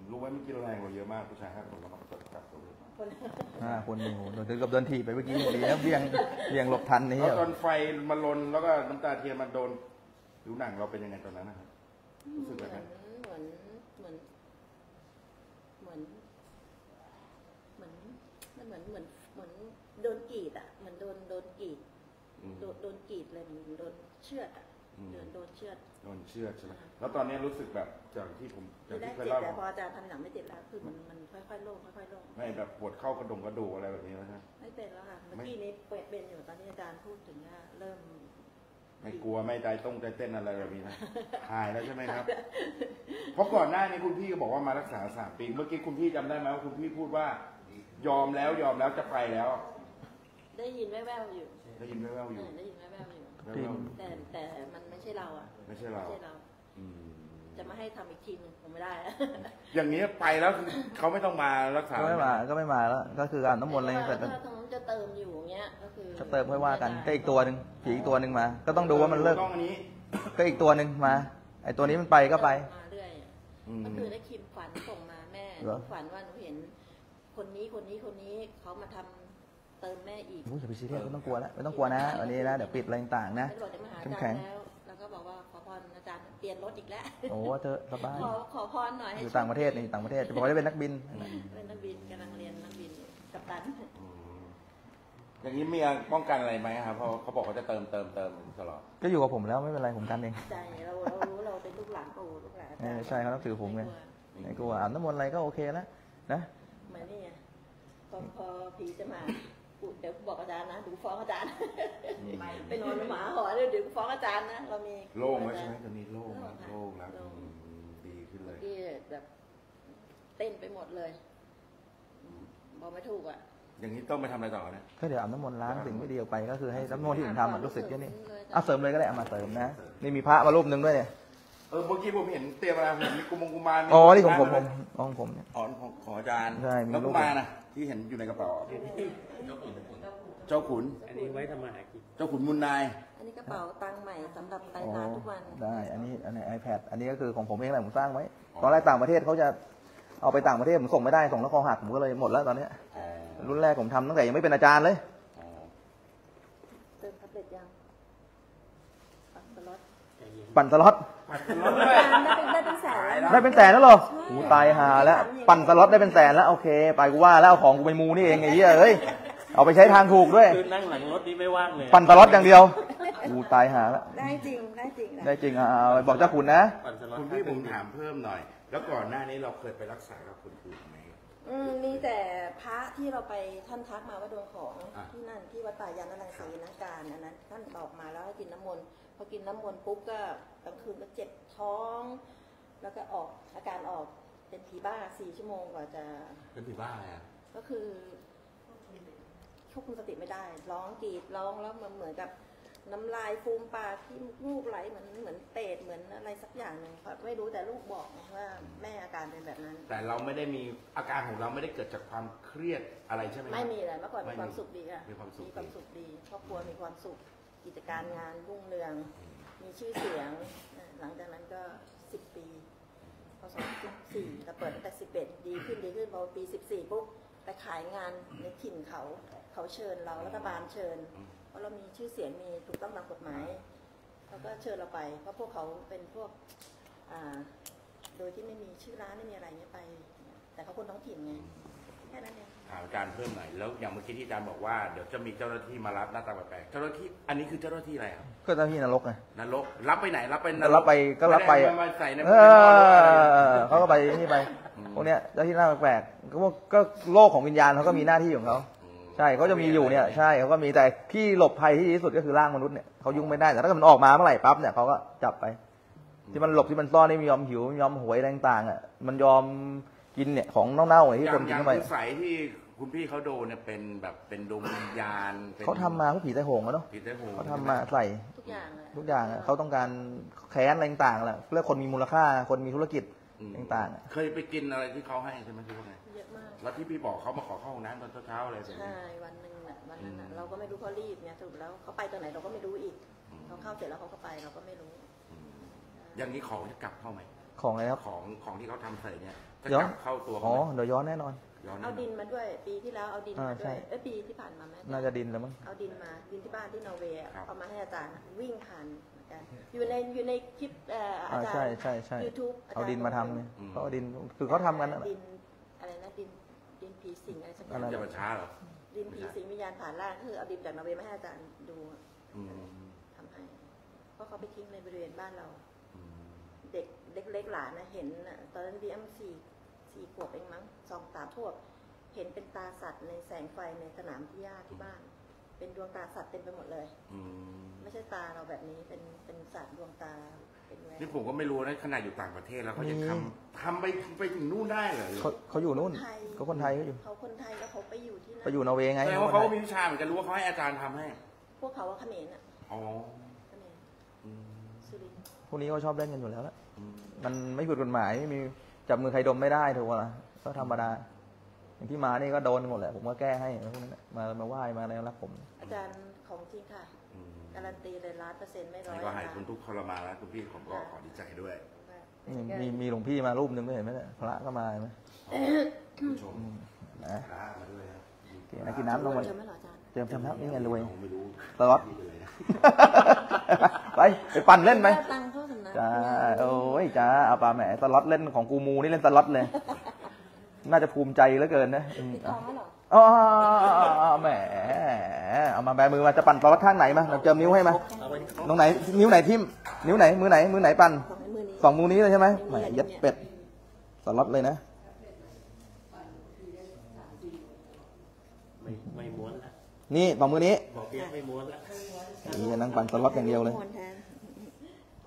รู้ไหมเมื่อกี้เราแรงกว่าเยอะมากผู้ชาย5 คนเราต้องจับตัว5 คนโอ้โหโดนกับโดนถีบไปเมื่อกี้ดีนะเบี่ยงหลบทันนี่แล้วตอนไฟมันลนแล้วก็น้ำตาเทียนมันโดนผิวหนังเราเป็นยังไงตอนนั้นนะครับรู้สึกแบบนั้นเหมือนโดนกรีดอ่ะเหมือนโดนกรีดโดนกรีดเลยโดนเชือดอ่ะโดนเชือดใช่ไหมแล้วตอนนี้รู้สึกแบบจากที่ผมจากที่เคยเล่าพออาจารย์ทำหนังไม่ติดแล้วคือมันค่อยๆโล่งค่อยๆโล่งไม่แบบปวดเข้ากระดงกระดูอะไรแบบนี้แล้วใช่ไหมไม่เป็นแล้วค่ะเมื่อกี้นี้เป็นอยู่ตอนนี้อาจารย์พูดถึงว่าเริ่มไม่กลัวไม่ใจต้องใจเต้นอะไรแบบนี้นะหายแล้วใช่ไหมครับเพราะก่อนหน้านี้คุณพี่ก็บอกว่ามารักษา3 ปีเมื่อกี้คุณพี่จำได้ไหมว่าคุณพี่พูดว่ายอมแล้วจะไปแล้วได้ยินแว่วๆอยู่แต่มันไม่ใช่เราอ่ะจะมาให้ทำอีกทีนึงผมไม่ได้อย่างนี้ไปแล้วเขาไม่ต้องมารักษาก็ไม่มาแล้วก็คือการน้ำมนต์อะไรเสร็จแล้วถ้าผมจะเติมอยู่เงี้ยก็คือจะเติมค่อยว่ากันก็อีกตัวหนึ่งผีอีกตัวหนึ่งมาก็ต้องดูว่ามันเลิกก็อีกตัวหนึ่งมาไอตัวนี้มันไปก็ไปมาเรื่อยก็คือได้คิมฝันส่งมาแม่ฝันว่าหนูเห็นคนนี้เขามาทำเติมแม่อีกอย่าไปซีเรียสไม่ต้องกลัวแล้วไม่ต้องกลัวนะวันนี้นะเดี๋ยวปิดอะไรต่างๆนะเข้มแข็งแล้วก็บอกว่าขอพรอาจารย์เปลี่ยนรถอีกแล้วโอ้เธอสบายขอพรหน่อยอยู่ต่างประเทศนี่ต่างประเทศจะบอกได้เป็นนักบินกำลังเรียนนักบินกัปตันอย่างนี้มีป้องกันอะไรไหมครับเพราะเขาบอกเขาจะเติมตลอดก็อยู่กับผมแล้วไม่เป็นไรผมกันเองใจเรารู้เราเป็นลูกหลานปู่ลูกหลานใช่เขาต้องถือผมไงไอ้กูอาบน้ำมนต์อะไรก็โอเคแล้วนะเหมือนนี่ไงพอผีจะมาเดี๋ยวบอกอาจารย์นะดูฟ้องอาจารย์ไปนอนหมาหอนเดี๋ยวฟ้องอาจารย์นะเรามีโล่งแล้วใช่ไหมตอนนี้โล่งแล้วดีขึ้นเลยที่แบบเต้นไปหมดเลยบอกไม่ถูกอ่ะ อย่างนี้ต้องไปทำอะไรต่อนะก็เดี๋ยวอาบน้ำมนต์ล้างสิ่งไม่ดีออกไปก็คือให้น้ำมนต์ที่ผมทำอ่ะรู้สึกแค่นี้เอาเสริมเลยก็ได้เอามาเสริมนะนี่มีพระมารูปหนึ่งด้วยเนี่ยเมื่อกี้ผมเห็นเตรียมมาผมมีกุมารอ๋อนี่ของผมเนี่ยอ๋อของอาจารย์ใช่มีกุมารนะที่เห็นอยู่ในกระเป๋าเจ้าขุนอันนี้ไว้ทำมาหากินเจ้าขุนมุนนายอันนี้กระเป๋าตังค์ใหม่สำหรับไปมาทุกวันได้อันนี้ iPad อันนี้ก็คือของผมเองแหละผมสร้างไว้ตอนแรกต่างประเทศเขาจะเอาไปต่างประเทศผมส่งไม่ได้ส่งแล้วคอหักผมก็เลยหมดแล้วตอนนี้รุ่นแรกผมทำตั้งแต่ยังไม่เป็นอาจารย์เลยเติมแท็บเล็ตยังปั่นสล็อตปั่นสล็อตได้เป็นแสนแล้วหรอกูตายหาแล้วปั่นสล็อตได้เป็นแสนแล้วโอเคไปกูว่าแล้วเอาของกูไปมูนี่เองไอ้เหี้ยเอ้ยเอาไปใช้ทางถูกด้วยคือนั่งหลังรถนี่ไม่ว่างเลยปั่นสล็อตอย่างเดียวกูตายหาแล้วได้จริงได้จริงได้จริงบอกเจ้าคุณนะคุณพี่ผมถามเพิ่มหน่อยแล้วก่อนหน้านี้เราเคยไปรักษากับคุณครูไหมมีแต่พระที่เราไปท่านทักมาว่าดวงของที่นั่นที่วัดป่ายานรังสีนักการอันนั้นท่านตอบมาแล้วให้กินน้ำมนต์พอกินน้ำมนต์ปุ๊บก็กลางคืนก็เจ็บท้องแล้วก็ออกอาการออกเป็นผีบ้า4 ชั่วโมงกว่าจะเป็นผีบ้าอะไรอ่ะก็คือควบคุมสติไม่ได้ร้องกรีดร้องแล้วมันเหมือนกับน้ำลายฟูมปากที่ลูกไหลเหมือนเปรตเหมือนอะไรสักอย่างหนึ่งไม่รู้แต่ลูกบอกว่าแม่อาการเป็นแบบนั้นแต่เราไม่ได้มีอาการของเราไม่ได้เกิดจากความเครียดอะไรใช่ไหมไม่มีอะไรเมื่อก่อนมีความสุขดีอะมีความสุขดีครอบครัวมีความสุขกิจการงานรุ่งเรืองมีชื่อเสียงหลังจากนั้นก็10 ปีพอ24เราเปิดตั้งแต่11ดีขึ้นพอปี14ปุ๊บไปขายงานในถิ่นเขาเชิญเรารัฐบาลเชิญเพราะเรามีชื่อเสียงมีถูกต้องตามกฎหมายเขาก็เชิญเราไปเพราะพวกเขาเป็นพวกโดยที่ไม่มีชื่อร้านไม่มีอะไรเนี่ยไปแต่เขาคนท้องถิ่นไงแค่นั้นเองถามอาจารย์เพิ่มหน่อยแล้วอย่างเมื่อกี้ที่อาจารย์บอกว่าเดี๋ยวจะมีเจ้าหน้าที่มารับหน้าตาแปลกเจ้าหน้าที่อันนี้คือเจ้าหน้าที่อะไรครับเจ้าหน้าที่นรกไงนรกรับไปไหนรับไปนรกรับไปก็รับไปเขาก็ไปนี่ไปพวกเนี้ยเจ้าที่หน้าแปลกก็โลกของวิญญาณเขาก็มีหน้าที่ของเขาใช่เขาจะมีอยู่เนี่ยใช่เขาก็มีแต่ที่หลบภัยที่ดีที่สุดก็คือร่างมนุษย์เนี่ยเขายุ่งไม่ได้แต่ถ้ามันออกมาเมื่อไหร่ปั๊บเนี่ยเขาก็จับไปที่มันหลบที่มันซ่อนนี่ยอมหิวยอมหวยต่างๆอ่ะมันยอมกินเนี่ยของเน่าๆที่คนกินเข้าไปอย่างสายที่คุณพี่เขาโดนเนี่ยเป็นแบบเป็นดวงวิญญาณเขาทำมาพวกผีไต้หงอะเนาะผีไต้หงเขาทำมาใส่ทุกอย่างอ่ะเขาต้องการแค้นอะไรต่างๆแหละเพื่อคนมีมูลค่าคนมีธุรกิจต่างๆเคยไปกินอะไรที่เขาให้ใช่ไหมที่ว่าไงเยอะมากแล้วที่พี่บอกเขามาขอเข้าห้องน้ำตอนเช้าๆอะไรแบบนี้ใช่วันหนึ่งน่ะวันนั้นน่ะเราก็ไม่รู้เขารีบเนี่ยถูกแล้วเขาไปตอนไหนเราก็ไม่รู้อีกเขาเข้าเสร็จแล้วเขาก็ไปเราก็ไม่รู้อย่างนี้ของจะกลับเข้าไหมของอะไรครับของที่เขาทำใส่เนี่ยจะกลับเข้าตัวเขาอ๋อเดี๋ยวย้อนแน่นอนเอาดินมาด้วยปีที่แล้วเอาดินมาด้วยปีที่ผ่านมาแม่น่าจะดินแล้วมั้งเอาดินมาดินที่บ้านที่นอร์เวย์เอามาให้อาจารย์วิ่งผ่านอยู่ในคลิปอาจารย์ใช่ YouTube เอาดินมาทำเนี่ยเขาเอาดินคือเขาทำกันอะไรนะดินผีสิงอะไรสักอย่างจะมาช้าหรอดินผีสิงวิญญาณผ่านล่าคือเอาดินจากนอร์เวย์มาให้อาจารย์ดูทำให้เพราะเขาไปทิ้งในบริเวณบ้านเราเด็กเล็กหลานนะเห็นตอนนั้นดีเอ็ม4 ขวบเองมั้ง2-3 ขวบเห็นเป็นตาสัตว์ในแสงไฟในสนามที่หญ้าที่บ้านเป็นดวงตาสัตว์เต็มไปหมดเลยไม่ใช่ตาเราแบบนี้เป็นสัตว์ดวงตาเป็นแม่นี่ผมก็ไม่รู้นะขนาดอยู่ต่างประเทศแล้วเขายังทำไปถึงนู่นได้เหรอเขาอยู่นู่นเขาคนไทยเขาคนไทยแล้วเขาไปอยู่ที่ไปอยู่นอร์เวย์ไงแต่ว่าเขามีวิชาเหมือนกันรู้ว่าเขาให้อาจารย์ทำให้พวกเขาว่าเขมรอ่ะอ๋อเขมรสุรินทร์พวกนี้เขาชอบเล่นกันอยู่แล้วละมันไม่ผิดกฎหมายไม่มีจับมือใครดมไม่ได้ถูกป่ะล่ะก็ธรรมดาอย่างที่มานี่ก็โดนหมดแหละผมก็แก้ให้พวกนั้นมาไหว้มาอะไรรับผมอาจารย์ของจริงค่ะการันตีเลย100%ไม่ร้อยก็หายคุณทุกทรมานแล้วคุณพี่ผมก็ขอดีใจด้วยมีหลวงพี่มารูปนึงไม่เห็นไหมเนี่ยพระก็มาไหมผู้ชมนะพระมาด้วยนะกินน้ำลงไปเจิมน้ำนี่ไงรวยตลอดไปปั่นเล่นไหมจ้าโอ้ยจ้าเอาปลาแหมตลอดเล่นของกูมูนี่เล่นตลอดเลยน่าจะภูมิใจเหลือเกินนะอ๋อแหมเอามาแบมือมาจะปั่นตลอดข้างไหนมาเจิมนิ้วให้มาตรงไหนนิ้วไหนทิ่มนิ้วไหนมือไหนปั่น2 มือนี้เลยใช่ไหมแหมยัดเป็ดตลอดเลยนะไม่ม้วนละนี่2 มือนี้บอกเยอะไม่ม้วนละนี่จะนั่งปั่นตลอดอย่างเดียวเลย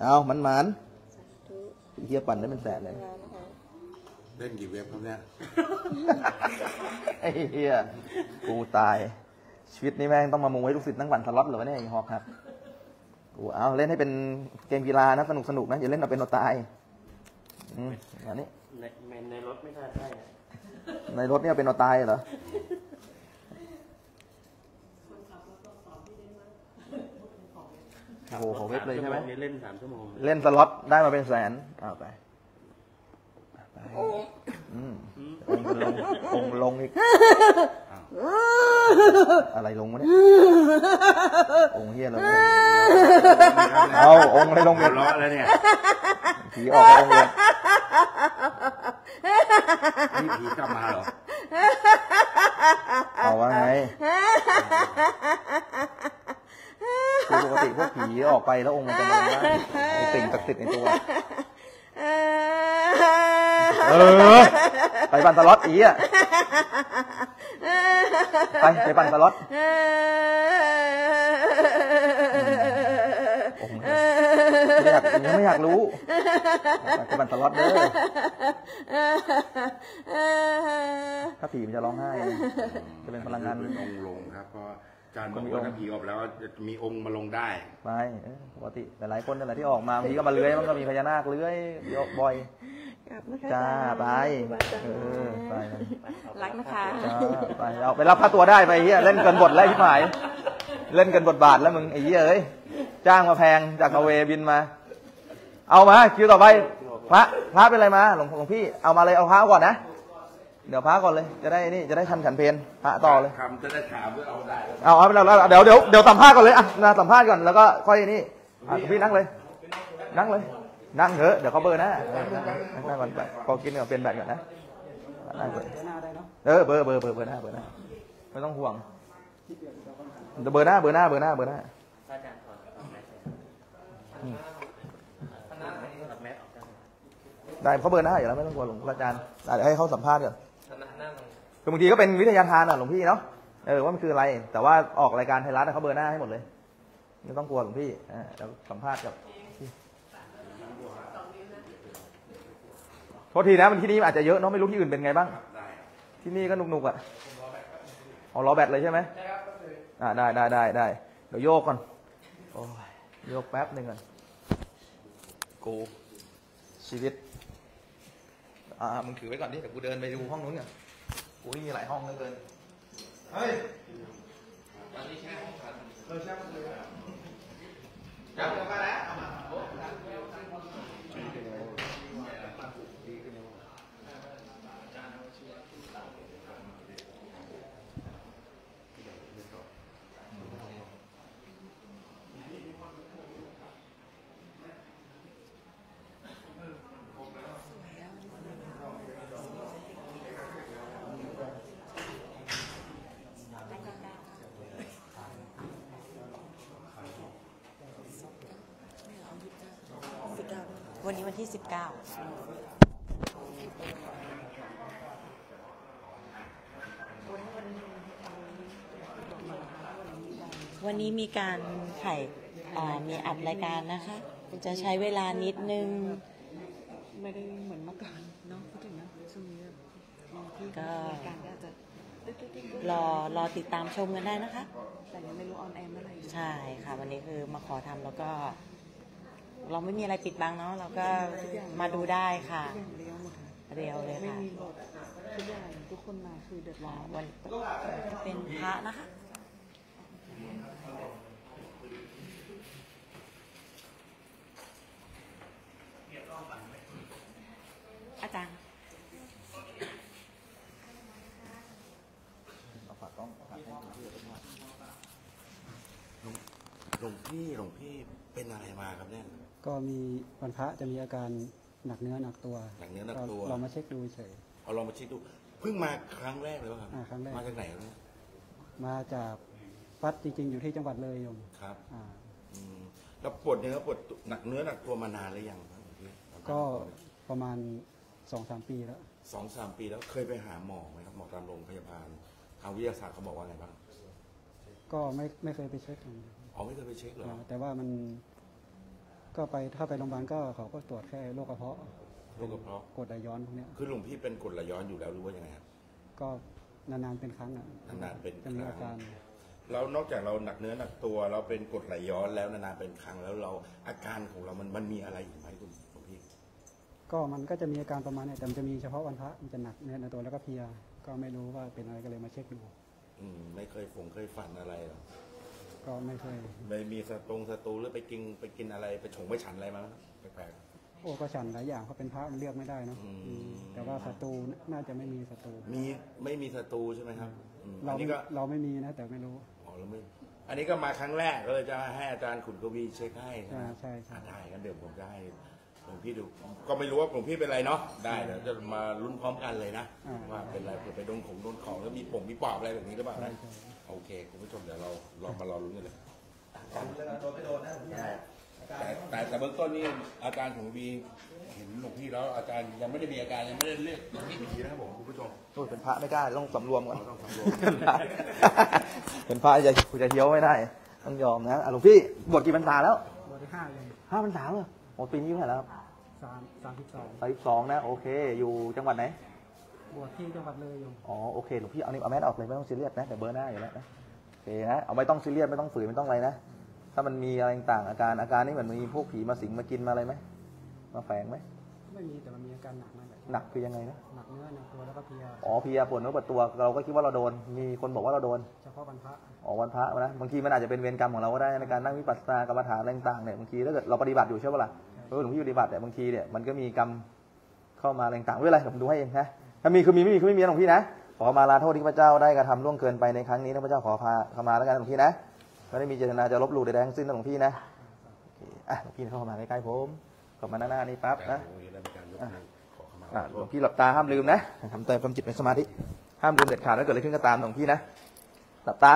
เอามันเฮียปั่นได้เป็นแสนเลย เล่นกี่เว็บครับเนี่ยไอ้เหี้ยกูตายชีวิตนี้แม่งต้องมามุงไว้ลูกศิษย์นั่งหวั่นสล็อตเหรอวะเนี่ยไอ้ฮอกครับกูเอาเล่นให้เป็นเกมกีฬานะสนุกสนุกนะอย่าเล่นเอาเป็นเอาตายอันนี้ในรถไม่น่าได้ในรถเนี่ยเป็นเอาตายเหรอโอ้โหขอเว็บเลยใช่ไหมเล่น3ชั่วโมงเล่นสล็อตได้มาเป็นแสนเอาไปลงอีกอะไรลงวะเนี่ยองเฮียลงเอาองอะไรลงเดือดร้อนแล้วเนี่ยผีออกองเลยนี่ผีกลับมาเหรอเอาว่าไงคือปกติพวกผีออกไปแล้วองมันจะลงได้ไอ้สิ่งศักดิ์สิทธิ์ในตัวไปปั่นสล็อตอีอ่ะไปปั่นสล็อตไม่อยากรู้ไปปั่นสล็อตเด้อถ้าผีมันจะร้องไห้จะเป็นพลังงานเป็นองค์ลงครับก็การบอกว่าถ้าผีออกแล้วจะมีองค์มาลงได้ไม่ปกติหลายๆคนนั่นแหละที่ออกมาผีก็มาเลื้อยมันก็มีพญานาคเลื้อยบ่อยจ้าไปรักนะคะไปเอาไปรับค่าตัวได้ไปเฮียเล่นเกินบทแล้วที่หมายเล่นเกินบทบาทแล้วมึงไอ้เฮียเอ้ยจ้างมาแพงจากนอร์เวย์บินมาเอามาคิวต่อไปพระเป็นอะไรมาหลวงพี่เอามาเลยเอาพระก่อนนะเดี๋ยวพระก่อนเลยจะได้นี่จะได้ทันฉันเพลพระต่อเลยทำจะได้ถามว่าเอาได้เอาเราเดี๋ยวสัมภาษณ์ก่อนเลยอ่ะนะสัมภาษณ์ก่อนแล้วก็ค่อยนี่พี่นั่งเลยนั่งเถอะเดี๋ยวเขาเบอร์นะนั่งก่อนไปพอกินก่อนเป็นแบตก่อนนะนั่งก่อนเบอร์หน้าไม่ต้องห่วงเบอร์หน้าได้เขาเบอร์หน้าอยู่แล้วไม่ต้องกลัวหลวงอาจารย์เดี๋ยวให้เขาสัมภาษณ์ก่อนคือบางทีก็เป็นวิทยาทานอ่ะหลวงพี่เนาะว่ามันคืออะไรแต่ว่าออกรายการไทยรัฐเขาเบอร์หน้าให้หมดเลยไม่ต้องกลัวหลวงพี่เดี๋ยวสัมภาษณ์กับพอทีนะมันที่นี่อาจจะเยอะเนาะไม่รู้ที่อื่นเป็นไงบ้างที่นี่ก็หนุกอ่ะเอาล้อแบตเลยใช่ไหมได้เดี๋ยวโยกก่อนโอ้ยโยกแป๊บหนึ่งก่อนกูชีวิตมึงถือไว้ก่อนดิเดี๋ยวกูเดินไปดูห้องนู้นก่อนกูนี่มีหลายห้องเลยเกินเฮ้ยตอนนี้แค่ห้องขันเราแช่มันเลยจับมาแล้วเอามาวันนี้วันที่19วันนี้มีการถ่ายมีอัดรายการนะคะจะใช้เวลานิดนึงไม่ได้เหมือนเมื่อก่อนเนาะพูดถึงนะช่วงนี้ก็รอติดตามชมกันได้นะคะแต่ยังไม่รู้ออนแอร์เมื่อไหร่ใช่ค่ะวันนี้คือมาขอทำแล้วก็เราไม่มีอะไรปิดบังเนาะเราก็มาดูได้ค่ะเรียวเลยค่ะทุกคนมาคือเดือดร้อนวันเป็นพระนะคะอาจารย์หลวงพี่เป็นอะไรมาครับเนี่ยก็มีวันพระจะมีอาการหนักเนื้อหนักตัวเรามาเช็คดูเฉยเอาลองมาเช็คดูเพิ่งมาครั้งแรกเลยครับครั้งแรกมาจากไหนครับมาจากวัดจริงๆอยู่ที่จังหวัดเลยโยมครับแล้วปวดเนื้อปวดหนักเนื้อหนักตัวมานานหรือยังครับก็ประมาณ 2-3 ปีแล้ว 2-3 ปีแล้วเคยไปหาหมอไหมครับหมอตามโรงพยาบาลทางวิทยาศาสตร์เขาบอกว่าไงบ้างก็ไม่เคยไปเช็คอ๋อไม่เคยไปเช็คเหรอแต่ว่ามันก็ไปถ้าไปโรงพยาบาลก็เขาก็ตรวจแค่โรคกระเพาะ โรคกระเพาะกรดไหลย้อนพวกนี้คือหลวงพี่เป็นกรดไหลย้อนอยู่แล้วรู้ว่ายังไงครับก็นานๆเป็นครั้งอ่ะนานๆเป็นครั้งอาการเรานอกจากเราหนักเนื้อหนักตัวเราเป็นกรดไหลย้อนแล้วนานๆเป็นครั้งแล้วเราอาการของเรามันมีอะไรอีกไหมคุณหลวงพี่ก็มันก็จะมีอาการประมาณนี้แต่มันจะมีเฉพาะวันพระมันจะหนักเนื้อหนักตัวแล้วก็เพลียก็ไม่รู้ว่าเป็นอะไรก็เลยมาเช็คดูไม่เคยฝันอะไรหรอก็ไม่เคยไม่มีศัตรูหรือไปกินอะไรไปฉันอะไรมาแปลกๆโอ้ก็ฉันหลายอย่างเขาเป็นพระมันเลือกไม่ได้เนาะแต่ว่าศัตรูน่าจะไม่มีศัตรูไม่มีศัตรูใช่ไหมครับเราไม่มีนะแต่ไม่รู้อ๋อเราไม่อันนี้ก็มาครั้งแรกก็เลยจะให้อาจารย์ขุนกวีเช็คให้ใช่ใช่ได้กันเดี๋ยวผมได้หลวงพี่ดูก็ไม่รู้ว่าหลวงพี่เป็นไรเนาะได้เดี๋ยวจะมาลุ้นพร้อมกันเลยนะว่าเป็นไรเผื่อไปโดนของแล้วมีป่งมีปอบอะไรแบบนี้หรือเปล่านะโอเคคุณผู้ชมเดี๋ยวเราลองมารอลุ้นกันเลยโดนไม่โดนนะแต่เบื้องต้นนี่อาการของวีเห็นหลวงพี่แล้วอาการยังไม่ได้มีอาการยังไม่ได้เลือดไม่มีนะครับผมคุณผู้ชมโทษเป็นพระไม่ได้ต้องสำรวมก่อนเป็นพระอย่าเหี้ยวไม่ได้ต้องยอมนะหลวงพี่บวชกี่พรรษาแล้วบวชได้5เลยพรรษาเหรอโอ้ปีนี้เท่าไหร่แล้วครับ32นะโอเคอยู่จังหวัดไหนบวชที่จังหวัดเลยอยู่อ๋อโอเคหลวงพี่เอานี่เอาแมสออกเลยไม่ต้องซีเรียสนะแต่เบอร์หน้าอยู่แล้วนะโอเคนะเอาไม่ต้องซีเรียสไม่ต้องฝืนไม่ต้องอะไรนะถ้ามันมีอะไรต่างอาการนี่เหมือนมีพวกผีมาสิงมากินมาอะไรไหมมาแฝงไหมไม่มีแต่มันมีอาการหนักมากหนักคือยังไงนะหนักเนื้อหนักตัวแล้วก็เพลียอ๋อเพลียปวดเนื้อปวดตัวเราก็คิดว่าเราโดนมีคนบอกว่าเราโดนเฉพาะวันพระอ๋อวันพระนะบางทีมันอาจจะเป็นเวรกรรมของเราก็ได้ในการนั่งวิปัสสนากรรมฐานต่างๆเนี่ยบางทีถ้าเกิดเราปฏิบัติอยู่ใช่ป่ะล่ะหลวงพี่ปฏิบัติแต่บางทีเนี่ยมันก็มีกรรมเข้ามาต่างๆด้วยอะไรผมดูให้เองนะถ้ามีคือมีไม่มีคือไม่มีหลวงพี่นะขอมาลาโทษที่พระเจ้าได้กระทำล่วงเกินไปในครั้งนี้พระเจ้าขอขมาแล้วกันหลวงพี่นะไม่ได้มีเจตนาจะลบหลู่ใดๆทั้งสิ้นหลวงพี่นะอ่ะหลวงพี่เข้ามาใกล้ๆผมกลับมาหน้านี่ปั๊บนะหลวงพี่หลับตาห้ามลืมนะทำใจทำจิตเป็นสมาธิห้ามลืมเด็ดขาดถ้าเกิดอะไรขึ้นก็ตามหลวงพี่นะหลับตา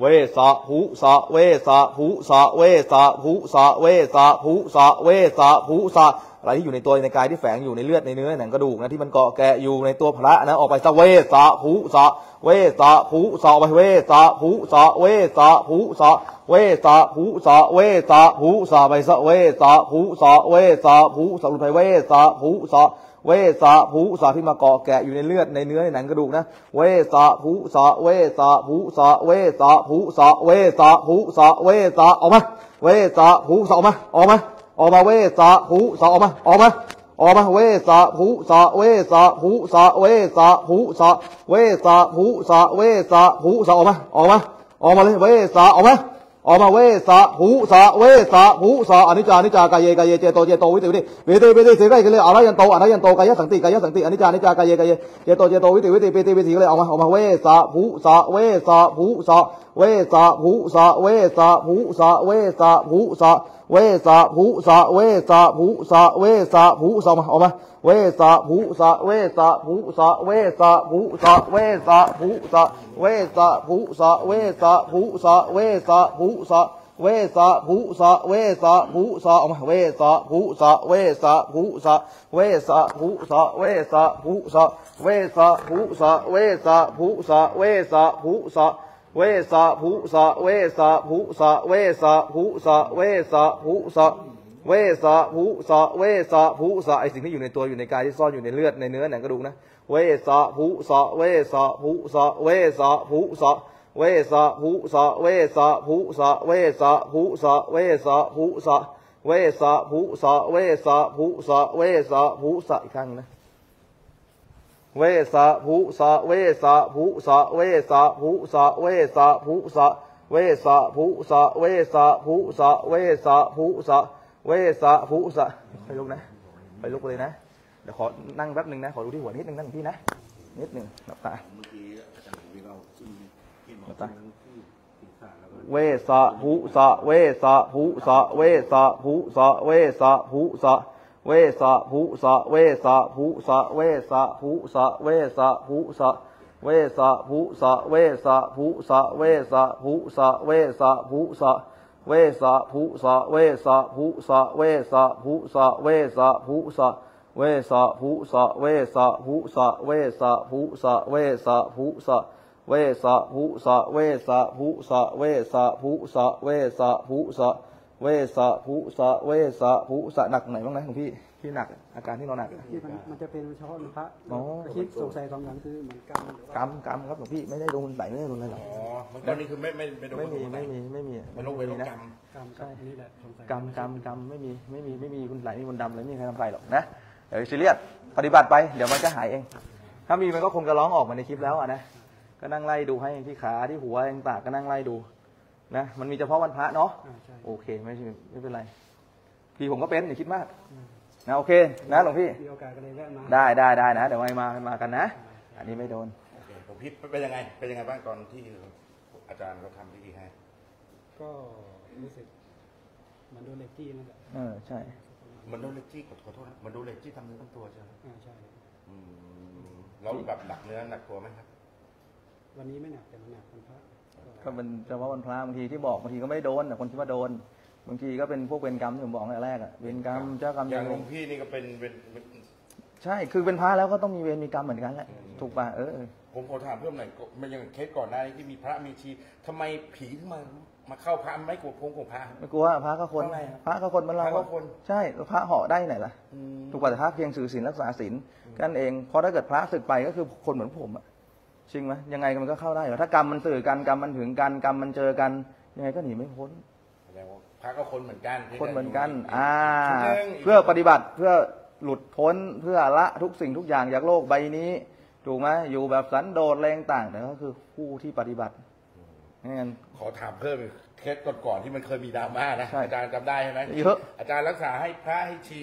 เวสะหูสะเวสะหูสะเวสะหูสะเวสะหูสะเวสะหูสะอะไรที่อยู่ในตัวในกายที่แฝงอยู่ในเลือดในเนื้อหนังกระดูกนะที่มันเกาะแกะอยู่ในตัวพระนะออกไปสะเวสะหูสะเวสะหูสะออกไปเวสะหูสะเวสะหูสะเวสะหูสะเวสะหูสะไปสะเวสะหูสะเวสะหูสะหลุดไปเวสะหูสะเวสะหูสะที่มาเกาะแกะอยู่ในเลือดในเนื้อในหนังกระดูกนะเวสะหูสะเวสะหูสะเวสะหูสะเวสะหูสะเวสะออกมาเวสะหูสะออกมาเวสะหูสะออกมาเวสะหูสะเวสะหูสะเวสะหูสะเวสะหูสะเวสะหูสะออกมาเลยเวสะออกมาเวสะหูสะเวสะหูสะอนิจจากายเยเจโตวิติเสกได้กันเลยอรหันโตอรหันโตกายสังติอนิจจาากายเยเจโตวิติปิติก็เลยออกมาเวสะหูสะเวสะหูสะเวสะหูสะเวสะหูสะเวสะหูสะเวสะหูสะเวสะหูสะเวสะหูสะออกมาเวสะหูสะเวสะหูสะเวสะหูสะเวสะหูสะเวสะหูสะเวสะหูสะเวสะหูสะเวสะหูสะเวสะหูสะออกมาเวสะหูสะเวสะหูสะเวสะหูสะเวสะหูสะเวสะหูสะเวสะหูสะเวสะหูสะเวสะหูสะเวสะหูสะเวสะหูสะเวสะหูสะเวสะหูสะเวสะหูสะไอสิ่งที่อยู่ในตัวอยู่ในกายที่ซ่อนอยู่ในเลือดในเนื้อหนังกระดูกนะเวสะหูสะเวสะหูสะเวสะหูสะเวสะหูสะเวสะหูสะเวสะหูสะเวสะหูสะเวสะหูสะเวสะหูสะเวสะหูสะอีกครั้งนะเวสะหูสะเวสะหูสะเวสะหูสะเวสะหูสะเวสะหูสะเวสะหูสะเวสะหูสะเวสะหูสะไปลุกนะไปลุกเลยนะเดี๋ยวขอนั่งแป๊บหนึ่งนะขอดูที่หัวนิดหนึ่งนั่งพี่นะนิดหนึ่งหลับตาหลับตาเวสะหูสะเวสะหูสะเวสะหูสะเวสะหูสะเวสะหูสะเวสะหูสะเวสะหูสะเวสะหูสะเวสะหูสะเวสะหูสะเวสะหูสะเวสะหูสะเวสะหูสะเวสะหูสะเวสะหูสะเวสะหูสะเวสะหูสะเวสะหูสะเวสะหูสะเวสะหูสะเวสะหูสะเวสะหูสะเวสะหูสะเวสะหูสะเวสะหูสะเวสะหูสะหนักไหนบ้างนะหลวงพี่ ที่หนักอาการที่เราหนักที่มันจะเป็นเฉพาะพระคิดสงสัยตอนหลังคือเหมือนกรรมกรรมครับหลวงพี่ไม่ได้ลงใส่ไม่ได้ลงอะไรหรอกอ๋อแล้วนี่คือไม่มีไม่ลงเวรกรรมใช่นี่แหละกรรมไม่มีคนใส่ไม่มีคนดำเลยไม่มีใครทำใส่หรอกนะเดี๋ยวซีเรียสปฏิบัติไปเดี๋ยวมันจะหายเองถ้ามีมันก็คงจะร้องออกมาในคลิปแล้วอ่ะนะก็นั่งไล่ดูให้ที่ขาที่หัวต่างๆก็นั่งไล่ดูนะมันมีเฉพาะวันพระเนาะโอเคไม่เป็นไรพี่ผมก็เป็นอย่าคิดมากนะโอเคนะหลวงพี่มีโอกาสกันเลยแวะมาได้นะเดี๋ยวมากันนะอันนี้ไม่โดนหลวงพี่เป็นยังไงบ้างตอนที่อาจารย์เขาทำพิธีให้ก็รู้สึกมันโดนเล็กจี้นั่นแหละใช่มันโดนเล็กจี้ขอโทษมันโดนเล็กจี้ทำเนื้อทำตัวใช่ไหมใช่เราแบบหนักเนื้อหนักตัวไหมครับวันนี้ไม่หนักแต่มันหนักวันพระก็เป็นเฉพาะวันพระบางทีที่บอกบางทีก็ไม่โดนแต่คนที่ว่าโดนบางทีก็เป็นพวกเวรกรรมที่ผมบอกแรกอะเวรกรรมเจ้ากรรมอย่างหลวงพี่นี่ก็เป็นใช่คือเป็นพระแล้วก็ต้องมีเวรมีกรรมเหมือนกันแหละถูกป่ะผมขอถามเพิ่มหน่อยมันยังเคสก่อนหน้านี้ที่มีพระมีชีทำไมผีถึงมาเข้าพระไม่กลัวพงกลัวพระไม่กลัวพระก็คนพระก็คนมันเราก็คนใช่พระห่อได้ไหนล่ะถูกป่ะแต่พระเพียงสื่อศีลรักษาศีลกันเองเพราะถ้าเกิดพระสึกไปก็คือคนเหมือนผมอะจริงไหมยังไงมันก็เข้าได้หรอถ้ากรรมมันสื่อกันกรรมมันถึงกันกรรมมันเจอกันยังไงก็หนีไม่พ้นพระก็คนเหมือนกันเพื่อปฏิบัติเพื่อหลุดพ้นเพื่อละทุกสิ่งทุกอย่างจากโลกใบนี้ถูกไหมอยู่แบบสันโดษแรงต่างแต่ก็คือผู้ที่ปฏิบัติงั้นขอถามเพิ่มเคสก่อนๆที่มันเคยมีดราม่านะอาจารย์จำได้ใช่ไหมอาจารย์รักษาให้พระให้ชี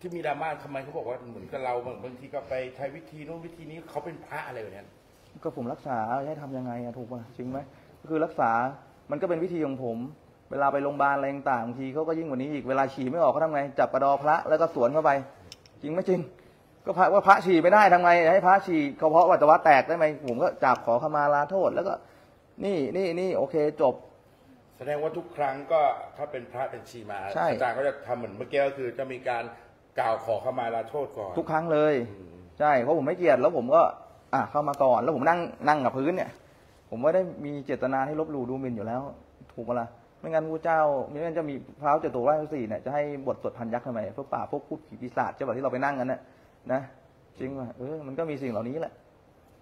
ที่มีดราม่าทำไมเขาบอกว่าเหมือนกับเราบางทีก็ไปใช้วิธีนู้นวิธีนี้เขาเป็นพระอะไรอย่างเงี้ยก็ผมรักษาให้ทำยังไงถูกป่ะจริงไหมก็คือรักษามันก็เป็นวิธีของผมเวลาไปโรงพยาบาลอะไรต่างบางทีเขาก็ยิ่งกว่านี้อีกเวลาฉี่ไม่ออกเขาทำไงจับกระดอพระแล้วก็สวนเข้าไปจริงไม่จริงก็พระว่าพระฉี่ไม่ได้ทำไงให้พระฉี่กระเพาะวัตวะแตกได้ไหมผมก็จับขอขมาลาโทษแล้วก็นี่โอเคจบแสดงว่าทุกครั้งก็ถ้าเป็นพระเป็นชีมาอาจารย์ก็จะทำเหมือนเมื่อกี้ก็คือจะมีการกล่าวขอขมาลาโทษก่อนทุกครั้งเลยใช่เพราะผมไม่เกลียดแล้วผมก็เข้ามาก่อนแล้วผมนั่งกับพื้นเนี่ยผมไม่ได้มีเจตนาให้ลบหลู่ดูหมิ่นอยู่แล้วถูกปะล่ะไม่งั้นพระเจ้าไม่งั้นจะมีพระเจ้าตัวร้ายสี่เนี่ยจะให้บทสวดพันยักษ์ทำไมเพื่อป่าพวกพูดผีปีศาจเจ้าแบบที่เราไปนั่งกันน่ะนะจริงป่ะมันก็มีสิ่งเหล่านี้แหละ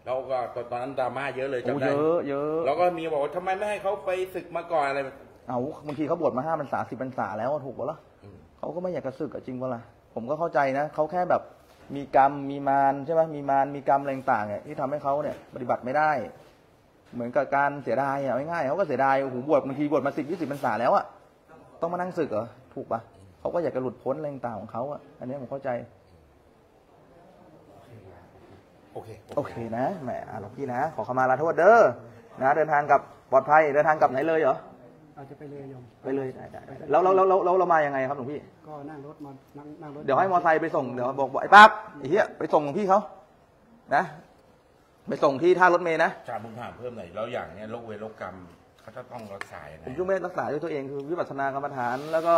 เราก็ตอนนั้นดราม่าเยอะเลยจำได้เยอะเราก็มีบอกว่าทำไมไม่ให้เขาไปศึกมาก่อนอะไรเอาบางทีเขาบวชมา5 พรรษา 10 พรรษาแล้วถูกปะล่ะเขาก็ไม่อยากจะศึกจริงปะล่ะผมก็เข้าใจนะเขาแค่แบบมีกรรมมีมารใช่ไหมมีมารมีกรรมอะไรต่างเนี่ยที่ทำให้เขาเนี่ยปฏิบัติไม่ได้เหมือนกับการเสียดายอ่ะง่ายๆเขาก็เสียดายโอ้โหบวชบางทีบวชมา10-20 พรรษาแล้วอ่ะต้องมานั่งศึกเหรอถูกป่ะเขาก็อยากจะหลุดพ้นแรงต่างของเขาอ่ะอันนี้ผมเข้าใจโอเคนะแหมหลวงพี่นะขอขมาลาโทษเด้อนะเดินทางกับปลอดภัยเดินทางกลับไหนเลยเหรออาจจะไปเลยยมไปเลยได้แล้วเรามายังไงครับหลวงพี่ก็นั่งรถมานั่งรถเดี๋ยวให้มอเตอร์ไซค์ไปส่งเดี๋ยวบอกไอ้ปั๊บไอ้เหี้ยไปส่งหลวงพี่เขานะไปส่งที่ท่ารถเมล์นะจ่าบุญถามเพิ่มหน่อยแล้วอย่างเนี้ยโรคเวรโรคกรรมเขาจะต้องรักษาผมยุ่งไม่รักษาด้วยตัวเองคือวิปัสสนากรรมฐานแล้วก็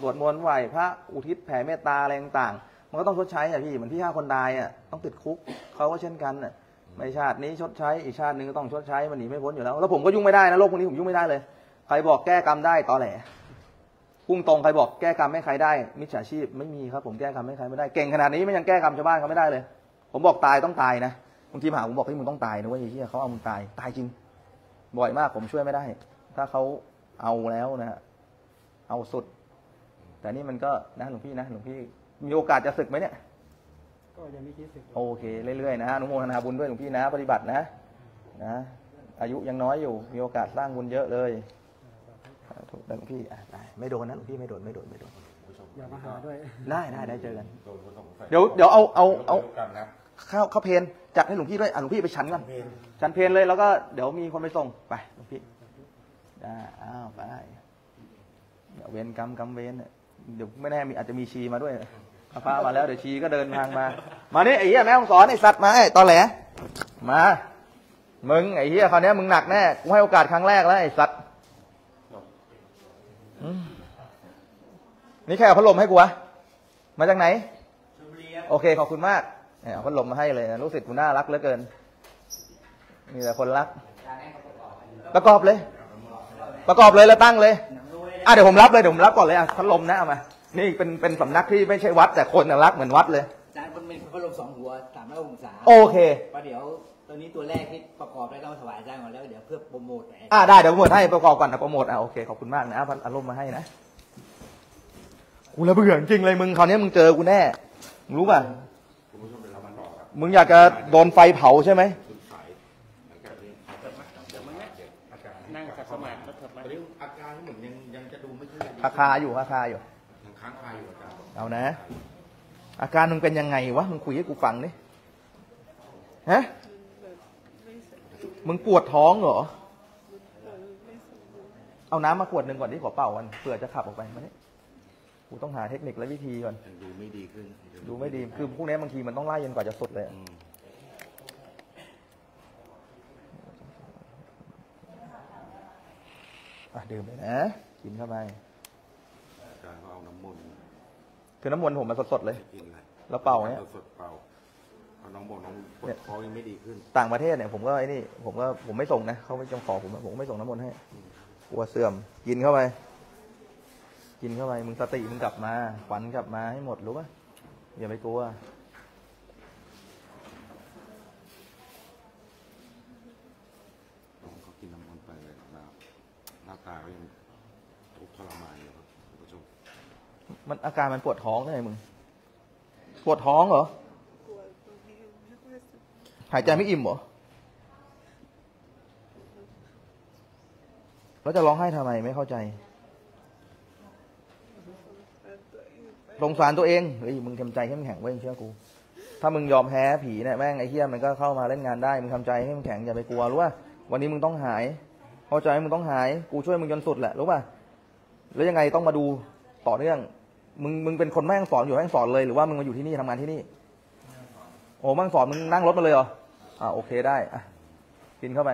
สวดมนต์ไหว้พระอุทิศแผ่เมตตาอะไรต่างๆมันก็ต้องชดใช้อะพี่เหมือนที่ฆ่าคนตายอะต้องติดคุกเขาก็เช่นกันอะไม่ชาตินี้ชดใช้อีกชาตินึงก็ต้องชดใช้มันหนีไม่พ้นอยู่แล้วผมก็ยุ่งไม่ได้นะโรคพวกนี้ผมยุ่งไม่ได้เลยใครบอกแก้กรรมได้ตอแหลพุ่งตรงใครบอกแก้กรรมให้ใครได้มิจฉาชีพไม่มีครับผมแก้กรรมให้ใครไม่ได้เก่งขนาดนี้ไม่ยังแก้กรรมชาวบ้านเขาไม่ได้เลยผมบอกตายต้องตายนะบางทีมหาผมบอกที่มึงต้องตายนะเว้ยที่เขาเอามึงตายตายจริงบ่อยมากผมช่วยไม่ได้ถ้าเขาเอาแล้วนะเอาสุดแต่นี่มันก็นะหลวงพี่นะหลวงพี่มีโอกาสจะศึกไหมเนี่ยก็ยังไม่คิดศึกโอเคเรื่อยๆนะอนุโมทนาบุญด้วยหลวงพี่นะปฏิบัตินะอายุยังน้อยอยู่มีโอกาสสร้างบุญเยอะเลยถูกหลวงพี่ไม่โดนนะหลวงพี่ไม่โดนอย่ามาหาด้วยได้เจอกันเดี๋ยวเอาเข้าเพลจัดให้หลวงพี่ด้วยหลวงพี่ไปชั้นก่อนชั้นเพลเลยแล้วก็เดี๋ยวมีคนไปส่งไปหลวงพี่ได้อ้าวไปเดี๋ยวเวรกรรมเวรเดี๋ยวไม่แน่มีอาจจะมีชีมาด้วยพามาแล้วเดี๋ยวชีก็เดินทางมานี่ไอ้เหี้ยแม่ของสอนไอ้สัตว์มาไอ้ตอนแหลมามึงไอ้เหี้ยคราวนี้มึงหนักแน่กูให้โอกาสครั้งแรกแล้วไอ้สัตว์นี่แค่เอาพัดลมให้กูวะมาจากไหนโอเคขอบคุณมากเอาพัดลมมาให้เลยนะรู้สึกกูน่ารักเหลือเกินมีแต่คนรักประกอบเลยแล้วตั้งเลยเดี๋ยวผมรับก่อนเลยพัดลมนะเอามา นี่เป็นสำนักที่ไม่ใช่วัดแต่คนรักเหมือนวัดเลยอาจารย์มันเป็นพระลมสองหัว360 องศาโอเคประเดี๋ยวตัวนี้ตัวแรกที่ประกอบได้ต้องถวายอาจารย์ก่อนแล้วเดี๋ยวเพื่อโปรโมทได้เดี๋ยวโปรโมทให้ประกอบก่อนนะโปรโมทโอเคขอบคุณมากนะพัดอารมณ์มาให้นะกูระเบื่อจริงเลยมึงคราวนี้มึงเจอกูแน่มึงรู้ป่ะมึงอยากจะโดนไฟเผาใช่ไหมนั่งสมาธิแล้วเถิดมาอาการเหมือนยังจะดูไม่ขึ้นคาอยู่ยังค้างคาอยู่อาการเอานะอาการมึงเป็นยังไงวะมึงคุยให้กูฟังดิฮะมึงปวดท้องเหรอเอาน้ำมาขวดหนึ่งก่อนที่ขอเป่ากันเผื่อจะขับออกไปมาเนี่ยกูต้องหาเทคนิคและวิธีก่อนดูไม่ดีขึ้นดูไม่ดีคือพวกนี้บางทีมันต้องไล่ยันกว่าจะสุดเลยดื่มเลยนะกินเข้าไปอาจารย์ก็เอาน้ำมนต์คือน้ำมนต์ผมมาสดๆเลยแล้วเป่าเนี่ยสดๆเป่าเอาน้ำมนต์น้ำปวดคอยังไม่ดีขึ้นต่างประเทศเนี่ยผมก็ไอ้นี่ผมไม่ส่งนะเขาไม่จงขอผมไม่ส่งน้ำมนต์ให้กลัวเสื่อมกินเข้าไปมึงสติมึงกลับมาขวัญกลับมาให้หมดรู้ป่ะอย่าไปกลัวตาก็ยังทุกทรมานอยู่ครับผู้ชมมันอาการมันปวดท้องได้ไงมึงปวดท้องเหรอหายใจไม่อิ่มเหรอแล้วจะร้องไห้ทำไมไม่เข้าใจสงสารตัวเองเฮ้ยมึงทำใจให้มันแข็งไว้เชื่อกูถ้ามึงยอมแพ้ผีเนี่ยแม่งไอ้เหี้ยมันก็เข้ามาเล่นงานได้มึงทำใจให้มันแข็งอย่าไปกลัวรู้ว่าวันนี้มึงต้องหายเข้าใจมึงต้องหายกูช่วยมึงจนสุดแหละรู้ป่ะแล้วยังไงต้องมาดูต่อเนื่องมึงเป็นคนแม่งสอนอยู่แม่งสอนเลยหรือว่ามึงมาอยู่ที่นี่ทำงานที่นี่โอ้แม่งสอนมึงนั่งรถมาเลยเหรอโอเคได้กินเข้าไป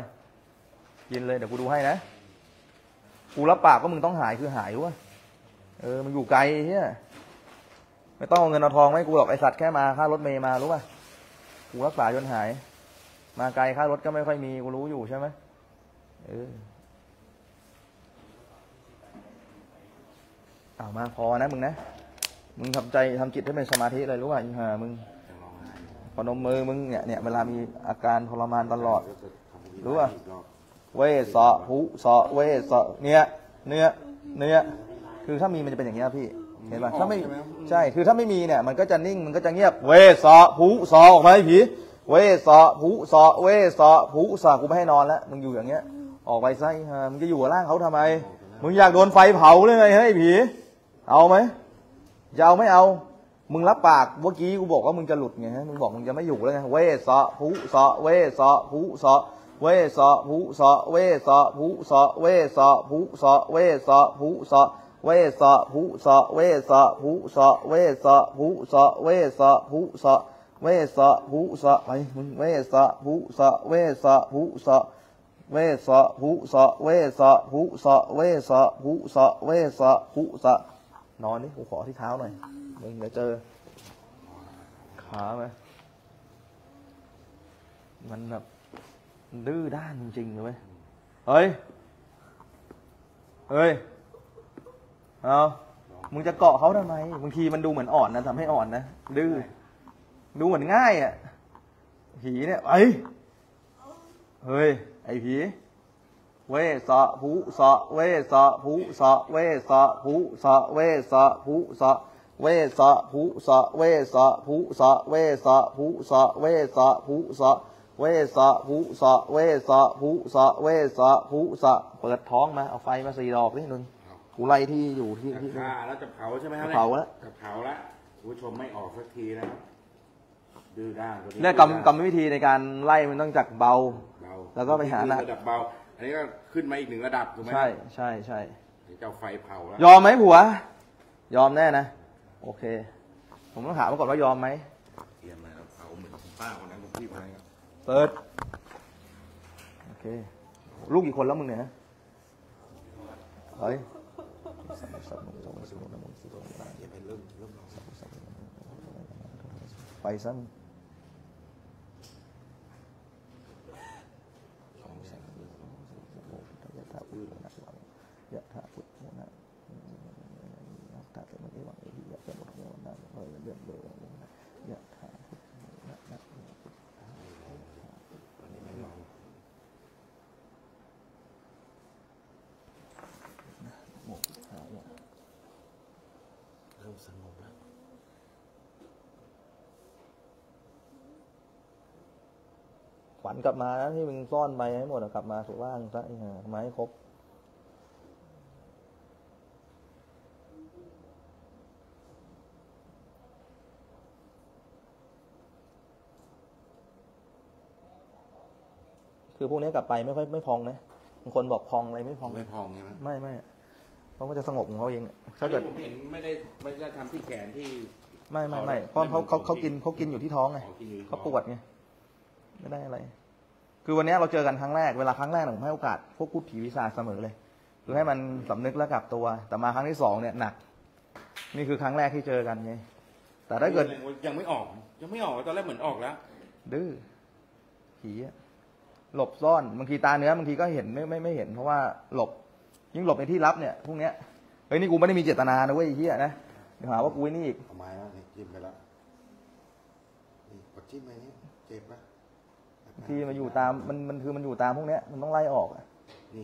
กินเลยเดี๋ยวกูดูให้นะกูรับปากว่ามึงต้องหายคือหายรู้ป่ะมึงอยู่ไกลเฮียไม่ต้องเอาเงินเอาทองไม่กูหรอกไอสัตว์แค่มาค่ารถเมย์มารู้ป่ะกูรักษาจนหายมาไกลค่ารถก็ไม่ค่อยมีกูรู้อยู่ใช่ไหมเอามาพอนะมึงนะมึงทำใจทำจิตให้เป็นสมาธิเลยรู้ป่ะมึงพนมมือมึงเนี่ยเวลามีอาการทรมานตลอดรู้ป่ะเวสะหุสะเวสะเนื้อคือถ้ามีมันจะเป็นอย่างนี้พี่เห็นป่ะถ้าไม่ใช่คือถ้าไม่มีเนี่ยมันก็จะนิ่งมันก็จะเงียบเวสะหุสะออกมาผีเวสะผูสะเวสะผูสะกูไม่ให้นอนแล้วมึงอยู่อย่างเงี้ยออกไปไส้มึงจะอยู่กับร่างเขาทำไมมึงอยากโดนไฟเผาเลยไงเฮ้ยผีเอาไหมจะเอาไม่เอามึงรับปากเมื่อกี้กูบอกว่ามึงจะหลุดไงฮะมึงบอกมึงจะไม่อยู่แล้วไงเวสะผูสะเวสะผูสะเวสะผูสะเวสะผูสะเวสะผูสะเวสะผูสะเวสะผูสะเวสะผูสะเวสะผูสะเวสะผูสะเวสะผูสะไปมึงเวสะผูสะเวสะผูสะเวสะผูสะเวสะผูสะเวสะผูสะเวสะผูสะนอนนี่กูขอที่เท้าหน่อยมึงเดี๋ยวเจอขาไหมมันแบบดื้อด้านจริงๆเลยไหมเฮ้ยเอามึงจะเกาะเขาทำไมบางทีมันดูเหมือนอ่อนนะทำให้อ่อนนะดื้อดูเหมือนง่ายผีเนี่ยเฮ้ยไอ้ผีเวสะผูสะเวสะผูสะเวสะผูสะเวสะผูสะเวสะผูสะเวสะผูสะเวสะผูสะเวสะผูสะเวสะผูสะเวสะผูสะเวสะผูสะเปิดท้องมาเอาไฟมา4ดอกนิดนึงกูไล่ที่อยู่ที่ฆ่าแล้วจะเผาใช่ไหมครับจะเผาแล้วผู้ชมไม่ออกสักทีนะครับเนี่ยกรรมวิธีในการไล่มันต้องจากเบาแล้วก็ไปหาระดับเบาอันนี้ก็ขึ้นมาอีกหนึ่งระดับถูกไหมใช่เจ้าไฟเผาแล้วยอมไหมผัวยอมแน่นะโอเคผมต้องถามก่อนว่ายอมไหมเตรียมมาเผาเหมือนป้าคนนั้นคนที่ไปเปิดโอเคลูกกี่คนแล้วมึงเนี่ยเฮ้ยไปสั้นยะถาพุทโธนะยะถาเตมะเอวัง ฝันกลับมานะที่มึงซ่อนไปให้หมดกลับมาสู่ร่างซะมาให้ครบคือพวกนี้กลับไปไม่ค่อยไม่พองนะบางคนบอกพองอะไรไม่พองไม่พองใช่ไหมไม่เพราะมันจะสงบของเขาเองถ้าเกิดผมเห็นไม่ได้ทำที่แขนที่ไม่เพราะเขากินอยู่ที่ท้องไงเขาปวดไงไม่ได้อะไรคือวันนี้เราเจอกันครั้งแรกเวลาครั้งแรกผมให้โอกาสพวกพูดผีวิชาเสมอเลยคือให้มันสำนึกแล้วกลับตัวแต่มาครั้งที่สองเนี่ยหนักนี่คือครั้งแรกที่เจอกันไงแต่ถ้าเกิดยังไม่ออกตอนแรกเหมือนออกแล้วดื้อผีหลบซ่อนบางทีตาเนื้อบางทีก็เห็นไม่เห็นเพราะว่าหลบยิ่งหลบในที่ลับเนี่ยพวกเนี้ยเฮ้ยนี่กูไม่ได้มีเจตนานะเว้ยไอ้เหี้ยนะเดี๋ยวหาว่ากูนี่อีกทำไมล่ะนี่จิ้มไปแล้วนี่กดจิ้มไปนี่เจ็บป่ะที่มันอยู่ตามมันอยู่ตามพวกเนี้ยมันต้องไล่ออก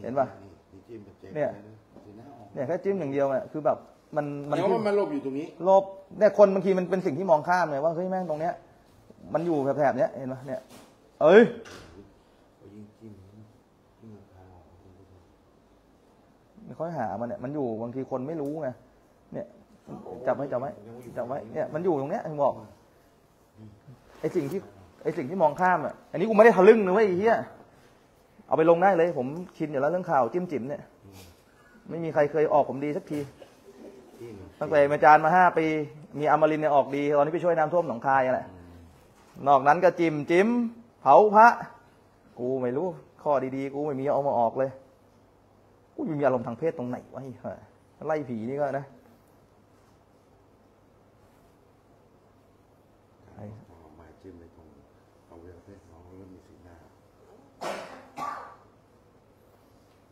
เห็นป่ะนี่จิ้มไปเจ็บเนี่ยแค่จิ้มอย่างเดียวอ่ะคือแบบมันแล้วมันหลบอยู่ตรงนี้หลบเนี่ยคนบางทีมันเป็นสิ่งที่มองข้ามเลยว่าเฮ้ยแม่งตรงเนี้ยมันอยู่แถบๆเนี้ยเห็นป่ะเนี่ยเอ้ยไม่ค่อยหามันเนี่ยมันอยู่บางทีคนไม่รู้ไงเนี่ยจับไว้เนี่ยมันอยู่ตรงเนี้ยผมบอกไอสิ่งที่มองข้ามอ่ะอันนี้กูไม่ได้ทะลึ่งนะเว้ยไอ้เหี้ยเอาไปลงได้เลยผมชินอยู่แล้วเรื่องข่าวจิ้มจิ๋มเนี่ยไม่มีใครเคยออกผมดีสักทีตั้งแต่อาจารย์มา5 ปีมีอมรินทร์เนี่ยออกดีตอนนี้ไปช่วยน้ำท่วมหนองคายอะไรนอกนั้นก็จิ้มเผาพระกูไม่รู้ข้อดีๆกูไม่มีเอามาออกเลยกูมีอารมณ์ทางเพศตรงไหนวะไล่ผีนี่ก็นะมาจิ้มในตรงเอาเวลาเพศน้องเริ่มมีสีหน้า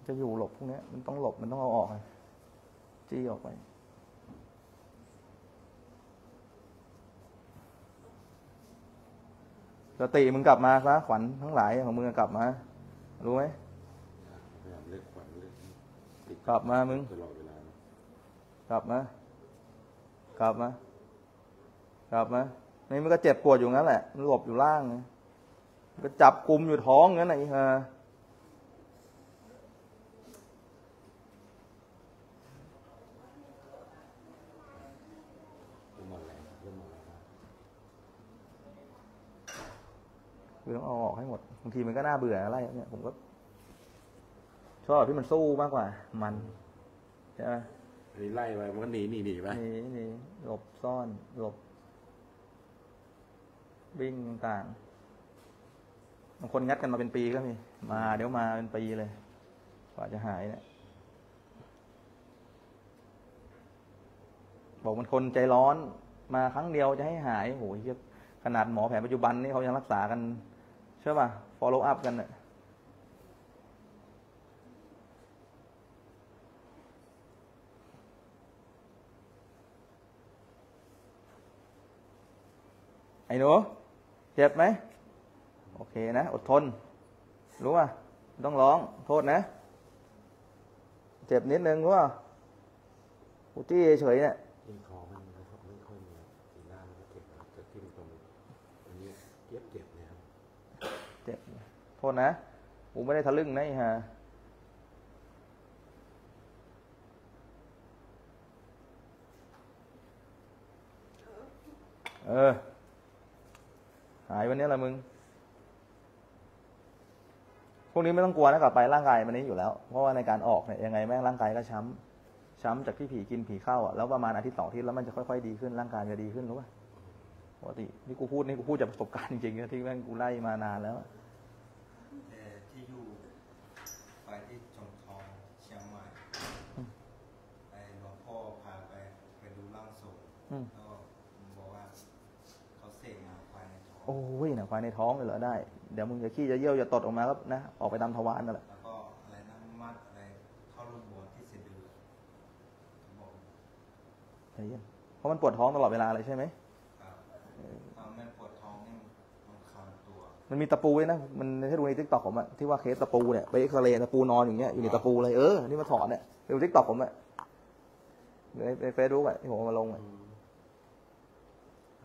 จะอยู่หลบพวกนี้มันต้องหลบมันต้องเอาออกจี้ออกไปสติมึงกลับมาซะขวัญทั้งหลายของมึงกลับมารู้ไหมกลับมามึงกลับมานี่มันก็เจ็บปวดอยู่งั้นแหละมันหลบอยู่ล่างมันก็จับกุมอยู่ท้องงั้นไอ้ฮะคือต้องเอาออกให้หมดบางทีมันก็น่าเบื่ออะไรเนี่ยผมก็ชอบที่มันสู้มากกว่ามันใช่ไหมไล่ไปมันก็หนีไปหนีหลบซ่อนหลบวิ่งต่างบางคนงัดกันมาเป็นปีก็มีมาเดี๋ยวมาเป็นปีเลยกว่าจะหายเนี่ยบอกมันคนใจร้อนมาครั้งเดียวจะให้หายโหเยอะขนาดหมอแผนปัจจุบันนี่เขายังรักษากันใช่ป่ะ follow up กันเนี่ยไอ้หนูเจ็บไหมโอเคนะอดทนรู้ป่ะต้องร้องโทษนะเจ็บนิดนึงรู้ป่ะกูจี้เฉยเนี่ยโทษนะกูไม่ได้ทะลึ่งนะฮะหายวันนี้ละมึงพวกนี้ไม่ต้องกลัวนะกลับไปร่างกายมันนี้อยู่แล้วเพราะว่าในการออกเนี่ยยังไงแม่งร่างกายก็ช้ำจากที่ผีกินผีเข้าอ่ะแล้วประมาณอาทิตย์ 2 อาทิตย์แล้วมันจะค่อยๆดีขึ้นร่างกายจะดีขึ้นรู้ป่ะปกตินี่กูพูดจากประสบการณ์จริงๆนะที่แม่งกูไล่มานานแล้วที่จงทองเชียงใหม่ไปหลวงพ่อพาไปดูร่างทรงก็บอกว่าเขาเสกหนังควายในท้องโอ้ยหนังควายในท้องเลยเหรอได้เดี๋ยวมึงจะขี้จะเยี่ยวจะตดออกมาครับนะออกไปตามทวารนั่นแหละแล้วก็อะไรน้ำมัดอะไรเข้าลูกบวชที่เสดือบอกอะไรยังเพราะมันปวดท้องตลอดเวลาเลยใช่ไหมครับมันปวดท้องนี่มันคันตัวมันมีตะปูด้วยนะมันให้ดูในทิกตอกผมอะที่ว่าเคสตะปูเนี่ยไปเอ็กซเรย์ตะปูนอนอย่างเงี้ยอยู่ในตะปูเลยนี่มาถอนเนี่ยดูทิกตอกผมอะในเฟซบุ๊กอะที่ผมมาลงอะ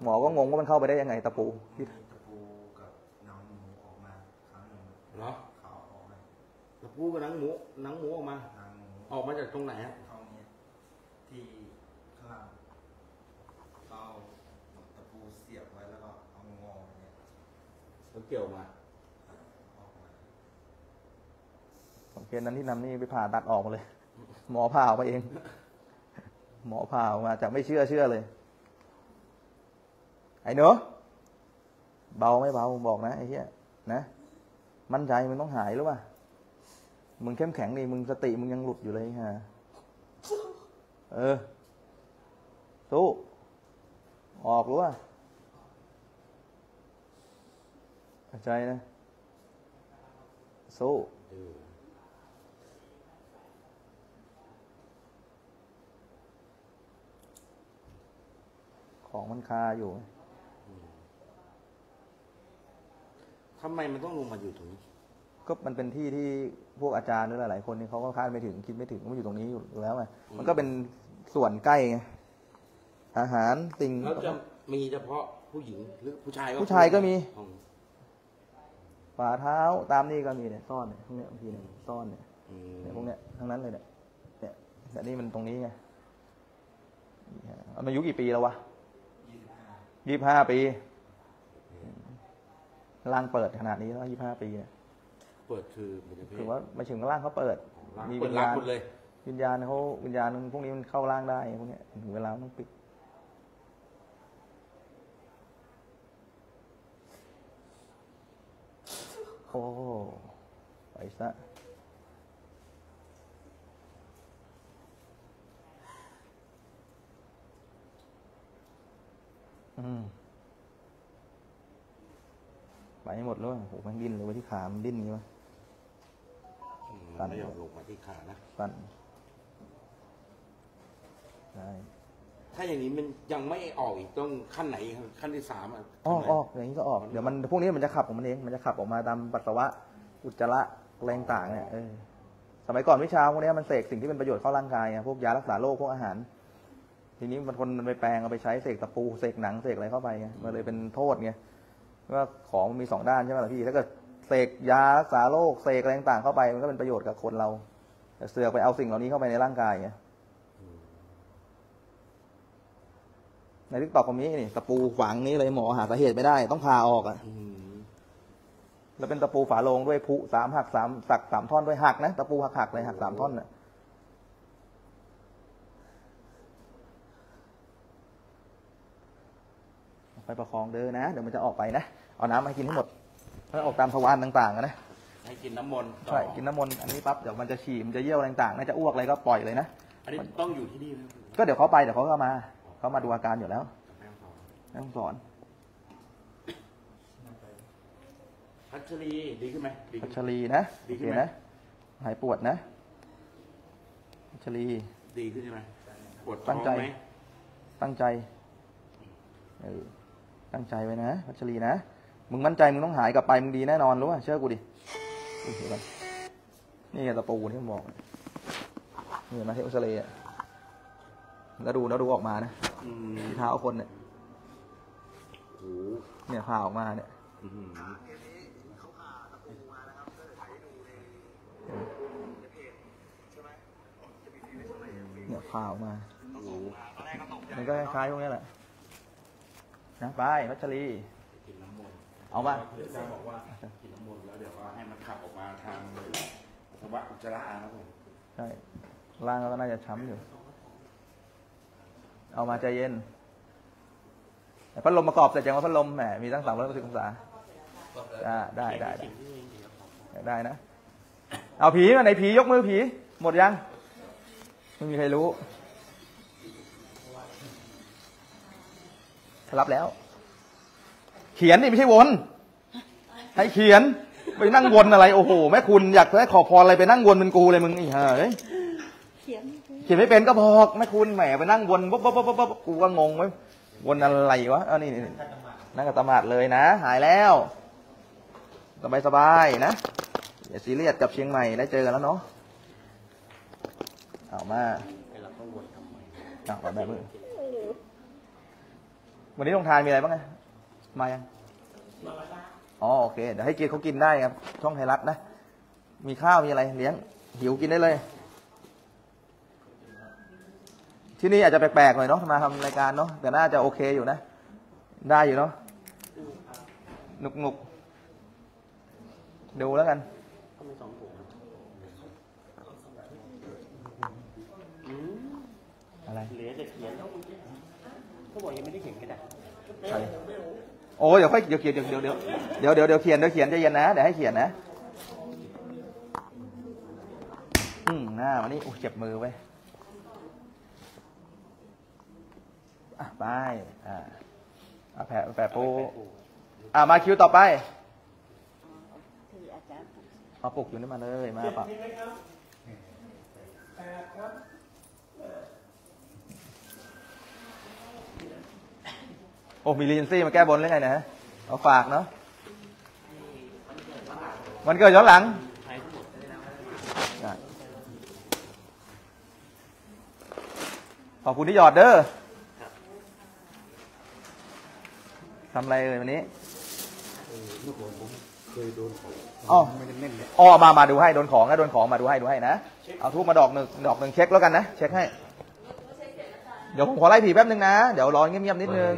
หมอก็งงว่ามันเข้าไปได้ยังไงตะปูที่ตะปูกับหนังหมูออกมาครั้ง เหรอขาวออกมาแล้วพูดกับหนังหมูออกมาออกมาจากตรงไหนฮะตรงนี้ที่ข้างล่างเอาตะปูเสียบไว้แล้วก็เอางอเนี่ยแล้วเกี่ยวมาออกมาสังเกตนั้นที่นำนี่ไปผ่าตัดออกมาเลยหมอผ่าออกมาเองหมอผ่าออกมาจากไม่เชื่อเลยไอ้เนอะเบาไม่เบาบอกนะไอ้เหี้ยนะมั่นใจมึงต้องหายหรือเปล่ามึงเข้มแข็งนี่มึงสติมึงยังหลุดอยู่เลยฮะสู้ออกหรือเปล่าใจนะสู้ของมันคาอยู่ทำไมมันต้องลงมาอยู่ตรงนี้ก็มันเป็นที่ที่พวกอาจารย์หรือหลายๆคนนี่เขาก็คาดไม่ถึงคิดไม่ถึงว่ามันอยู่ตรงนี้อยู่แล้วไงมันก็เป็นส่วนใกล้ไงอาหารสิ่งแล้วจะมีเฉพาะผู้หญิงหรือผู้ชายก็มีฝ่าเท้าตามนี่ก็มีเนี่ยซ่อนเนี่ยพวกเนี้ยบางทีเนี่ยซ่อนเนี่ยพวกเนี้ยทั้งนั้นเลยเนี่ยแต่นี่มันตรงนี้ไงอายุกี่ปีแล้ววะ25 ปีร่างเปิดขนาดนี้แล้ว25 ปีเนี่ยเปิดคือว่ามาถึงร่างเขาเปิดมีวิญญาณเลยวิญญาณพวกนี้มันเข้าร่างได้พวกนี้ถึงเวลาต้องปิดโอ้ไปซะไปให้หมดแล้วโหมันดิ้นเลยว่าที่ขามันดิ้นงี้วะตันไม่ยอมลงมาที่ขานะตันได้ถ้าอย่างนี้มันยังไม่ออกอีกต้องขั้นไหนขั้นที่3อ่ะออกอย่างนี้ก็ออกเดี๋ยวมันพวกนี้มันจะขับของมันเองมันจะขับออกมาตามปัสสาวะอุจจาระอะไรต่างเนี่ยสมัยก่อนวิชาพวกนี้มันเสกสิ่งที่เป็นประโยชน์เข้าร่างกายพวกยารักษาโรคพวกอาหารทีนี้มันคนไปแปลงเอาไปใช้เสกตะปูเสกหนังเสกอะไรเข้าไปไงมันเลยเป็นโทษไงว่าของมี2 ด้านใช่ไหมล่ะพี่แล้วก็เสกยารักษาโรคเสกอะไรต่างเข้าไปมันก็เป็นประโยชน์กับคนเราเสือกไปเอาสิ่งเหล่านี้เข้าไปในร่างกายไงในทิกตอกของนี้นี่ตะปูฝังนี้เลยหมอหาสาเหตุไม่ได้ต้องพาออกอ่ะแล้วเป็นตะปูฝาโลงด้วยผุ3 หัก 3 สัก 3 ท่อนด้วยหักนะตะปูหักเลยหัก3 ท่อนอ่ะไปประคองเด้อนะเดี๋ยวมันจะออกไปนะเอาน้ำให้กินให้หมดแล้วออกตามทวารต่างๆนะให้กินน้ำมนต์ใช่กินน้ำมนต์อันนี้ปั๊บเดี๋ยวมันจะฉี่มันจะเยี่ยวต่างๆน่าจะอ้วกอะไรก็ปล่อยเลยนะอันนี้ต้องอยู่ที่นี่ก็เดี๋ยวเขาไปเดี๋ยวเขาก็มาเขามาดูอาการอยู่แล้วต้องสอนพัชรีดีขึ้นไหมพัชรีนะดีขึ้นนะหายปวดนะพัชรีดีขึ้นใช่ไหมปวดตั้งใจตั้งใจไว้นะพัชรีนะมึงมั่นใจมึงต้องหายกลับไปมึงดีแน่นอนรู้ป่ะเชื่อกูดินี่ตะปูที่ผมบอกนี่มาเทพทะเลอ่ะแล้วดูออกมานะที่เท้าคนเนี่ยโอ้เนี่ยผ่าออกมาเนี่ยเนี่ยผ่าออกมามันก็คล้ายๆพวกนี้แหละนะไปวัชรีเอาป่ะจะบอกว่ากินน้ำมนต์แล้วเดี๋ยวว่าให้มันขับออกมาทางปัสสาวะอุจจาระนะผมใช่ร่างก็น่าจะช้ำอยู่เอามาใจเย็นพัดลมประกอบแต่จังว่าพัดลมแหมมีตั้ง360 องศาได้นะเอาผีมาไหนผียกมือผีหมดยังไม่มีใครรู้รับแล้วเขียนนี่ไม่ใช่วนให้เขียนไปนั่งวนอะไรโอ้โหแม่คุณอยากได้ขอพรอะไรไปนั่งวนเป็นกูเลยมึงไอ้ห่าเขียนไม่เป็นก็บอกแม่คุณแหมไปนั่งวนบ๊อบบ๊อบบ๊อบกูก็งงไว้วนอะไรวะนี่นั่งกับตมาดเลยนะหายแล้วสบายนะอย่าซีเรียสกับเชียงใหม่ได้เจอกันแล้วเนาะเอามาจับแบบนี้วันนี้ลงทานมีอะไรบ้างไงมายัง อ๋อโอเคเดี๋ยวให้เกียร์เขากินได้ครับช่องไทยรัฐนะมีข้าวมีอะไรเลี้ยงหิวกินได้เลยที่นี่อาจจะแปลกๆหน่อยเนาะมาทำรายการเนาะแต่น่าจะโอเคอยู่นะได้อยู่เนาะหนุกๆดูแล้วกันอะไรเหลือจะเขียนเขาบอกยังไม่ได้เขียนกระดาษโอ้ยเดี๋ยวค่อยเดี๋ยวเขียนเดี๋ยวเขียนใจเย็นนะเดี๋ยวให้เขียนนะหน้าวันนี้เจ็บมือไว้ไปแผลปูมาคิวต่อไปเอาปลุกอยู่นี่มาเลยมาปะโอ้มีรีเจนซี่มาแก้บนหรือไงนะเอาฝากเนาะมันเกิดย้อนหลังขอบคุณที่หยอดเด้อทำอะไรเลยวันนี้อ๋อมาดูให้โดนของนะโดนของมาดูให้นะเอาทูบมาดอกหนึ่งเช็คแล้วกันนะเช็คให้เดี๋ยวผมขอไล่ผีแป๊บนึงนะเดี๋ยวรอเงียบๆนิดนึง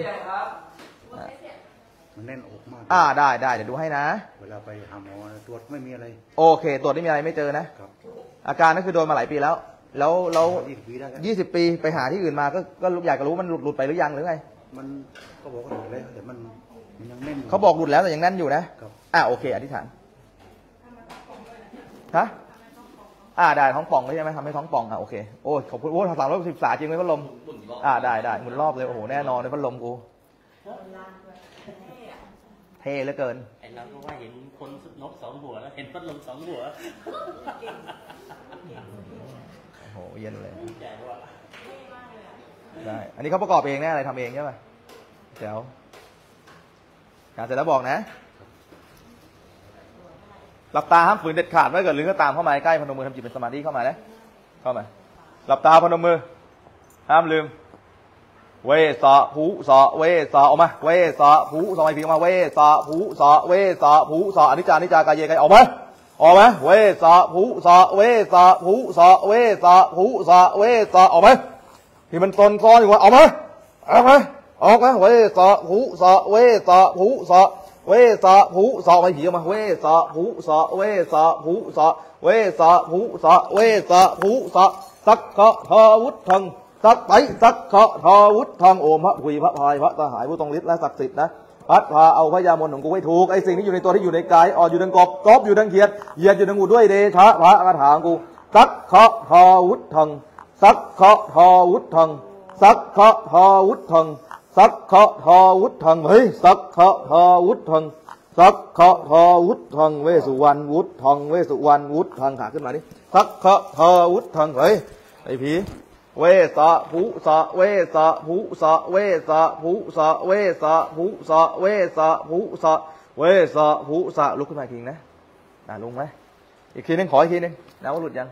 มันแน่นอกมากได้เดี๋ยวดูให้นะเวลาไปหาหมอตรวจไม่มีอะไรโอเคตรวจไม่มีอะไรไม่เจอนะอาการก็คือโดนมาหลายปีแล้วแล้ว20 ปีไปหาที่อื่นมาก็อยากจะรู้มันหลุดไปหรือยังหรือไงมันเขาบอกหลุดแล้วแต่มันยังแน่นเขาบอกหลุดแล้วแต่ยังแน่นอยู่นะโอเคอธิษฐานฮะได้ท้องป่องใช่ไหมทำให้ท้องป่องโอเคโอ้ขอบคุณโอ้310จริงไหมพัดลมได้หมุนรอบเลยโอ้โหแน่นอนเลยพัดลมกูเท่เหลือเกินไอเราก็ว่าเห็นคนนก2 หัวแล้วเห็นพัดลม2 หัวโอ้โหเย็นเลยได้อันนี้เขาประกอบเองแน่อะไรทำเองใช่ไหมเดี๋ยวการเสร็จแล้วบอกนะหลับตาห้ามฝืนเด็ดขาดไม่เกิดหรือก็ตามเข้ามาใกล้พนมมือทำจิตเป็นสมาธิเข้ามานะเข้ามาหลับตาพนมมือห้ามลืมเวสะผูสะเวสะออกมาเวสะผูสะไม่ผิดออกมาเวสะผูสะเวสะผูสะอนิจจานิจจากายเยกายออกมาเวสะผูสะเวสะผูสะเวสะผูสะเวสะออกมาที่มันตนซ้อนอยู่ว่าออกมาเวสะผูสะเวสะผูสะเวสะผูสะไม่ผีออกมาเวสะผูสะเวสะผูสะเวสะผูสะเวสะผูสะสักขะทาวุธทังสักไตสักขะทาวุธทังโอมพระหุยพระพายพระสหายผู้ตรงฤทธิ์และศักดิ์สิทธิ์นะพัดพาเอาพระยามนของกูให้ถูกไอสิ่งที่อยู่ในตัวที่อยู่ในกายอ่อนอยู่ดังกบกบอยู่ดังเขียดเยียดอยู่ดังงูด้วยเดชะพระคาถาของกูสักขะทาวุธทังสักขะทาวุธทังสักขะทาวุธทังสักขะทาวุธทังเฮ้ยสักขะทาวุธทังสักขะทาวุธทังเวสุวรรณวุธทังเวสุวรรณวุธทังขาขึ้นมาดิสักขะทาวุธทังเฮ้ยไอผีเวสะผูสะเวสะผูสะเวสะผูสะเวสะผูสะเวสะผูสะเวสะผูสะลุกขึ้นมาอีกทีนะลุกไหมอีกทีนึงขออีกทีนึงแล้วว่าหลุดยัง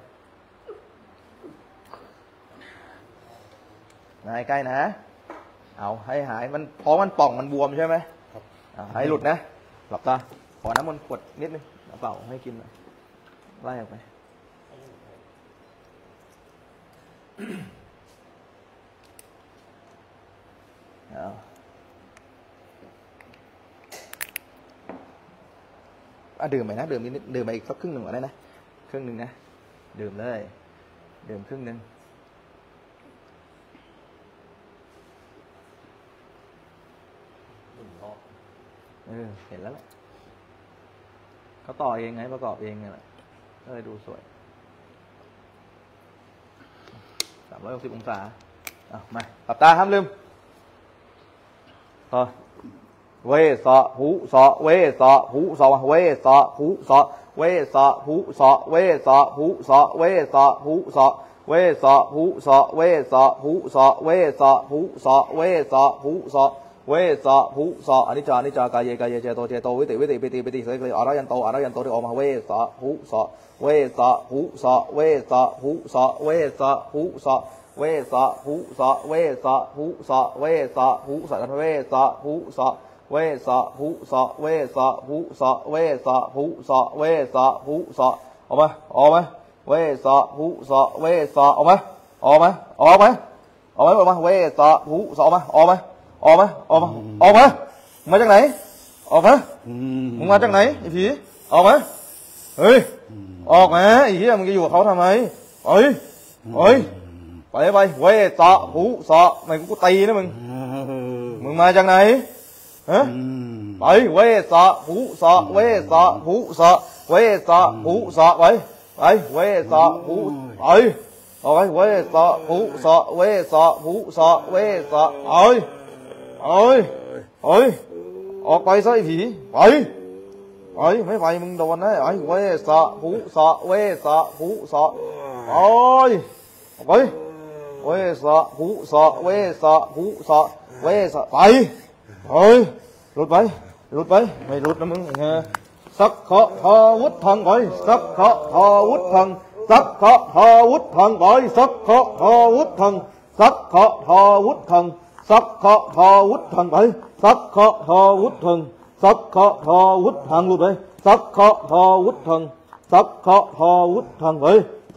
นายใกล้นะเอาให้หายมันเพราะมันป่องมันบวมใช่ไหมครับให้หลุดนะหลับตาขอน้ำมนต์กดนิดนึงเปล่าให้กินไล่ออกไปดื่มไปนะดื่มนิดดื่มไปอีกสักครึ่งหนึ่งก็ได้นะครึ่งหนึ่งนะดื่มเลยดื่มครึ่งหนึ่งเห็นแล้วแหละเขาต่อเองไงประกอบเองไงแหละก็เลยดูสวย360 องศาเอามาตับตาห้ามลืมต่อเวสะผูสะเวสะผูสะเวสะผูสะเวสะผูสะเวสะผูสะเวสะผูสะเวสะผูสะเวสะผูสะเวสะผูสะเวสะผูสะเวสะผูสะอนิจจานิจจากายเยกายเยเจโตเจโตวิติวิติปิติปิติเสกเลยอรยันโตอรยันโตที่ออกมาเวสะผูสะเวสะผูสะเวสะผูสะเวสะผูสะเวสะผูสะเวสะผูสะเวสะผูสะเวสะผูสะ เวสะหุสะเวสะหุสะเวสะหุสะเวสะหุสะออกมาออกมาเวสะหุสะเวสะออกมาออกมาออกมาออกมาออกมาเวสะหุสะออกมาออกมาออกมาออกมาออกมามาจากไหนออกมามึงมาจากไหนไอ้ผีออกมาเฮ้ยออกมาไอ้เหี้ยมึงจะอยู่กับเขาทำไมเฮ้ยเฮ้ยไปไปเวสะหุสะไม่กูตีนะมึงมึงมาจากไหนฮะไปเวสะหุสะเวสะหุสะเวสะหุสะไปไปเวสะหุไปเอาไปเวสะหุสะเวสะหุสะเวสะเอ้ยเอ้ยเอ้ยออกไปซะไอ้ผีไปไปไม่ไปมึงโดนนะไอ้เวสะหุสะเวสะหุสะเอ้ยออกไปเวสะหุสะเวสะหุสะเวสะไปเฮ้ยหลุดไปหลุดไปไม่หลุดนะมึงฮะสักขะทาวุธทางไปสักขะทาวุธทางสักขะทาวุธทางไปสักขะทาวุธทางสักขะทาวุธทางสักขะทาวุธทางไปสักขะทาวุธทางสักขะทาวุธทางหลุดไปสักขะทาวุธทางสักขะทาวุธทางไป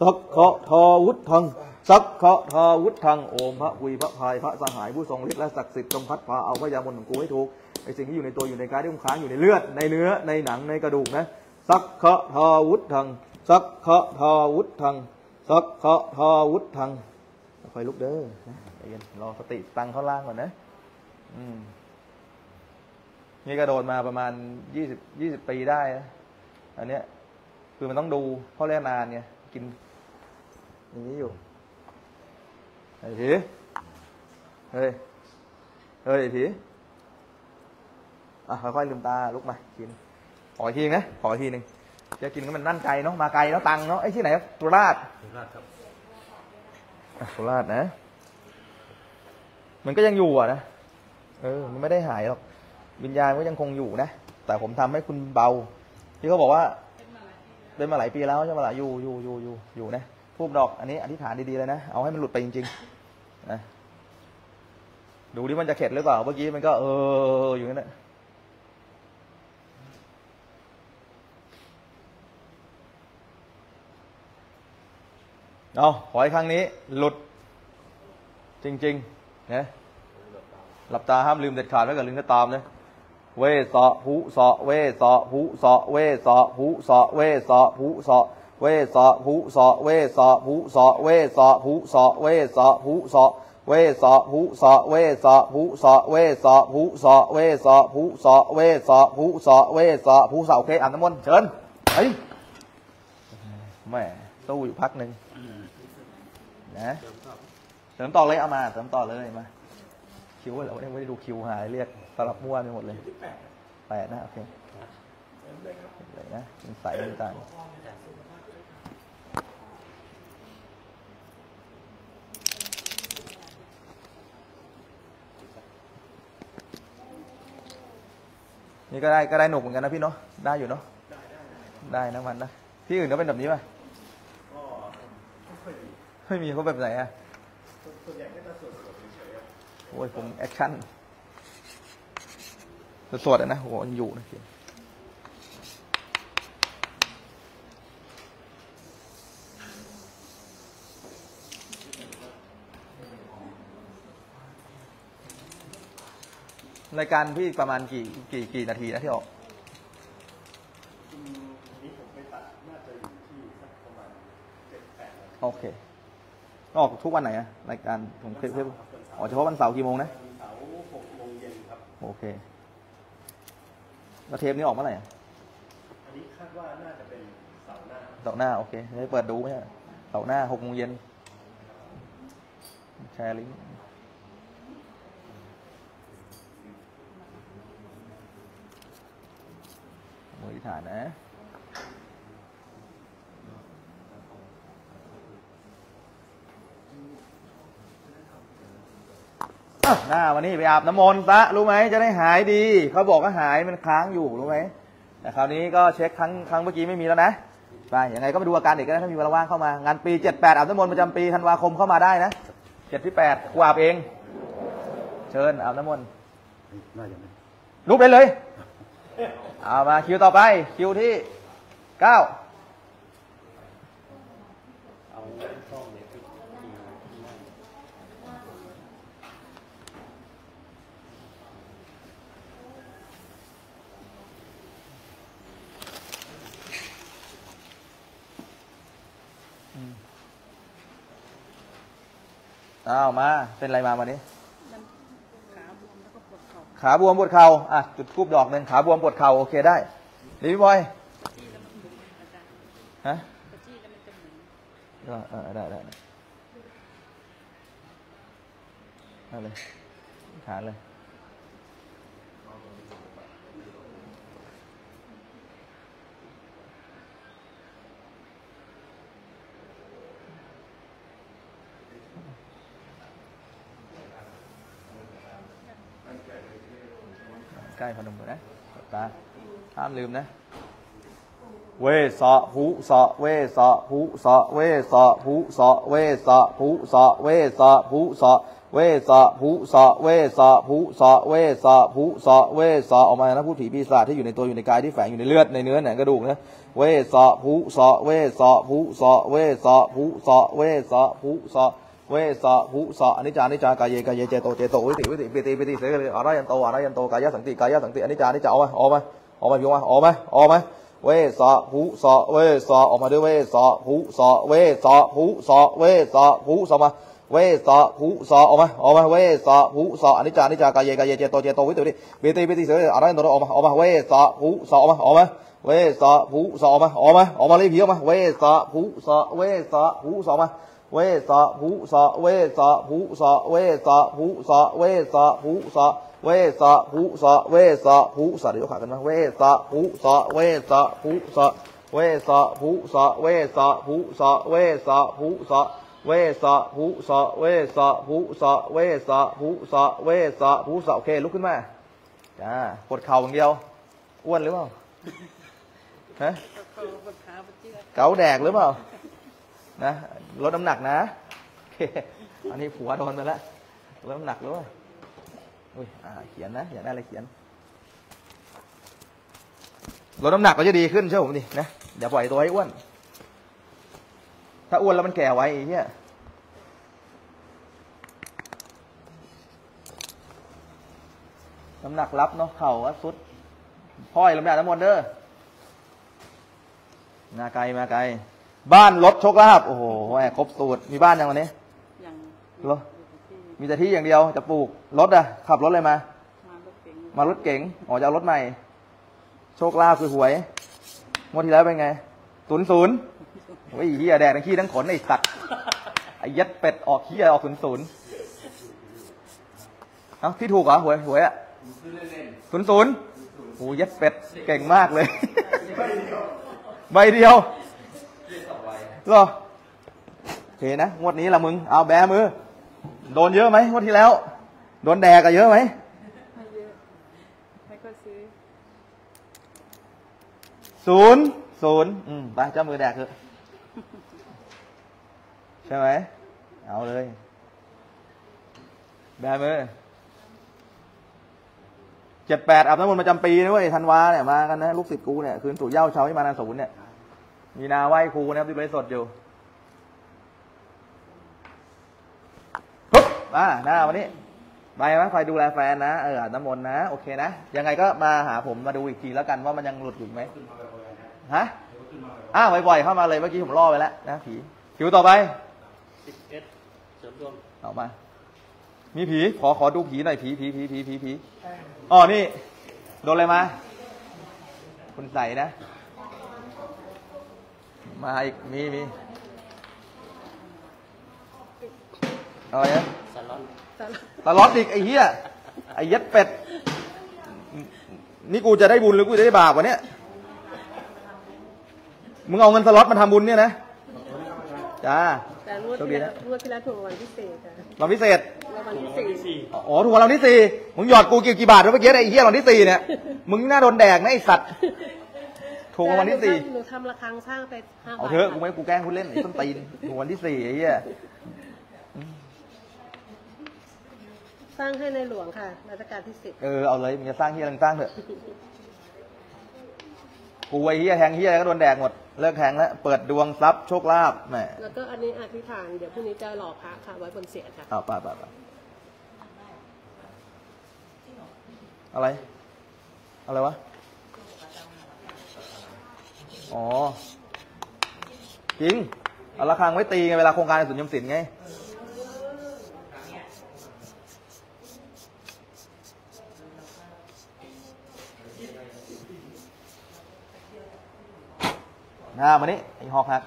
สักขะทาวุธทางสักขะทาวุธทางโอมพระคุยพระพายพระสหายผู้ทรงฤทธิ์และศักดิ์สิทธิ์จงพัดพาเอาพระยามนต์ของกูให้ถูกไอสิ่งที่อยู่ในตัวอยู่ในกายที่คุ้มค้างอยู่ในเลือดในเนื้อในหนังในกระดูกนะสักขะทาวุธทางสักขะทาวุธทางสักขะทาวุธทางคอยลุกเด้อใจเย็นรอสติตั้งเข้าล่างก่อนนะนี่กระโดดมาประมาณ20ปีได้นะอันเนี้ยคือมันต้องดูเพราะเล่นนานเนี่ยกินอย่างนี้อยู่ไอ้ผีเฮ้ยเฮ้ยไอ้ผีอ่ะค่อยๆลืมตาลุกมากินขอทีนะขอทีหนึ่งจะกินก็มันนั่นไกลเนาะมาไกลแล้วตังเนาะไอ้ที่ไหนตุลาดตุลาดครับตุลาดนะมันก็ยังอยู่อ่ะนะมันไม่ได้หายหรอกวิญญาณก็ยังคงอยู่นะแต่ผมทำให้คุณเบาที่เขาบอกว่าเป็นมาหลายปีแล้วใช่ไหมล่ะอยู่นะทูบดอกอันนี้อธิษฐานดีๆเลยนะเอาให้มันหลุดไปจริงๆนะดูดิมันจะเข็ดหรือเปล่าเมื่อกี้มันก็อยู่นั่นแหละเอาขอให้ครั้งนี้หลุดจริงๆนะหลับตาห้ามลืมเด็ดขาดไว้กับลืมก็ตามนะเวสะหุสะเวสะหุสะเวสะหุสะเวสะหุสะเวสะหุสะเวสะหุสะเวสะหุสะเวสะหุสะเวสะหุสะเวสะหุสะเวสะหุสะเวสะหุสะเวสะหุสะเวสะหุสะโอเคอ่านน้ำมนต์เชิญไอ้แม่ตู้อยู่พักหนึ่งนะเสริมต่อเลยเอามาเสริมต่อเลยมาคิวเราไม่ได้ดูคิวหายเรียกสลับมั่วไปหมดเลยแปดนะโอเคเลยนะเป็นสายต่างนี่ก็ได้หนุกเหมือนกันนะพี่เนาะได้อยู่เนาะได้นะมันนะที่อื่นก็เป็นแบบนี้ป่ะไม่มีเขาแบบไหนอ่ะโอ้ยผมแอคชั่นสดๆนะโอ้โหอยู่นะรายการพี่ประมาณกี่นาทีนะที่ออกนี้ผมไปตัดน่าจะอยู่ที่สักประมาณ 7-8 นาทีโอเคออกทุกวันไหนอะรายการผมคลิปออกเฉพาะวันเสาร์กี่โมงนะเสาร์ 6 โมงเย็นครับโอเคแล้วเทปนี้ออกเมื่อไหร่อันนี้คาดว่าน่าจะเป็นเสาร์หน้าโอเคได้เปิดดูไหมฮะเสาร์หน้า 6 โมงเย็นแชร์ลิงก์อธิษฐานนะหน้าวันนี้ไปอาบน้ำมนต์ซะรู้ไหมจะได้หายดีเขาบอกว่าหายมันค้างอยู่รู้ไหมแต่คราวนี้ก็เช็คครั้งเมื่อกี้ไม่มีแล้วนะไปยังไงก็มาดูอาการเด็กก็ได้ถ้ามีเวลาว่างเข้ามางานปี 7-8 อาบน้ำมนต์ประจำปีธันวาคมเข้ามาได้นะ7-8 อาบเองเชิญอาบน้ำมนต์ ลุกได้เลยเอามาคิวต่อไปคิวที่9เอามาเป็นไรมาวันนี้ขาบวมปวดเข่าอ่ะจุดคูบดอกหนึ่งขาบวมปวดเข่าโอเคได้รีบอยฮะได้ได้เอาเลยขาเลยใกล้พนมมือนะตาห้ามลืมนะเวสะหูสะเวสะหูสะเวสะหูสะเวสะหูสะเวสะหูสะเวสะหูสะเวสะหูสะเวสะหูสะเวสะออกมานะผู้ผีปีศาจที่อยู่ในตัวอยู่ในกายที่แฝงอยู่ในเลือดในเนื้อหนังกระดูกนะเวสะหูสะเวสะหูสะเวสะหูสะเวสะหูสะเวสะภูสะอนิจจานิจจากายเยกายเยเจโตเจโตวิติวิติปิติปิติเสกเลยอารายันโตอารายันโตกายสังติกายสังติอนิจจานิจจาออกมาออกมาออกมาอยู่มาออกมาออกมาเวสะภูสะเวสะออกมาด้วยเวสะภูสะเวสะภูสะเวสะภูสะมาเวสะภูสะออกมาออกมาเวสะภูสะอนิจจานิจจากายเยกายเยเจโตเจโตวิติวิติปิติปิติเสกเลยอารายันโตออกมาออกมาเวสะภูสะออกมาออกมาเวสะภูสะออกมาออกมาออกมาเลยผีออกมาเวสะภูสะเวสะภูสะมาเวสะภูสะเวสะภูสะเวสะภูสะเวสะภูสะเวสะภูสะเวสะภูสะเดี๋ยวขากันมาเวสะภูสะเวสะภูสะเวสะภูสะเวสะภูสะเวสะภูสะเวสะภูสะเวสะภูสะเวสะภูสะเวสะภูสะโอเคลุกขึ้นมาจ้าปวดเข่าอย่างเดียวอ้วนหรือเปล่าฮะเก๋าแดกหรือเปล่านะลดน้ำหนักนะอันนี้ผัวโดนไปแล้วลดน้ำหนักด้วยอุ้ยเขียนนะอยากได้อะไรเขียนลดน้ำหนักก็จะดีขึ้นเชื่อผมดินะอย่าปล่อยตัวให้อ้วนถ้าอ้วนแล้วมันแก่ไว้ไอ้เหี้ยน้ำหนักรับเนาะเข่าก็สุดพ่อยลำหนักน้ำมนต์เด้อมาไกลมาไกลบ้านรถโชคลาภโอ้โหครบสูตรมีบ้านยังวันนี้ยังหรอมีแต่ที่อย่างเดียวจะปลูกรถอะขับรถอะไรมารถเก๋งอ๋อจะเอารถใหม่โชคลาภคือหวยงวดที่แล้วเป็นไง00โอ้ยเฮียแดกทั้งขี้ทั้งขนไอ้สัตว์ไอ้ยัดเป็ดออกเฮียออก00เอ้าที่ถูกเหรอหวยอะ00โอ้ยยัดเป็ดเก่งมากเลยใบเดียวก็โอเคนะงวดนี้ละมึงเอาแบมือโดนเยอะไหมงวดที่แล้วโดนแดกกันเยอะไหมไม่เยอะไม่ก็ซื้อ00ไปเจ้ามือแดกเถอะใช่ไหมเอาเลยแบมือ78อาบน้ำมนต์ประจำปีด้วยธันวาเนี่ยมากันนะลูกศิษย์กูเนี่ยคืนสู่เหย้าเช้าให้มานาศูนย์เนี่ยมีนาไหว้ครูนะครับที่ไลฟ์สดอยู่ปุ๊บหน้าวันนี้ไปนะคอยดูแลแฟนนะอาบน้ำมนต์นะโอเคนะยังไงก็มาหาผมมาดูอีกทีแล้วกันว่ามันยังหลุดอยู่ไหมฮะบ่อยๆเข้ามาเลยเมื่อกี้ผมล่อไปแล้วนะผีผิวต่อไป11เสริมดวงออกมามีผีขอดูผีหน่อยผีอ๋อนี่โดนอะไรมาคุณใส่นะมาอีกมีอะไรนะตลอดอีกไอ้เหี้ยไอ้ยัดเป็ดนี่กูจะได้บุญหรือกูจะได้บาปวะเนี่ยมึงเอาเงินสล็อตมาทำบุญเนี่ยนะจ้าแต่รวดที่แล้วถูกรางวัลพิเศษรางวัลพิเศษอ๋อถูกรางวัลที่ 4มึงหยอดกูกี่บาทแล้วเมื่อกี้ไอ้เหี้ยรางวัลที่ 4เนี่ยมึงน่าโดนแดกนะไอ้สัตว์ถูกวันที่4หนูทำระฆังสร้างไป5 บาทเอาเถอะกูไม่กูแกล้งคุณเล่นไอ้ต้นตีนถูกวันที่ 4ไอ้เหี้ย สร้างให้ในหลวงค่ะรัชกาลที่10เอาเลยมึงจะสร้างเฮียอะไรสร้างเถอะกูไอ้เฮียแทงเฮียอะไรก็โดนแดกหมดเลิกแทงแล้วเปิดดวงทรัพย์โชคลาภแม่แล้วก็อันนี้อธิษฐานเดี๋ยวพรุ่งนี้จะหล่อพระค่ะไว้บนเศียรค่ะป่ะอะไรวะอ๋อจริงเอาระฆังไว้ตีไงเวลาโครงการสุนยมศิลป์ไงมานี้ไอ้หอกหัก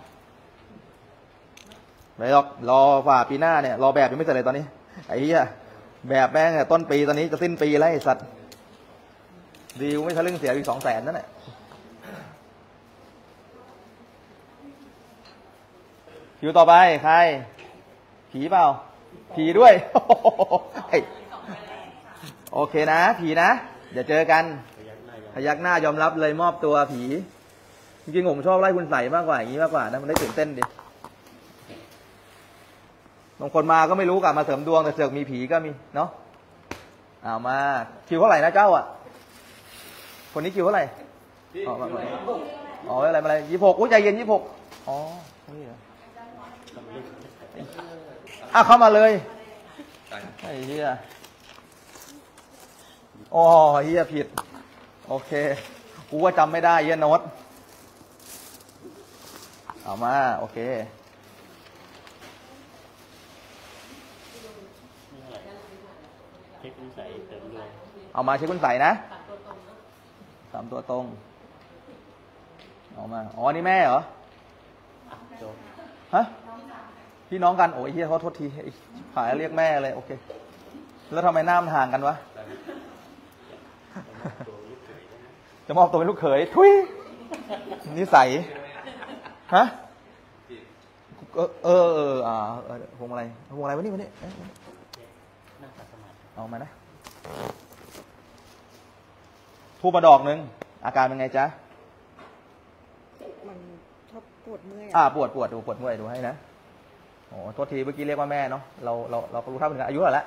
ไปหรอกรอฝ่าปีหน้าเนี่ยรอแบบยังไม่เสร็จเลยตอนนี้ไอ้เหี้ยแบบแม่งต้นปีตอนนี้จะสิ้นปีแล้วไอ้สัตว์ดีไม่ทะลึ่งเสียอีก200,000นั่นแหละอยู่ต่อไปใครผีเปล่าผีด้วยโอเคนะผีนะเดี๋ยวเจอกันพยักหน้ายอมรับเลยมอบตัวผีจริงๆผมชอบไล่คุณใส่มากกว่าอย่างนี้มากกว่านะมันได้ตื่นเต้นดิบางคนมาก็ไม่รู้กลับมาเสริมดวงแต่เสือกมีผีก็มีเนาะเอามาคิวเท่าไหร่นะเจ้าอ่ะคนนี้คิวเท่าไหร่อ๋ออะไร26อุ้ยใจเย็น26อ๋อนี่อ่ะเข้ามาเลยไอ้เหี้ยโอ้เหี้ยผิดโอเคกูว่าจำไม่ได้เหี้ยโน้ตเอามาโอเคเอามาเช็คคุณใส่นะ3ตัวตรงเอามาอ๋อนี่แม่เหรอฮะพี่น้องกันโอ้ยเฮียเขาโทษทีขายเรียกแม่เลยโอเคแล้วทำไมหน้ามันห่างกันวะจะมอบตัวเป็นลูกเขยทุยนิสัยฮะพวงอะไรพวงอะไรวันนี้เอามานะทูบมาดอกนึงอาการเป็นไงจ๊ะมันชอบปวดเมื่อยปวดดูปวดเมื่อยดูให้นะโอ้โทษทีเมื่อกี้เรียกว่าแม่เนาะเราก็รู้เท่ากันอายุแล้ว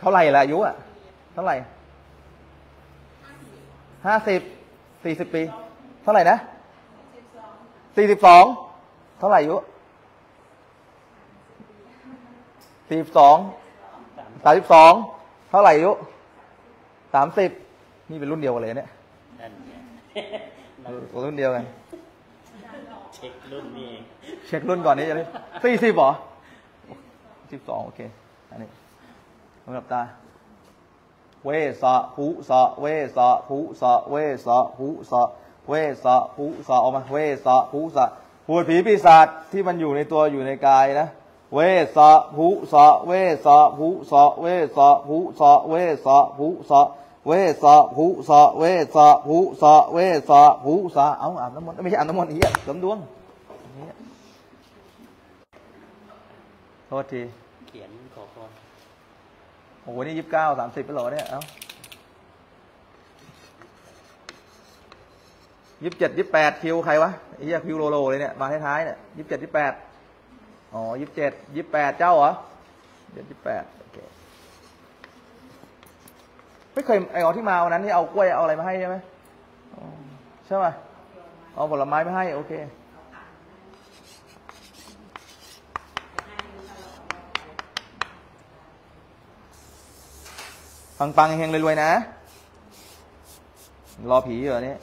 เท่าไหร่ละอายุอ่ะเท่าไหร่5040 ปีเท่าไหร่นะ42เท่าไหร่อายุ42เท่าไหร่อายุ30นี่เป็นรุ่นเดียวกันเลยเนี่ยรุ่นเดียวกันเช็ครุ่นนี่เช็ครุ่นก่อนนี้จะได้40หรอ12โอเคอันนี้สำหรับตาเวสะหูสะเวสะหูสะเวสะหูสะเวสะหูสะออกมาเวสะหูสะพูดผีปีศาจที่มันอยู่ในตัวอยู่ในกายนะเวสะหูสะเวสะหูสะเวสะหูสะเวสะหูสะเวสะหูสะเวสะหูสะเวสะหูสะเอาอาบน้ำมนต์ไม่ใช่อาบน้ำมนต์เฮียเสริมดวงโทษทีเขียนขอพรโอ้โหนี่29 30ไปหรอเนี่ยเอ้า27 28คิวใครวะเฮียคิวโลเลยเนี่ยมาท้ายๆเนี่ย27 28อ๋อ27 28เจ้าเหรอ28ไม่เคยไอ้อ๋อที่มาวันนั้นที่เอากล้วยเอาอะไรมาให้ใช่ไหมใช่ไหมเอาผลไม้ไม่ให้โอเคปังๆเฮงๆรวยๆนะรอผีอยู่เนี่ย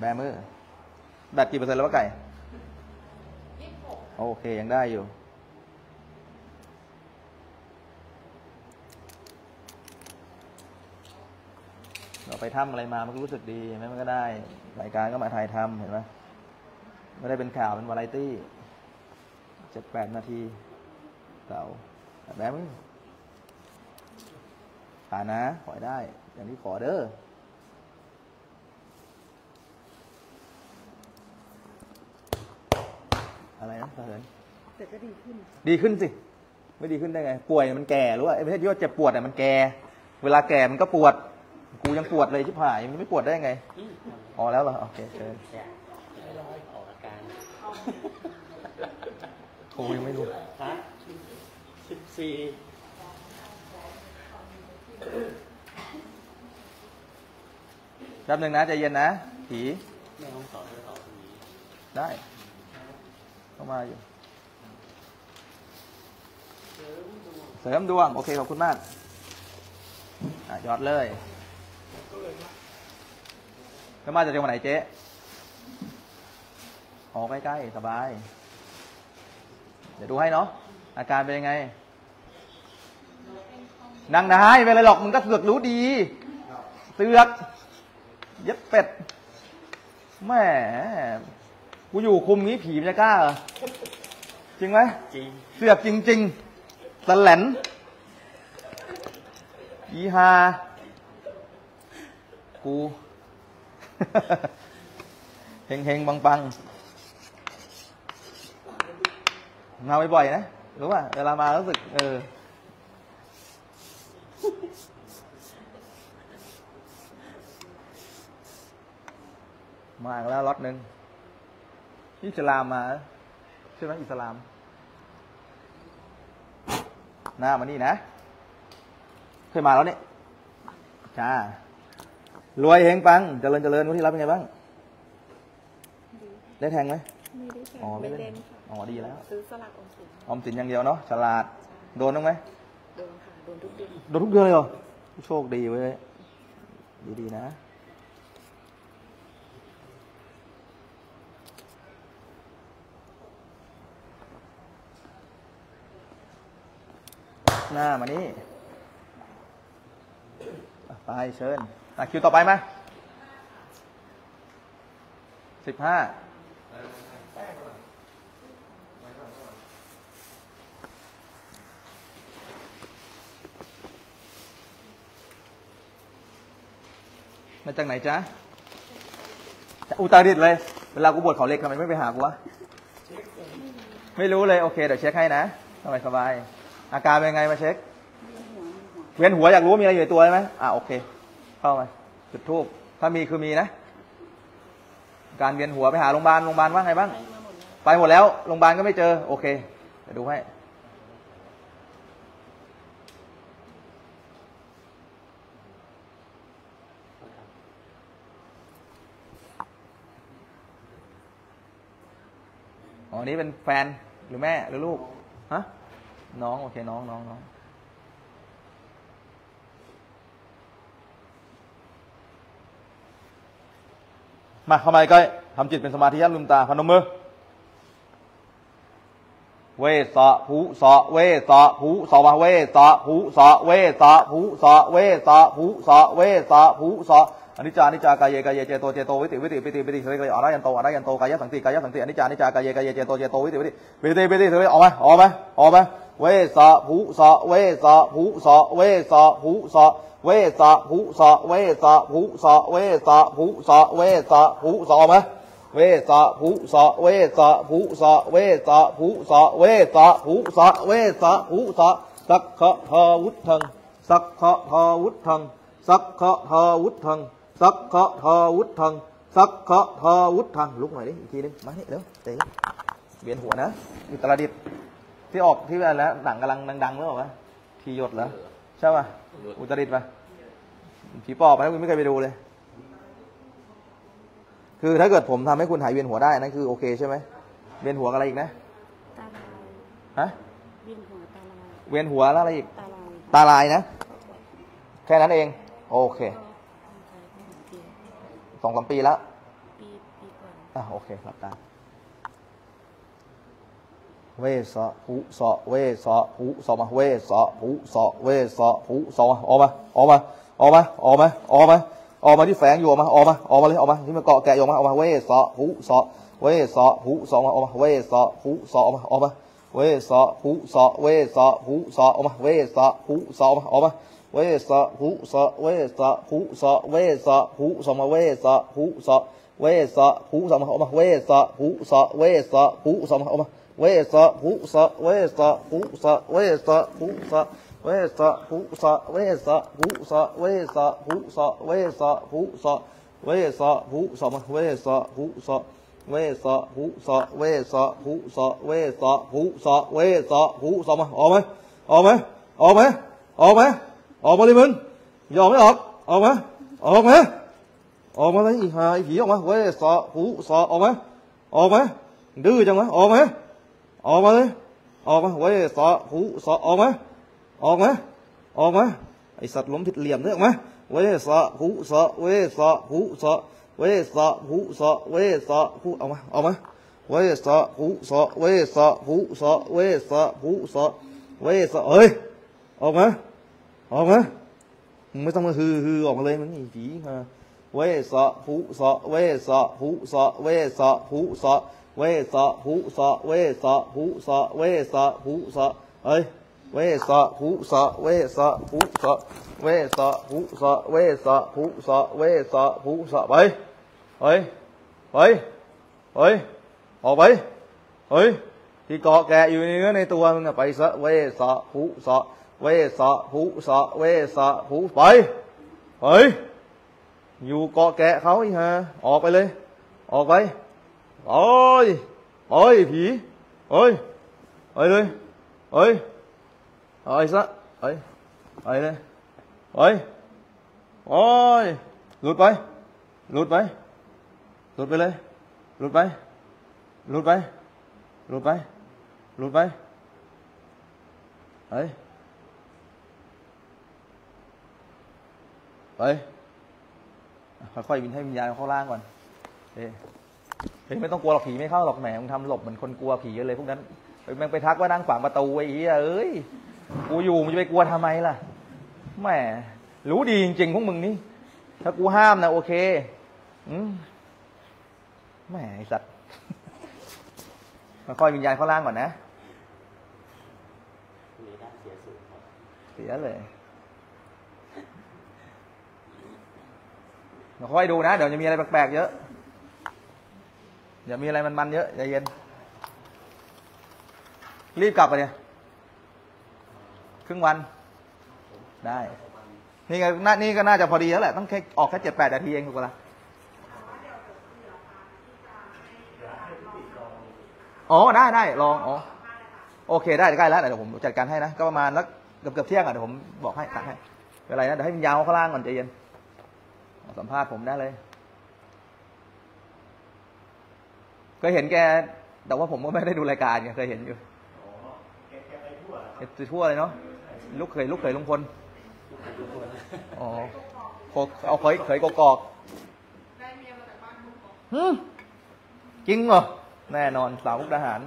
แบมือแบตกี่เปอร์เซ็นต์แล้ววะไก่โอเคยังได้อยู่ไปทำอะไรมามันก็รู้สึกดีไหมมันก็ได้รายการก็มาถ่ายทำเห็นไหมไม่ได้เป็นข่าวเป็นวาไรตี้7-8 นาทีเต่าแบบนี้ผ่านนะขอได้อย่างนี้ขอเด้ออะไรนะเถินแต่ก็ดีขึ้นสิไม่ดีขึ้นได้ไงป่วยมันแก่รู้ว่าไม่ใช่ว่าเจ็บปวดแต่มันแก่เวลาแก่มันก็ปวดกูยังปวดเลยชิบหายมันไม่ปวดได้ไงอ๋อแล้วเหรอโอเคเชิญ โทรยังไม่รู้ฮะ14แป๊บนึงนะใจเย็นนะผีไม่ต้องสอนจะสอนตรงนี้ได้เข้ามาอยู่เสริมดวงโอเคขอบคุณมากยอดเลยแล้วมาจะเรียนวันไหนเจ๊ออกใกล้ๆสบายเดี๋ยวดูให้เนาะอาการเป็นยังไงนั่งนะไม่เป็นไรหรอกมึงก็เสือกรู้ดีเสือกเย็บเป็ดแหมกูอยู่คุมนี้ผีมันจะกล้าเหรอจริงไหมจริงเสือกจริงๆตะแหลนยีฮากูเฮงเฮงบังบังมาบ่อยๆนะรู้ป่ะเวลามารู้สึกมาแล้วล็อตหนึ่งอิสลามมาใช่ไหมอิสลามหน้ามานี่นะเคยมาแล้วเนี่ยจ้ารวยเฮงปังเจริญวันที่รับเป็นไงบ้างได้แทงไหมไม่ได้แทงอ๋อดีแล้วซื้อสลากออมสินอย่างเดียวเนาะฉลาดโดนต้องไหมโดนค่ะโดนทุกเดือนเลยเหรอโชคดีเว้ยดีๆนะหน้ามานี่ไปเชิญคิวต่อไปไหม15มาจากไหนจ๊ะอุตรดิตถ์เลยเวลากูบวชเขาเล็กทำไมไม่ไปหากูวะไม่รู้เลยโอเคเดี๋ยวเช็คให้นะสบายอาการเป็นไงมาเช็คเวียนหัวอยากรู้มีอะไรอยู่ในตัวไหมโอเคเข้าไปจุดทูบถ้ามีคือมีนะการเวียนหัวไปหาโรงพยาบาลว่าไงบ้างไปหมดแล้วโรงพยาบาลก็ไม่เจอโอเคเดี๋ยวดูให้อันนี้เป็นแฟนหรือแม่หรือลูกฮะน้องโอเคน้องมาเข้ามาใกล้ทำจิตเป็นสมาธิยันลืมตาพนมมือเวสะภูสะเวสะภูสะวะเวสะภูสะเวสะภูสะเวสะภูสะเวสะภูสะอนิจจานิจจากายเยกายเยเจโตเจโตวิติวิติปิติปิติเสกเลยอรหันโตอรหันโตกายสังติกายสังติอนิจจานิจจากายเยกายเยเจโตเจโตวิติวิติปิติปิติเสกเลยออกไหมเวสะภูสะเวสะภูสะเวสะภูสะเวสะภูสะเวสะภูสะเวสะภูสะเวสะภูสะไหมเวสะภูสะเวสะภูสะเวสะภูสะเวสะภูสะเวสะภูสะสักขะทาวุธังสักขะทาวุธังสักขะทาวุธังสักขะทาวุธังสักขะทาวุธังลุกหน่อยดิอีกทีนึงมานี่เร็วเตะเวียนหัวนะอุตรดิตถ์ที่ออกที่อะไรแล้วหนังกำลังดังๆหรือเปล่าทีหยดเหรอใช่ป่ะอุตรดิตถ์ป่ะผีปอบนะคุณไม่เคยไปดูเลยคือถ้าเกิดผมทำให้คุณหายเวียนหัวได้นั่นคือโอเคใช่ไหมเวียนหัวอะไรอีกนะตาลายฮะเวียนหัวตาลายเวียนหัวแล้วอะไรอีกตาลายนะแค่นั้นเองโอเค2-3 ปีแล้วปีกว่าโอเคครับตาเวสะภูสะเวสะภูสะมาเวสะภูสะเวสะภูสะออกมาที่แฝงอยู่ออกมาเลยออกมาที่มันเกาะแกะอยู่ออกมาเวสะภูสะเวสะภูสะออกมาเวสะภูสะออกมาเวสะภูสะเวสะภูสะออกมาเวสะภูสะออกมาเวสะภูสะเวสะภูสะเวสะภูสะมาเวสะภูสะเวสะภูสะมาออกมาเวสะภูสะเวสะภูสะมาออกมาเวสะภูสะเวสะภูสะเวสะภูสะเวสะภูสะเวสะภูสะเวสะภูสะเวสะภูสะเวสะภูสะมาเวสะภูสะ เวสะหุสะเวสะหุสะเวสะหุสะเวสะหุสะมาออกไหมออกไหมออกไหมออกไหมออกมาเลยมึงยอมไม่ออกออกไหมออกไหมออกมาเลยอีหาอีผีออกมาเวสะหุสะออกไหมออกไหมดื้อจังไหมออกไหมออกมาเลยออกมาเวสะหุสะออกไหมออกไหมออกไหมไอสัตว์ล้มผิดเหลี่ยมเนี่ยออกไหมเวสะหุสะเวสะหุสะเวสะหุสะเวสะหุเอามาเอามาเวสะหุสะเวสะหุสะเวสะหุสะเวสะเอ้ยออกมาออกมามึงไม่ต้องมาฮือฮือออกมาเลยมึงอีผีมาเวสะหุสะเวสะหุสะเวสะหุสะเวสะหุสะเวสะหุสะเวสะหุสะเอ้ยเวสะหุสะเวสะหุสะเวสะหุสะเวสะหุสะเวสะหุสะไปเฮ้ยเฮ้ยเฮ้ยออกไปเฮ้ยที่เกาะแกะอยู่ในเนื้อในตัวมึงนะไปสะเวสะหุสะเวสะหุสะเวสะหุไปเฮ้ยอยู่เกาะแกะเขาไอ้ห่าออกไปเลยออกไปโอ้ยโอ้ยผีเฮ้ยเฮ้ยเลยเฮ้ยเอ้ยซะเอ้ยเอ้ยเลยเอ้ยโอ้ยหลุดไปหลุดไปหลุดไปเลยหลุดไปหลุดไปหลุดไปหลุดไปเอ้ยไปค่อยๆบินให้วิญญาณเข้าล่างก่อนเอ๊ะไม่ต้องกลัวหรอกผีไม่เข้าหรอกแหมมึงทำหลบเหมือนคนกลัวผีเยอะเลยพวกนั้นมึงไปทักว่านั่งฝังประตูไอ้เหี้ยเอ้ยกูอยู่มึงจะไปกลัวทำไมล่ะแหมรู้ดีจริงๆพวกมึงนี่ถ้ากูห้ามนะโอเคแหมไอ้สัตว์มาค่อยวิญญาณเข้าล่างก่อนนะเสียเลยมาค่อยดูนะเดี๋ยวจะมีอะไรแปลกๆเยอะเดี๋ยวมีอะไรมันๆเยอะใจเย็นรีบกลับไปเนี่ยครึ่งวันได้นี่ไงนี่ก็น่าจะพอดีแล้วแหละต้องแค่ออกแค่7-8 นาทีเองถูกปะล่ะอ๋อได้ได้ลองอ๋อโอเคได้ใกล้แล้วเดี๋ยวผมจัดการให้นะก็ประมาณแล้วเกือบเที่ยงอ่ะเดี๋ยวผมบอกให้ตัดให้เป็นไรนะเดี๋ยวให้มันยาวข้างล่างก่อนใจเย็นสัมภาษณ์ผมได้เลยเคยเห็นแกแต่ว่าผมก็ไม่ได้ดูรายการไงเคยเห็นอยู่จะทั่วเลยเนาะลูกเขยลุงพลอ๋อเอาเขยกอกได้เมียมาจากบ้านลุงกอกจริงเหรอแน่นอนสาวมุกดาหาร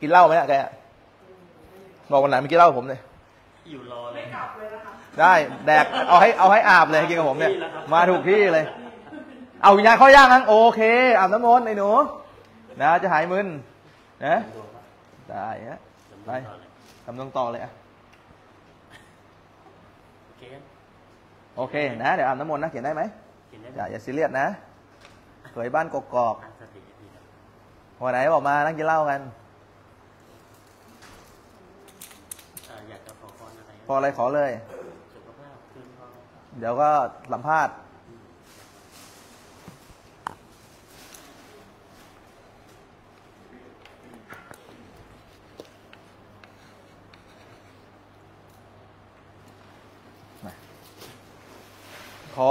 กินเหล้าไหมล่ะแกบอกวันไหนไม่กินเหล้าผมเลยอยู่รอเลยได้แดกเอาให้อาบเลยกินกับผมเนี่ยมาถูกที่เลยเอาวิญญาณข้อย่างนั้นโอเคอาบน้ำมนต์ไอ้หนูนะจะหายมึนนะได้ฮะไปทำต่อเลยอ่ะโอเคนะเดี๋ยวอาบน้ำมนต์นะเขียนได้ไหมอย่าซีเรียสนะเขยบ้านกอกๆวันไหนบอกมานั่งกินเหล้ากันพออะไรขอเลยเดี๋ยวก็สัมภาษณ์ขอ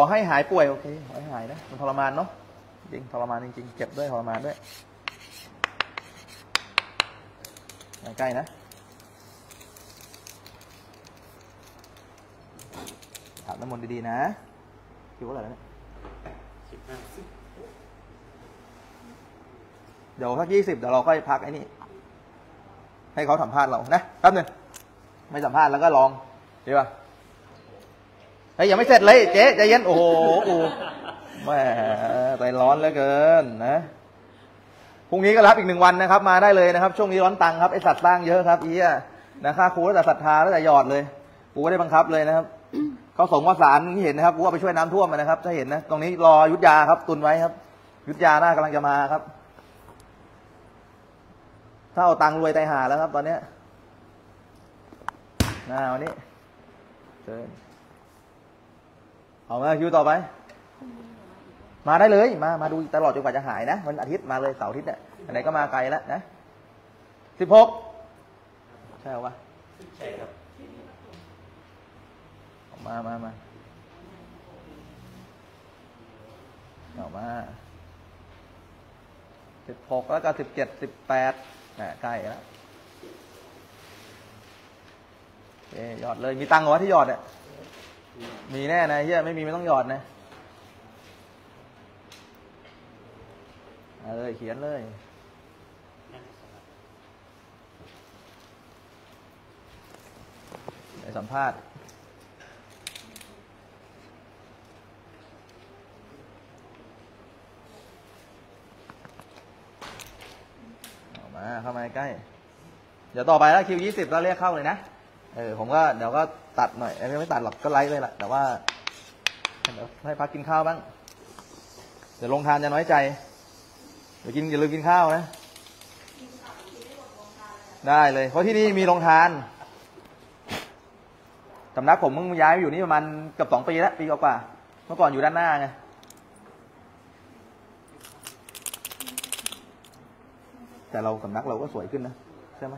ให้หายป่วยโอเคขอให้หายนะมันทรมานเนาะจริงทรมานจริงๆเจ็บด้วยทรมานด้วยใกล้นะถามน้ำมนต์ดีๆนะคิดว่าอะไรแล้วเนี่ยเดี๋ยวสัก20เดี๋ยวเราค่อยพักไอ้นี่ให้เขาสัมภาษณ์เรานะแป๊บนึงไม่สัมภาษณ์แล้วก็ลองดีป่ะเฮ้ยยังไม่เสร็จเลยเจ๊ใจเย็นโอ้โหแม่ใจร้อนเหลือเกินนะพรุ่งนี้ก็รับอีก1 วันนะครับมาได้เลยนะครับช่วงนี้ร้อนตังครับไอสัตว์สร้างเยอะครับอี๋นะค่าครูแล้วแต่ศรัทธาแล้วแต่หยอดเลยกูก็ได้บังคับเลยนะครับเขาส่งว่าสารที่เห็นนะครับกูว่าไปช่วยน้ำท่วมนะครับถ้าเห็นนะตรงนี้รอยุทธยาครับตุนไว้ครับยุทธยาหน้ากำลังจะมาครับถ้าเอาตังรวยใจหาแล้วครับตอนเนี้ยน่าวันนี้เจอเอาไหมคิวต่อไป มาได้เลยมาดูตลอดจนกว่าจะหายนะวันอาทิตย์มาเลยเสาร์อาทิตย์เนี่ยไหนก็มาไกลแล้วนะ16ใช่ป่ะใช่ครับมาออกมา16แล้วก็17 18นะใกล้แล้วหยอดเลยมีตังค์เหรอที่หยอดเนี่ยมีแน่นะเฮียไม่มีไม่ต้องหยอดนะเขียนเลยไปสัมภาษณ์ออกมาเข้ามาใกล้เดี๋ยวต่อไปแล้วคิว20แล้วเรียกเข้าเลยนะผมก็เดี๋ยวก็ตัดหน่อยไม่ตัดหรอกก็ไลฟ์เลยล่ะแต่ว่าให้พักกินข้าวบ้างเดี๋ยวลงทานจะน้อยใจเดี๋ยวกินอย่าลืมกินข้าวนะได้เลยเพราะที่นี่มีโรงทานสำนักผมมึงย้ายไปอยู่นี่ประมาณเกือบ2 ปีแล้วปีกว่าเมื่อก่อนอยู่ด้านหน้าไงแต่เราสำนักเราก็สวยขึ้นนะใช่ไหม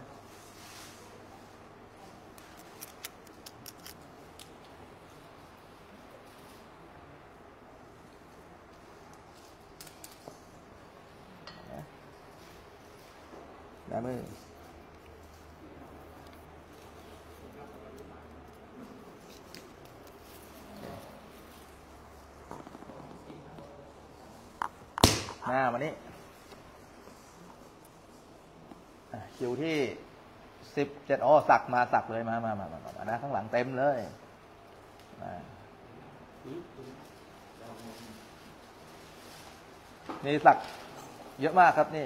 มานี่คิวที่17อ๋อสักมาสักเลยมานะข้างหลังเต็มเลยนี่สักเยอะมากครับนี่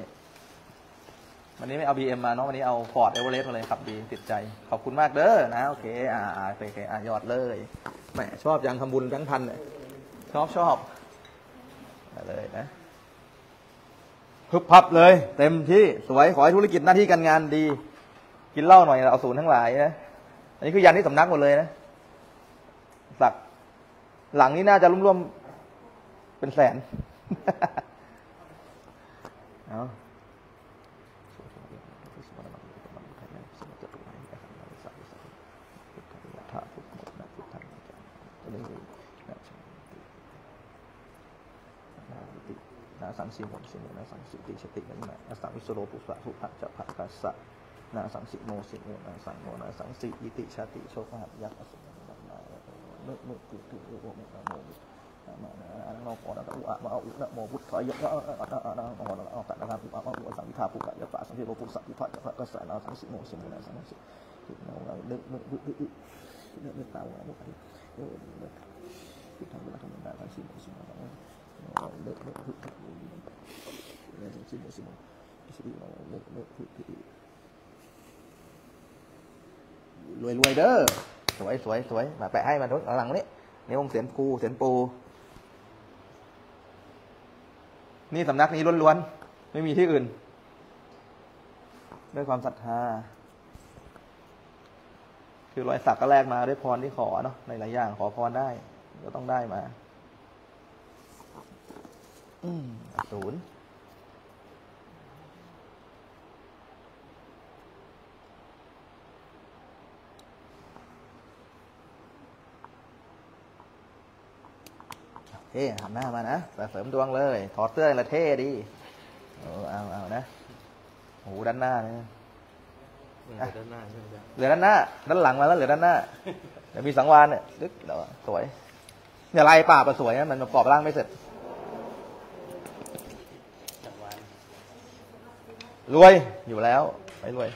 วันนี้ไม่เอา BM มาเนาะวันนี้เอา Ford Everest มาเลยขับดีติดใจขอบคุณมากเด้อนะโอเคโอเคยอดเลยแหมชอบยังทำบุญทั้งพันเลยชอบเลยนะพึบพับเลยเต็มที่สวยขอให้ธุรกิจหน้าที่การงานดีกินเหล้าหน่อยเอาศูนย์ทั้งหลายนะอันนี้คือยันที่สำนักหมดเลยนะสักหลังนี้น่าจะร่วมๆเป็นแสน เอาสังสีมสินาสังสีติสตินั่นแหละสังวิสโรปุสะหุปัจจภะกัสสะนาสังสีโมสินาสังโมนาสังสีอิติชาติโชคหัตยักษ์อสุนันต์นานุนุตุตุโอเมตโมมานะนโมนะอุอะมาอุนะโมพุทธะยะนะโมนะอกะนะครับอุอะมาอุสังวิทาปุกะยะปะสังสีโรปุสะหุปัจจภะกัสสะนาสังสีโมสินาสังสีติโนนุนุนุตาวะนุติรวยเด้อสวยมาแปะให้มาทุกหลังนี้นี่องค์เสียนปูนี่สำนักนี้ล้วนๆไม่มีที่อื่นด้วยความศรัทธาคือรอยสักก็แลกมาด้วยพรที่ขอเนาะหลายๆอย่างขอพรได้ก็ต้องได้มา0เท่หันหน้ามานะเสริมดวงเลยถอดเสื้อละเท่ดีเอานะโอ้โหด้านหน้าเนี่ยด้านหน้าใช่ไหมเหลือด้านหน้าด้านหลังมาแล้วเหลือด้านหน้าเดี๋ยวมีสังวานเนี่ยดึกเดี๋ยวสวยเนี่ยลายป่าประสวยนะมันประกอบร่างไม่เสร็จรวยอยู่แล้วไปรวย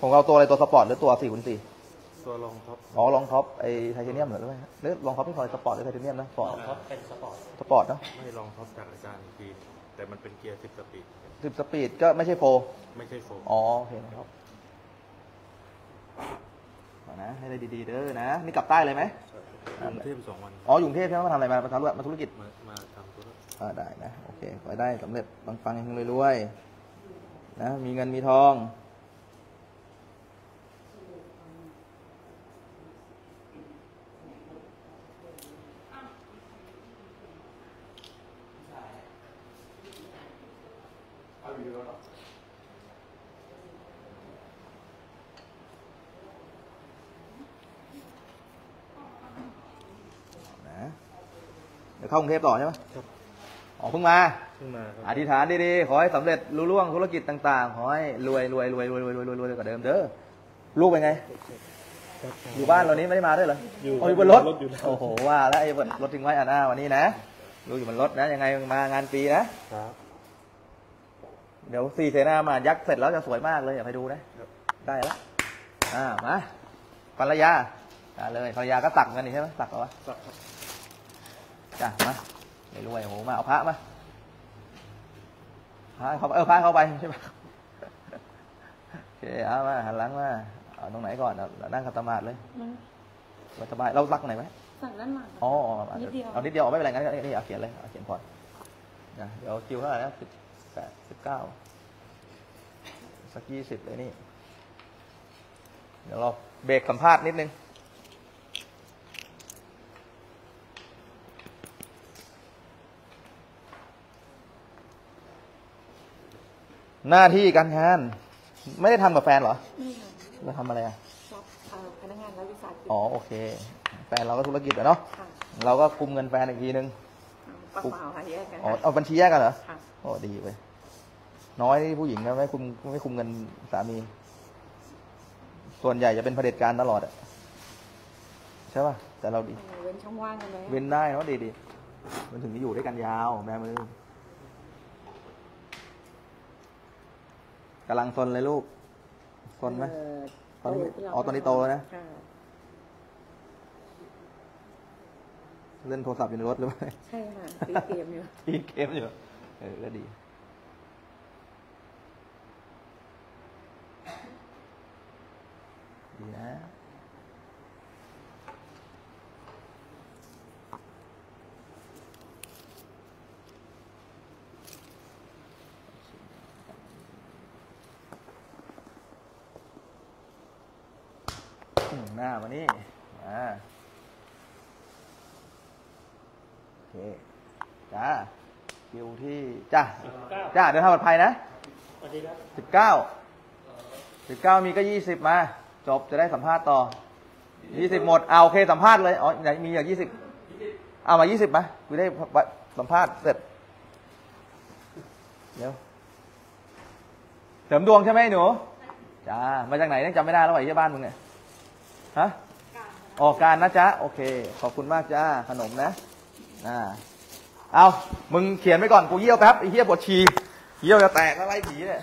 ผมเอาตัวอะไรตัวสปอร์ตหรือตัว 4x4 ตัวรองท็อปอ๋อรองท็อปไอไทเทเนียมหรือรองท็อปที่คอยสปอร์ตหรือไทเทเนียมนะสปอร์ตรองท็อปเป็นสปอร์ตสปอร์ตเนาะไม่รองท็อปจากอาจารย์อีกทีแต่มันเป็นเกียร์10 สปีดก็ไม่ใช่โฟอ๋อโอเคนะครับนะให้ได้ดีๆเด้อนะนี่กลับใต้เลยไหมกรุงเทพ2 วันอ๋ออยู่กรุงเทพใช่ไหมมาทำอะไรมาธุรกิจมาทำธุรกิจได้นะโอเคขอให้ได้สำเร็จปังๆยังรวยๆนะมีเงินมีทอง เข้ากรุงเทพต่อใช่ไหมครับอ๋อเพิ่งมาอธิษฐานดีๆขอให้สำเร็จรุ่งเรืองธุรกิจต่างๆขอให้รวยกว่าเดิมเด้อลูกเป็นไงอยู่บ้านเรานี้ไม่ได้มาด้วยเหรออยู่บนรถโอ้โหว่าแล้วไอ้บนรถทิ้งไว้หน้าวันนี้นะลูกอยู่บนรถนะยังไงมางานปีนะครับเดี๋ยวสี่เสนามายักษ์เสร็จแล้วจะสวยมากเลยอย่าไปดูนะได้แล้วมาภรรยาเลยภรรยาก็ตักกันนี่ใช่ไหมตักเอาวะตักจ้ะมารวยโอ้โหมาเอาพระมาพระเข้าไปใช่ไหมโอเคเอามาหันหลังมาเอาตรงไหนก่อนนั่งขัดสมาธิเลยสบายเราตักไหนไหมตักด้านหลังอ๋อนิดเดียวเอานิดเดียวไม่เป็นไรงั้นนี่เอาเขียนเลยเอาเขียนพอเดี๋ยวคิวเท่าไหร่นะ18 19สัก20เลยนี่เดี๋ยวเราเบรกสัมภาษณ์นิดนึงหน้าที่การงานไม่ได้ทำกับแฟนเหรอเราทำอะไรอ่ะพนักงานรับวิสาหกิจอ๋อโอเคแฟนเราก็ธุรกิจอะเนาะเราก็คุมเงินแฟนอีกทีนึงเปล่าค่ะแยกกันอ๋อเอาบัญชีแยกกันเหรออ๋อดีเว้ยน้อยผู้หญิงนะไม่คุมเงินสามีส่วนใหญ่จะเป็นเผด็จการตลอดอ่ะใช่ป่ะแต่เราดีเว้นช่องว่างกันไหมเว้นได้เนาะดีๆมันถึงจะอยู่ด้วยกันยาวแม่มือกำลังซนเลยลูกซนไหมตอนนี้อ๋อตอนนี้โตนะเล่นโทรศัพท์อยู่ในรถหรือเปล่าใช่ค่ะตีเกมอยู่เออก็ดีดีนะหน้ามานี่โอเคจ้าคิวที่จ้าจ้าเดินทางปลอดภัยนะ19มีก็20มาจบจะได้สัมภาษณ์ต่อ20หมดเอาโอเคสัมภาษณ์เลยอ๋อมีอย่าง20เอามา20มากูได้สัมภาษณ์เสร็จเดี๋ยวเสริมดวงใช่ไหมหนูจ้ามาจากไหนจำไม่ได้แล้วไอ้ที่บ้านมึงเนี่ยฮะออกการนะจ๊ะโอเคขอบคุณมากจ้าขนมนะเอามึงเขียนไปก่อนกูเยี่ยวแป๊บไอ้เหี้ยปวดฉี่เยี่ยวจะแตกแล้วไล่ผีเนี่ย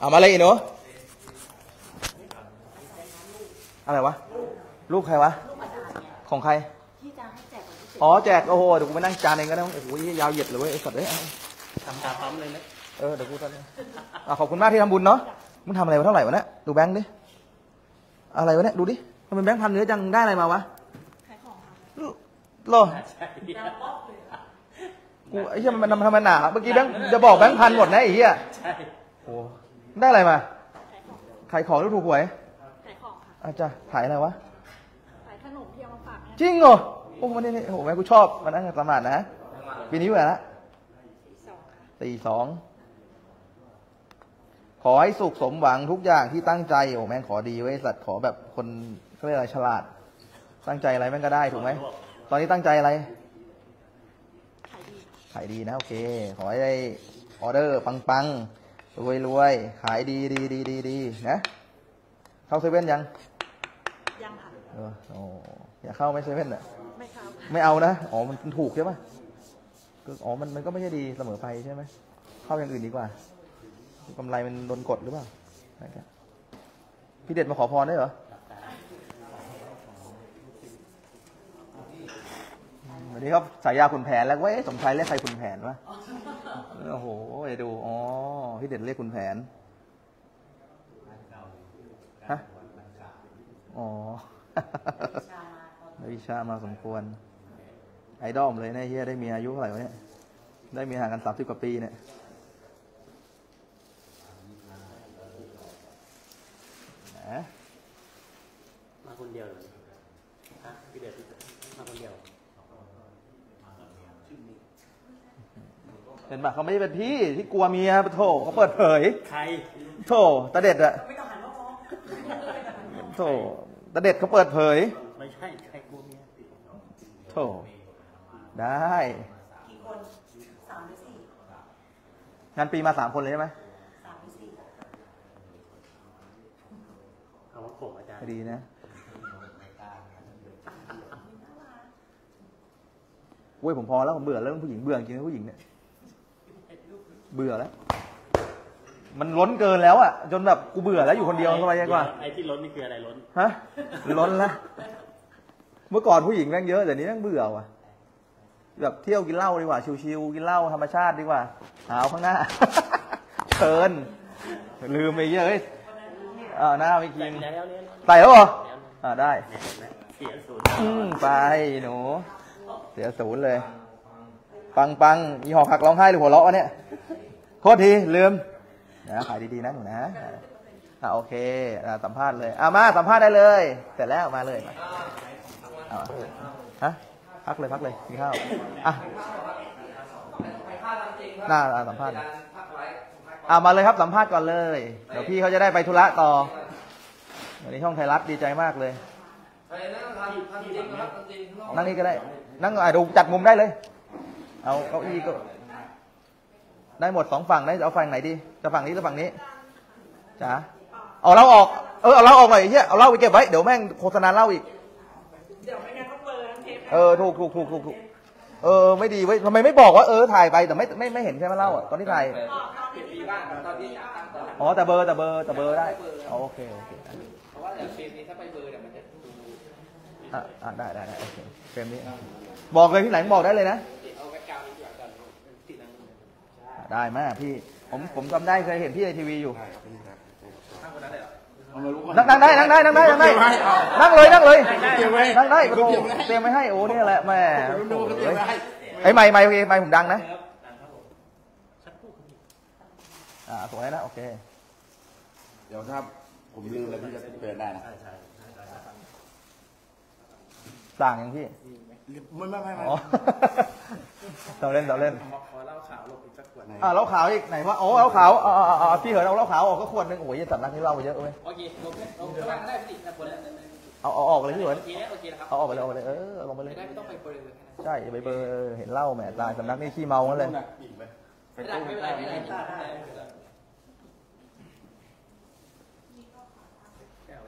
เอามาเลยอีโน่อะไรวะลูกใครวะของใครอ๋อแจกโอ้โหเดี๋ยวกูไปนั่งจานเองก็ได้โอ้โหยาวเหยียดเลยเว้ยไอ้สัตว์เอ้ยทำตาปั๊มเลยนะเออเดี๋ยวกูทำเลยขอบคุณมากที่ทำบุญเนาะมึงทำอะไรมาเท่าไหร่วะเนี่ยดูแบงค์ดิอะไรวะเนี่ยดูดิมันเป็นแบงค์พันเนื้อจังได้อะไรมาวะขายของหรอกูไอ้เหี้ยมันทำมันหนาเมื่อกี้แบงค์จะบอกแบงค์พันหมดนะไอ้เหี้ยโอ้ได้อะไรมาขายของหรือถูกหวยขายของค่ะอาจารย์ขายอะไรวะขายขนมที่เอามาฝากจริงเหรอโอ้โหนี่โอ้โหแม่กูชอบมันนั่งสมาธินะปีนี้เท่าไหร่ละ42ขอให้สุขสมหวังทุกอย่างที่ตั้งใจโอ้แม่งขอดีไว้สัตว์ขอแบบคนเขาเรียกอะไรฉลาดตั้งใจอะไรแม่งก็ได้ถูกไหมตอนนี้ตั้งใจอะไรขายดีนะโอเคขอให้ได้ออเดอร์ปังๆรวยขายดีนะเข้าเซเว่นยังค่ะโอ้อยากเข้าไหมเซเว่นอ่ะไม่เข้าไม่เอานะอ๋อมันถูกใช่ไหมอ๋อมันก็ไม่ใช่ดีเสมอไปใช่ไหมเข้าอย่างอื่นดีกว่ากำไรมันโดนกดหรือเปล่าพี่เด็ดมาขอพรได้เหรอวันนี้ครับสายยาขุนแผนแล้วว่าสมชายเรียกใครขุนแผนวะโอ้โหเดี๋ยวดูอ๋อพี่เด่นเรียกขุนแผนฮะอ๋อวิชามาสมควรไอดอลเลยนะเฮียได้มีอายุเท่าไหร่วะเนี่ยได้มีห่างกัน30 กว่าปีเนี่ยมาคนเดียวเลยฮะพี่เด่นมาคนเดียวเห็นป่ะเขาไม่ได้เป็นพี่ที่กลัวเมียโถเขาเปิดเผยใครโถตาเด็ดอะโถตาเด็ดเขาเปิดเผยไม่ใช่ใครกลัวเมียโถได้กี่คน3 หรือ 4งานปีมา3 คนเลยใช่ไหม3 หรือ 4เอาว่าโขอาจารย์ดีนะเว้ยผมพอแล้วผมเบื่อเรื่องผู้หญิงเบื่อจริงผู้หญิงเนี่ยเบื่อแล้วมันล้นเกินแล้วอ่ะจนแบบกูเบื่อแล้วอยู่คนเดียวสบายใจกว่าไอ้ที่ล้นนี่คืออะไรล้นฮะล้นละเมื่อก่อนผู้หญิงแม่งเยอะแต่นี้แม่งเบื่อว่ะแบบเที่ยวกินเหล้าดีกว่าชิวๆกินเหล้าธรรมชาติดีกว่าหาวข้างหน้าเชิญลืมไปเยอะเอ้ยหน้าไม่กินใส่แล้วเหรอได้ไปหนูเสียศูนย์เลยปังมีหอกหักร้องไห้หรือหัวเราะวะเนี่ยโทษทีลืมนะขายดีๆนะหนูนะโอเคสัมภาษณ์เลยมาสัมภาษณ์ได้เลยเสร็จแล้วมาเลยฮะพักเลยกินข้าวหน้าสัมภาษณ์มาเลยครับสัมภาษณ์ก่อนเลยเดี๋ยวพี่เขาจะได้ไปธุระต่อวันนี้ช่องไทยรัฐดีใจมากเลยนั่งนี่ก็ได้นั่งดูจัดมุมได้เลยเอาเก้าอี้ก็ได้หมด2 ฝั่งได้เอาฝั่งไหนดีจะฝั่งนี้หรือฝั่งนี้จ๋าเอาเหล้าออกเอาเหล้าออกหน่อยเฮียเอาเหล้าไปเก็บไว้เดี๋ยวแม่งโฆษณาเหล้าอีกเดี๋ยวไม่งั้นก็เปิดทั้งเทปถูกไม่ดีเว้ยทำไมไม่บอกว่าถ่ายไปแต่ไม่เห็นใช่ไหมเหล้าตอนที่ถ่ายอ๋อแต่เบอร์ได้โอเคเพราะว่าเฟรมนี้ถ้าไปเบอร์เนี่ยมันจะได้เฟรมนี้บอกเลยที่ไหนบอกได้เลยนะได้ไหมพี่ผมจำได้เคยเห็นพี่ในทีวีอยู่ นั่งเลยนั่งได้เตรียมไว้ให้โอ้เนี่ยแหละแม่ไอ้ไมค์ผมดังนะสวยนะโอเคเดี๋ยวถ้าผมลืมแล้วพี่จะเปลี่ยนได้นะต่างอย่างพี่ไม่เราเล่นขอเล่าขาวลงอีกสักขวดเล่าขาวอีกไหนวะโอ้เล่าขาวพี่เหินเอาเล่าขาวออกก็ขวดนึงโอ้ยสำนักนี้เล่าเยอะเว้ยโอเคลงล่างได้พี่นะขวดละเอาออกเลยพี่เหินเอาออกไปเลยลงไปเลยได้ไม่ต้องไปเบอร์ใช่ไปเบอร์เห็นเล่าแหมตายสำนักนี้ขี้เมางั้นเลยไม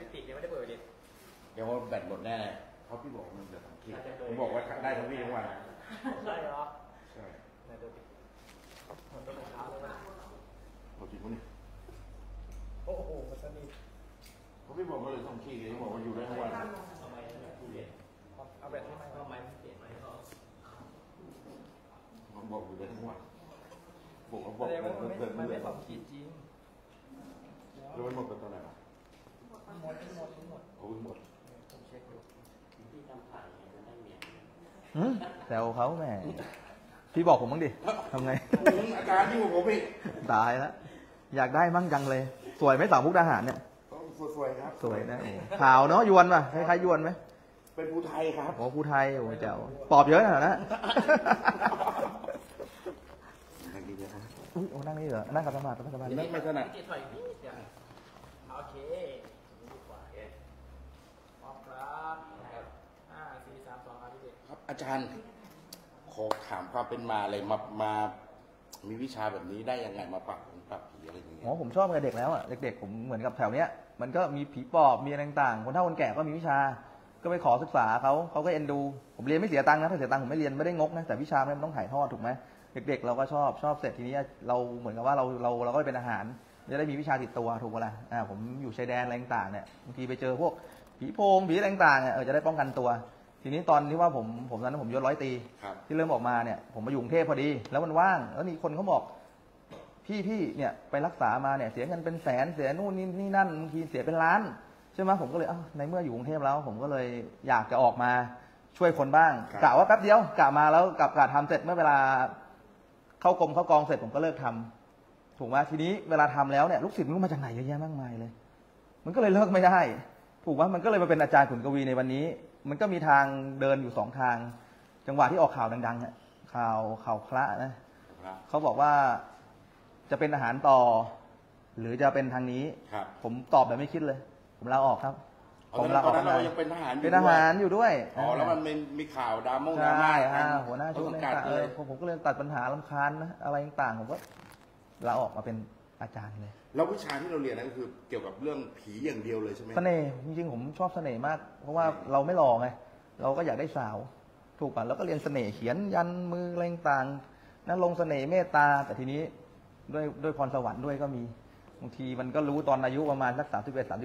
่ติดยังไม่ได้เบอร์เลยเดี๋ยวแบตหมดแน่เพราะพี่บอกมันเดือดทั้งคลิปผมบอกว่าได้ทั้งวี่ทั้งวันใช่เหรอใช่เรากินพวกนี้โอ้โหมันจะมีเพราะพี่บอกมันเลยทั้งคลิปเลยบอกว่าอยู่ได้ทั้งวันเอาแบบนี้เอาไม้เปลี่ยนไม้ก็ผมบอกอยู่ได้ทั้งวันบอกมันไม่ทั้งคลิปจริงแล้วมันหมดไปตอนไหนอ่ะหมดโอ้ยหมดแต่เขาแม่พี่บอกผมบ้างดิทำไงอาจารย์ที่ผมพี่ตายแล้วอยากได้มั่งจังเลยสวยไหมสาวมุกดาหารเนี่ยสวยครับสวยนะขาวเนาะยวนป่ะคล้ายๆยวนไหมเป็นภูไทยครับอ๋อภูไทยโอ้เจ้าปอบเยอะขนาดนั้นนั่งดีๆครับอุ้ยโอ้นั่งนี่เหรอนั่งกับสมาธิสมาธินั่งไม่ถนัดโอเคขอบครับ5 4 3 2ครับพี่เด็กครับอาจารย์ขอถามความเป็นมาอะไรมามีวิชาแบบนี้ได้ยังไงมาปรับผีอะไรอย่างเงี้ยอ๋อผมชอบกับเด็กแล้วอ่ะเด็กๆผมเหมือนกับแถวเนี้ยมันก็มีผีปอบมีอะไรต่างๆคนเฒ่าคนแก่ก็มีวิชาก็ไปขอศึกษาเขาก็เอ็นดูผมเรียนไม่เสียตังค์นะถ้าเสียตังค์ผมไม่เรียนไม่ได้งกนะแต่วิชามันต้องถ่ายทอดถูกไหมเด็กๆเราก็ชอบเสร็จทีนี้เราเหมือนกับว่าเราก็เป็นอาหารจะได้มีวิชาติดตัวถูกป่ะล่ะผมอยู่ชายแดนอะไรต่างๆเนี่ยบางทีไปเจอพวกผีโพงผีอะไรต่างๆเนี่ยจะได้ป้องกันตัวทีนี้ตอนที่ว่าผมตอนนั้นผมยศ100 ตีที่เริ่มออกมาเนี่ยผมมาอยู่กรุงเทพพอดีแล้วมันว่างแล้วมีคนเขาบอกพี่เนี่ยไปรักษามาเนี่ยเสียเงินเป็นแสนเสียนู่นนี่นั่นบางทีเสียเป็นล้านใช่ไหมผมก็เลยในเมื่ออยู่กรุงเทพแล้วผมก็เลยอยากจะออกมาช่วยคนบ้างกะว่าแป๊บเดียวกะมาแล้วกะทำเสร็จเมื่อเวลาเข้ากองเสร็จผมก็เลิกทำถูกว่าทีนี้เวลาทำแล้วเนี่ยลูกศิษย์มันมาจากไหนเยอะแยะมากมายเลยมันก็เลยเลิกไม่ได้ถูกว่ามันก็เลยมาเป็นอาจารย์ขุนกวีในวันนี้มันก็มีทางเดินอยู่2ทางจังหวะที่ออกข่าวดังๆเนี่ยข่าวพระนะเขาบอกว่าจะเป็นอาหารต่อหรือจะเป็นทางนี้ผมตอบแบบไม่คิดเลยผมลาออกครับผมลาออกเรายังเป็นทหารอยู่ด้วยอ๋อแล้วมันมีข่าวดราม่าหัวหน้าชุดเลยผมก็เลยตัดปัญหารำคาญนะอะไรต่างๆผมก็เราออกมาเป็นอาจารย์เลยแล้ววิชาที่เราเรียนนั่นก็คือเกี่ยวกับเรื่องผีอย่างเดียวเลยใช่ไหมเสน่ห์จริงๆผมชอบเสน่ห์มากเพราะว่าเราไม่หล่อไงเราก็อยากได้สาวถูกป่ะแล้วก็เรียนเสน่ห์เขียนยันมืออะไรต่างๆนั่นลงเสน่ห์เมตตาแต่ทีนี้ด้วยพรสวรรค์ด้วยก็มีบางทีมันก็รู้ตอนอายุประมาณสัก31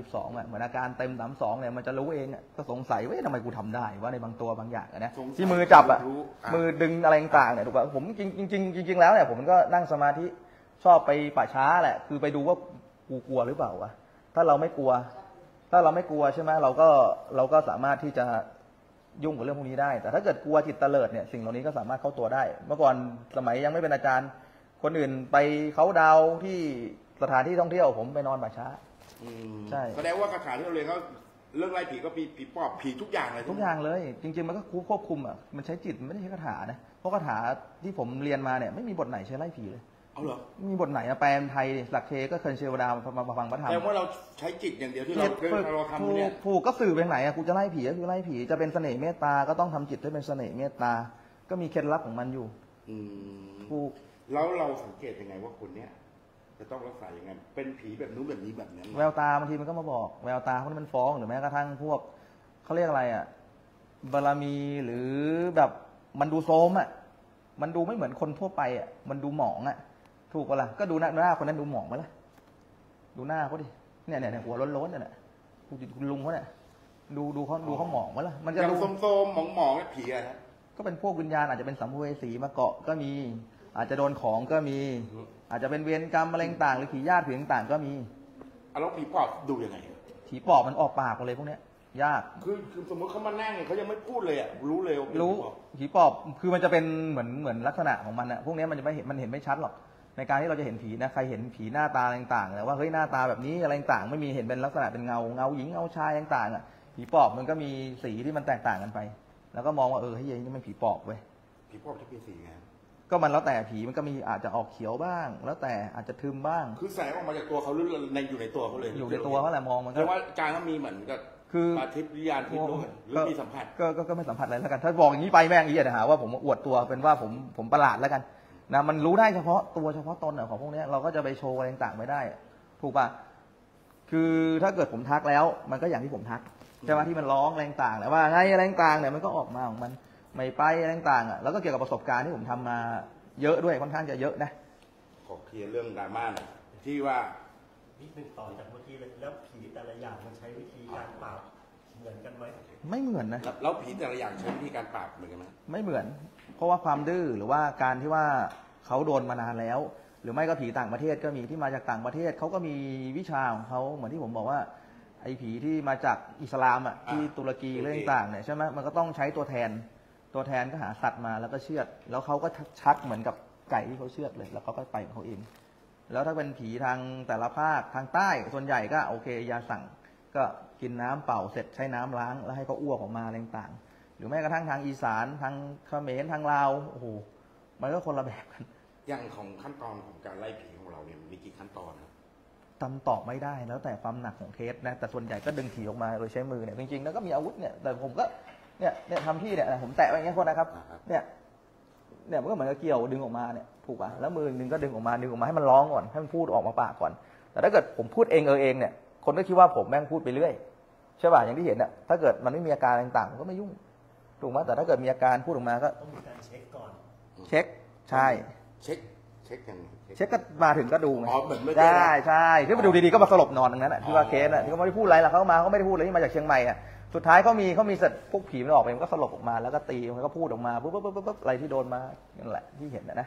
32อ่ะเหมือนอาการเต็ม32เนี่ยมันจะรู้เองอ่ะก็สงสัยว่าทำไมกูทำได้ว่าในบางตัวบางอย่างนะที่มือจับอ่ะมือดึงอะไรต่างๆเนี่ยถูกป่ะผมจริงๆแล้วเนี่ยผมก็นั่งสมาธิชอบไปป่าช้าแหละคือไปดูว่ากูกลัวหรือเปล่าวะถ้าเราไม่กลัวใช่ไหมเราก็สามารถที่จะยุ่งกับเรื่องพวกนี้ได้แต่ถ้าเกิดกลัวจิตเตลิดเนี่ยสิ่งเหล่านี้ก็สามารถเข้าตัวได้เมื่อก่อนสมัยยังไม่เป็นอาจารย์คนอื่นไปเขาดาวที่สถานที่ท่องเที่ยวผมไปนอนป่าช้าใช่แสดงว่าคาถาที่เราเรียนเขาเรื่องไล่ผีก็ผีปอบผีทุกอย่างเลยจริงๆมันก็ควบคุมอ่ะมันใช้จิตไม่ได้ใช้คาถานะเพราะคาถาที่ผมเรียนมาเนี่ยไม่มีบทไหนใช้ไล่ผีเลยมีบทไหนแปลเป็นไทยหลักเทก็เคยเชวดามาฟังพระธรรมแต่ว่าเราใช้จิตอย่างเดียวที่เราทำเนี่ยผูกก็สื่อไปไหนกูจะไล่ผีก็คือไล่ผีจะเป็นเสน่ห์เมตตาก็ต้องทำจิตให้เป็นเสน่ห์เมตตาก็มีเคล็ดลับของมันอยู่ผูกแล้วเราสังเกตยังไงว่าคนเนี้ยจะต้องรักษาอย่างไงเป็นผีแบบนู้นแบบนี้แบบนั้นแววตาบางทีมันก็มาบอกแววตาเพราะมันฟ้องหรือแม้กระทั่งพวกเขาเรียกอะไรอ่ะบารมีหรือแบบมันดูโซมอ่ะมันดูไม่เหมือนคนทั่วไปอ่ะมันดูหมองอ่ะถูกป่ะล่ะก็ดูหน้าคนนั้นดูหมองไหมล่ะดูหน้าเขาดิเนี่ยหัวล้นๆเนี่ยคุณลุงเขาเนี่ยดูเขาหมองไหมล่ะมันจะดูโซมๆหมองๆเนี่ยผีอะไรก็เป็นพวกวิญญาณอาจจะเป็นสัมภเวสีมาเกาะก็มีอาจจะโดนของก็มีอาจจะเป็นเวรกรรมอะไรต่างหรือผีญาติผีต่างก็มีแล้วผีปอบดูยังไงผ ผีปอบมันออกปากอะไรพวกเนี้ยยากคือสมมติเขามานั่งเขายังไม่พูดเลยอ่ะรู้เลยรู้ผีปอบคือมันจะเป็นเหมือนลักษณะของมันอ่ะพวกนี้มันจะไม่เห็นไม่ชัดหรอกในการที่เราจะเห็นผีนะใครเห็นผีหน้าตาต่างๆแล้วว่าเฮ้ยหน้าตาแบบนี้อะไรต่างไม่มีเห็นเป็นลักษณะเป็นเงาหญิงเงาชายต่างๆอ่ะผีปอบมันก็มีสีที่มันแตกต่างกันไปแล้วก็มองว่าเออเฮ้ยนี่มันผีปอบเว้ยผีปอบจะเป็นสีไงก็มันแล้วแต่ผีมันก็มีอาจจะออกเขียวบ้างแล้วแต่อาจจะทึมบ้างคือแสงออกมาจากตัวเขาหรือในอยู่ในตัวเขาเลยอยู่ในตัวเขาแหละมองมันเพราะว่าการเขามีเหมือนกับคือมาทิพย์วิญญาณทิพย์ด้วยหรือมีสัมผัสก็ไม่สัมผัสอะไรแล้วกันถ้าบอกอย่างนี้ไปแม่งอีกนะฮะว่าผมอวดตัวเป็นว่าผมประหลาดแล้วกันนะมันรู้ได้เฉพาะตัวเฉพาะตนของพวกนี้เราก็จะไปโชว์อะไรต่างๆไม่ได้ถูกป่ะคือถ้าเกิดผมทักแล้วมันก็อย่างที่ผมทักใช่ไหมที่มันร้องแรงต่างแต่ว่าไงแรงต่างเนี่ยมันก็ออกมาของมันไม่ไปแรงต่างแล้วก็เกี่ยวกับประสบการณ์ที่ผมทำมาเยอะด้วยค่อนข้างจะเยอะนะขอเคลียร์เรื่องดราม่าหน่อยที่ว่านิดนึงต่อจากเมื่อกี้เลยแล้วผีแต่ละอย่างมันใช้วิธีการปราบเหมือนกันไหมไม่เหมือนนะแล้วผีแต่ละอย่างใช้วิธีการปราบเหมือนกันไหมไม่เหมือนเพราะว่าความดื้อหรือว่าการที่ว่าเขาโดนมานานแล้วหรือไม่ก็ผีต่างประเทศก็มีที่มาจากต่างประเทศเขาก็มีวิชาของเขาเหมือนที่ผมบอกว่าไอ้ผีที่มาจากอิสลามอ่ะที่ตุรกีเรื่องต่างเนี่ยใช่ไหมมันก็ต้องใช้ตัวแทนก็หาสัตว์มาแล้วก็เชือดแล้วเขาก็ชักเหมือนกับไก่ที่เขาเชือดเลยแล้วเขาก็ไปเขาเองแล้วถ้าเป็นผีทางแต่ละภาคทางใต้ส่วนใหญ่ก็โอเคยาสั่งก็กินน้ำเป่าเสร็จใช้น้ำล้างแล้วให้เขาอ้วกออกมาอะไรต่างหรือแม้กระทั่งทางอีสานทางเขมรทางลาวโอ้โหมันก็คนละแบบกันอย่างของขั้นตอนของการไล่ผีของเราเนี่ยมีกี่ขั้นตอนครับจำตอบไม่ได้แล้วแต่ความหนักของเคสนะแต่ส่วนใหญ่ก็ดึงผีออกมาโดยใช้มือเนี่ยจริงๆแล้วก็มีอาวุธเนี่ยแต่ผมก็เนี่ยทำที่เนี่ยผมแตะไว้อย่างนี้คนนะครับเนี่ยมันก็เหมือนกับเกี่ยวดึงออกมาเนี่ยถูกป่ะแล้วมือนึงก็ดึงออกมาให้มันร้องก่อนให้มันพูดออกมาปากก่อนแต่ถ้าเกิดผมพูดเองเนี่ยคนก็คิดว่าผมแม่งพูดไปเรื่อยใช่ป่ะอย่างที่เห็นเนี่ยถ้าเกิดมันไม่มีอาการต่างๆก็ไม่ยุ่งถูกไหมแต่ถ้าเกิดมีอาการพูดออกมาก็ต้องมีการเช็คก่อนเช็คใช่เช็คอย่างเช็คก็มาถึงก็ดูไงได้ใช่ที่มาดูดีๆก็มาสลบนอนตรงนั้นแหละที่ว่าเคสน่ะที่เขาไม่ได้พูดอะไรหรอกเขาไม่ได้พูดเลยที่มาจากเชียงใหม่อ่ะสุดท้ายเขามีสัตว์พวกผีมันออกไปมันก็สลบออกมาแล้วก็ตีมันก็พูดออกมาปุ๊บๆๆๆอะไรที่โดนมานั่นแหละที่เห็นนะก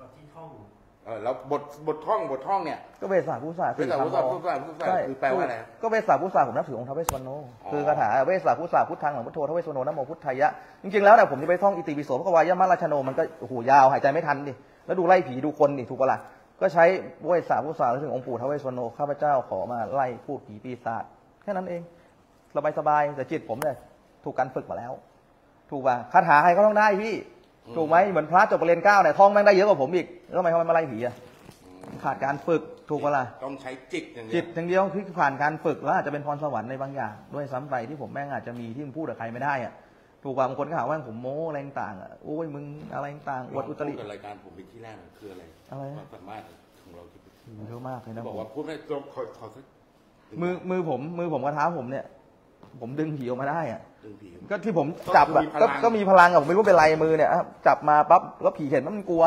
็ที่ท่องแล้วบทท่องเนี่ยก็เวสาภูษาคือแปลว่าอะไรก็เวสาภูษาผมนับถือองค์ท้าวเวสสุวรรณคือคาถาเวสาภูษาพุทธังหลังพุทโธท้าวเวสสุวรรณนะโมพุทธายะจริงๆแล้วเนี่ยผมจะไปท่องอิติปิโสพระกวายะมะราชโนมันก็โอ้โหยาวหายใจไม่ทันดิแล้วดูไล่ผีดูคนนี่ถูกปะล่ะก็ใช้เวสาภูษาถึงองค์ปู่ท้าวเวสสุวรรณข้าพเจ้าขอมาไล่พูดผีปีศาจแค่นั้นเองสบายๆแต่จิตผมเนี่ยถูกการฝึกมาแล้วถูกป่ะคาถาใครก็ต้องได้พี่ถูกไหมเหมือนพระจบประเรียน9เนี่ยท่องแม่งได้เยอะกว่าผมอีกแล้วทำไมเขาไม่มาไล่ผีอ่ะขาดการฝึกถูกปะล่ะต้องใช้จิตอย่างเดียวคือผ่านการฝึกแล้วอาจจะเป็นพรสวรรค์ในบางอย่างด้วยซ้ำไปที่ผมแม่งอาจจะมีที่มันพูดกับใครไม่ได้อ่ะถูกป่ะบางคนก็หาว่าผมโม้อะไรต่างอ่ะโอ้ยมึงอะไรต่างอวดอุตริรายการผมเป็นที่แรกคืออะไรความสามารถของเราที่เยอะมากเลยนะบอกว่าพูดไม่ตรงขอมือผมกับเท้าผมเนี่ยผมดึงผีออกมาได้อะก็ที่ผมจับแบบก็มีพลังอะผมไม่รู้เป็นไรมือเนี่ยจับมาปั๊บแล้วผีเห็นมันกลัว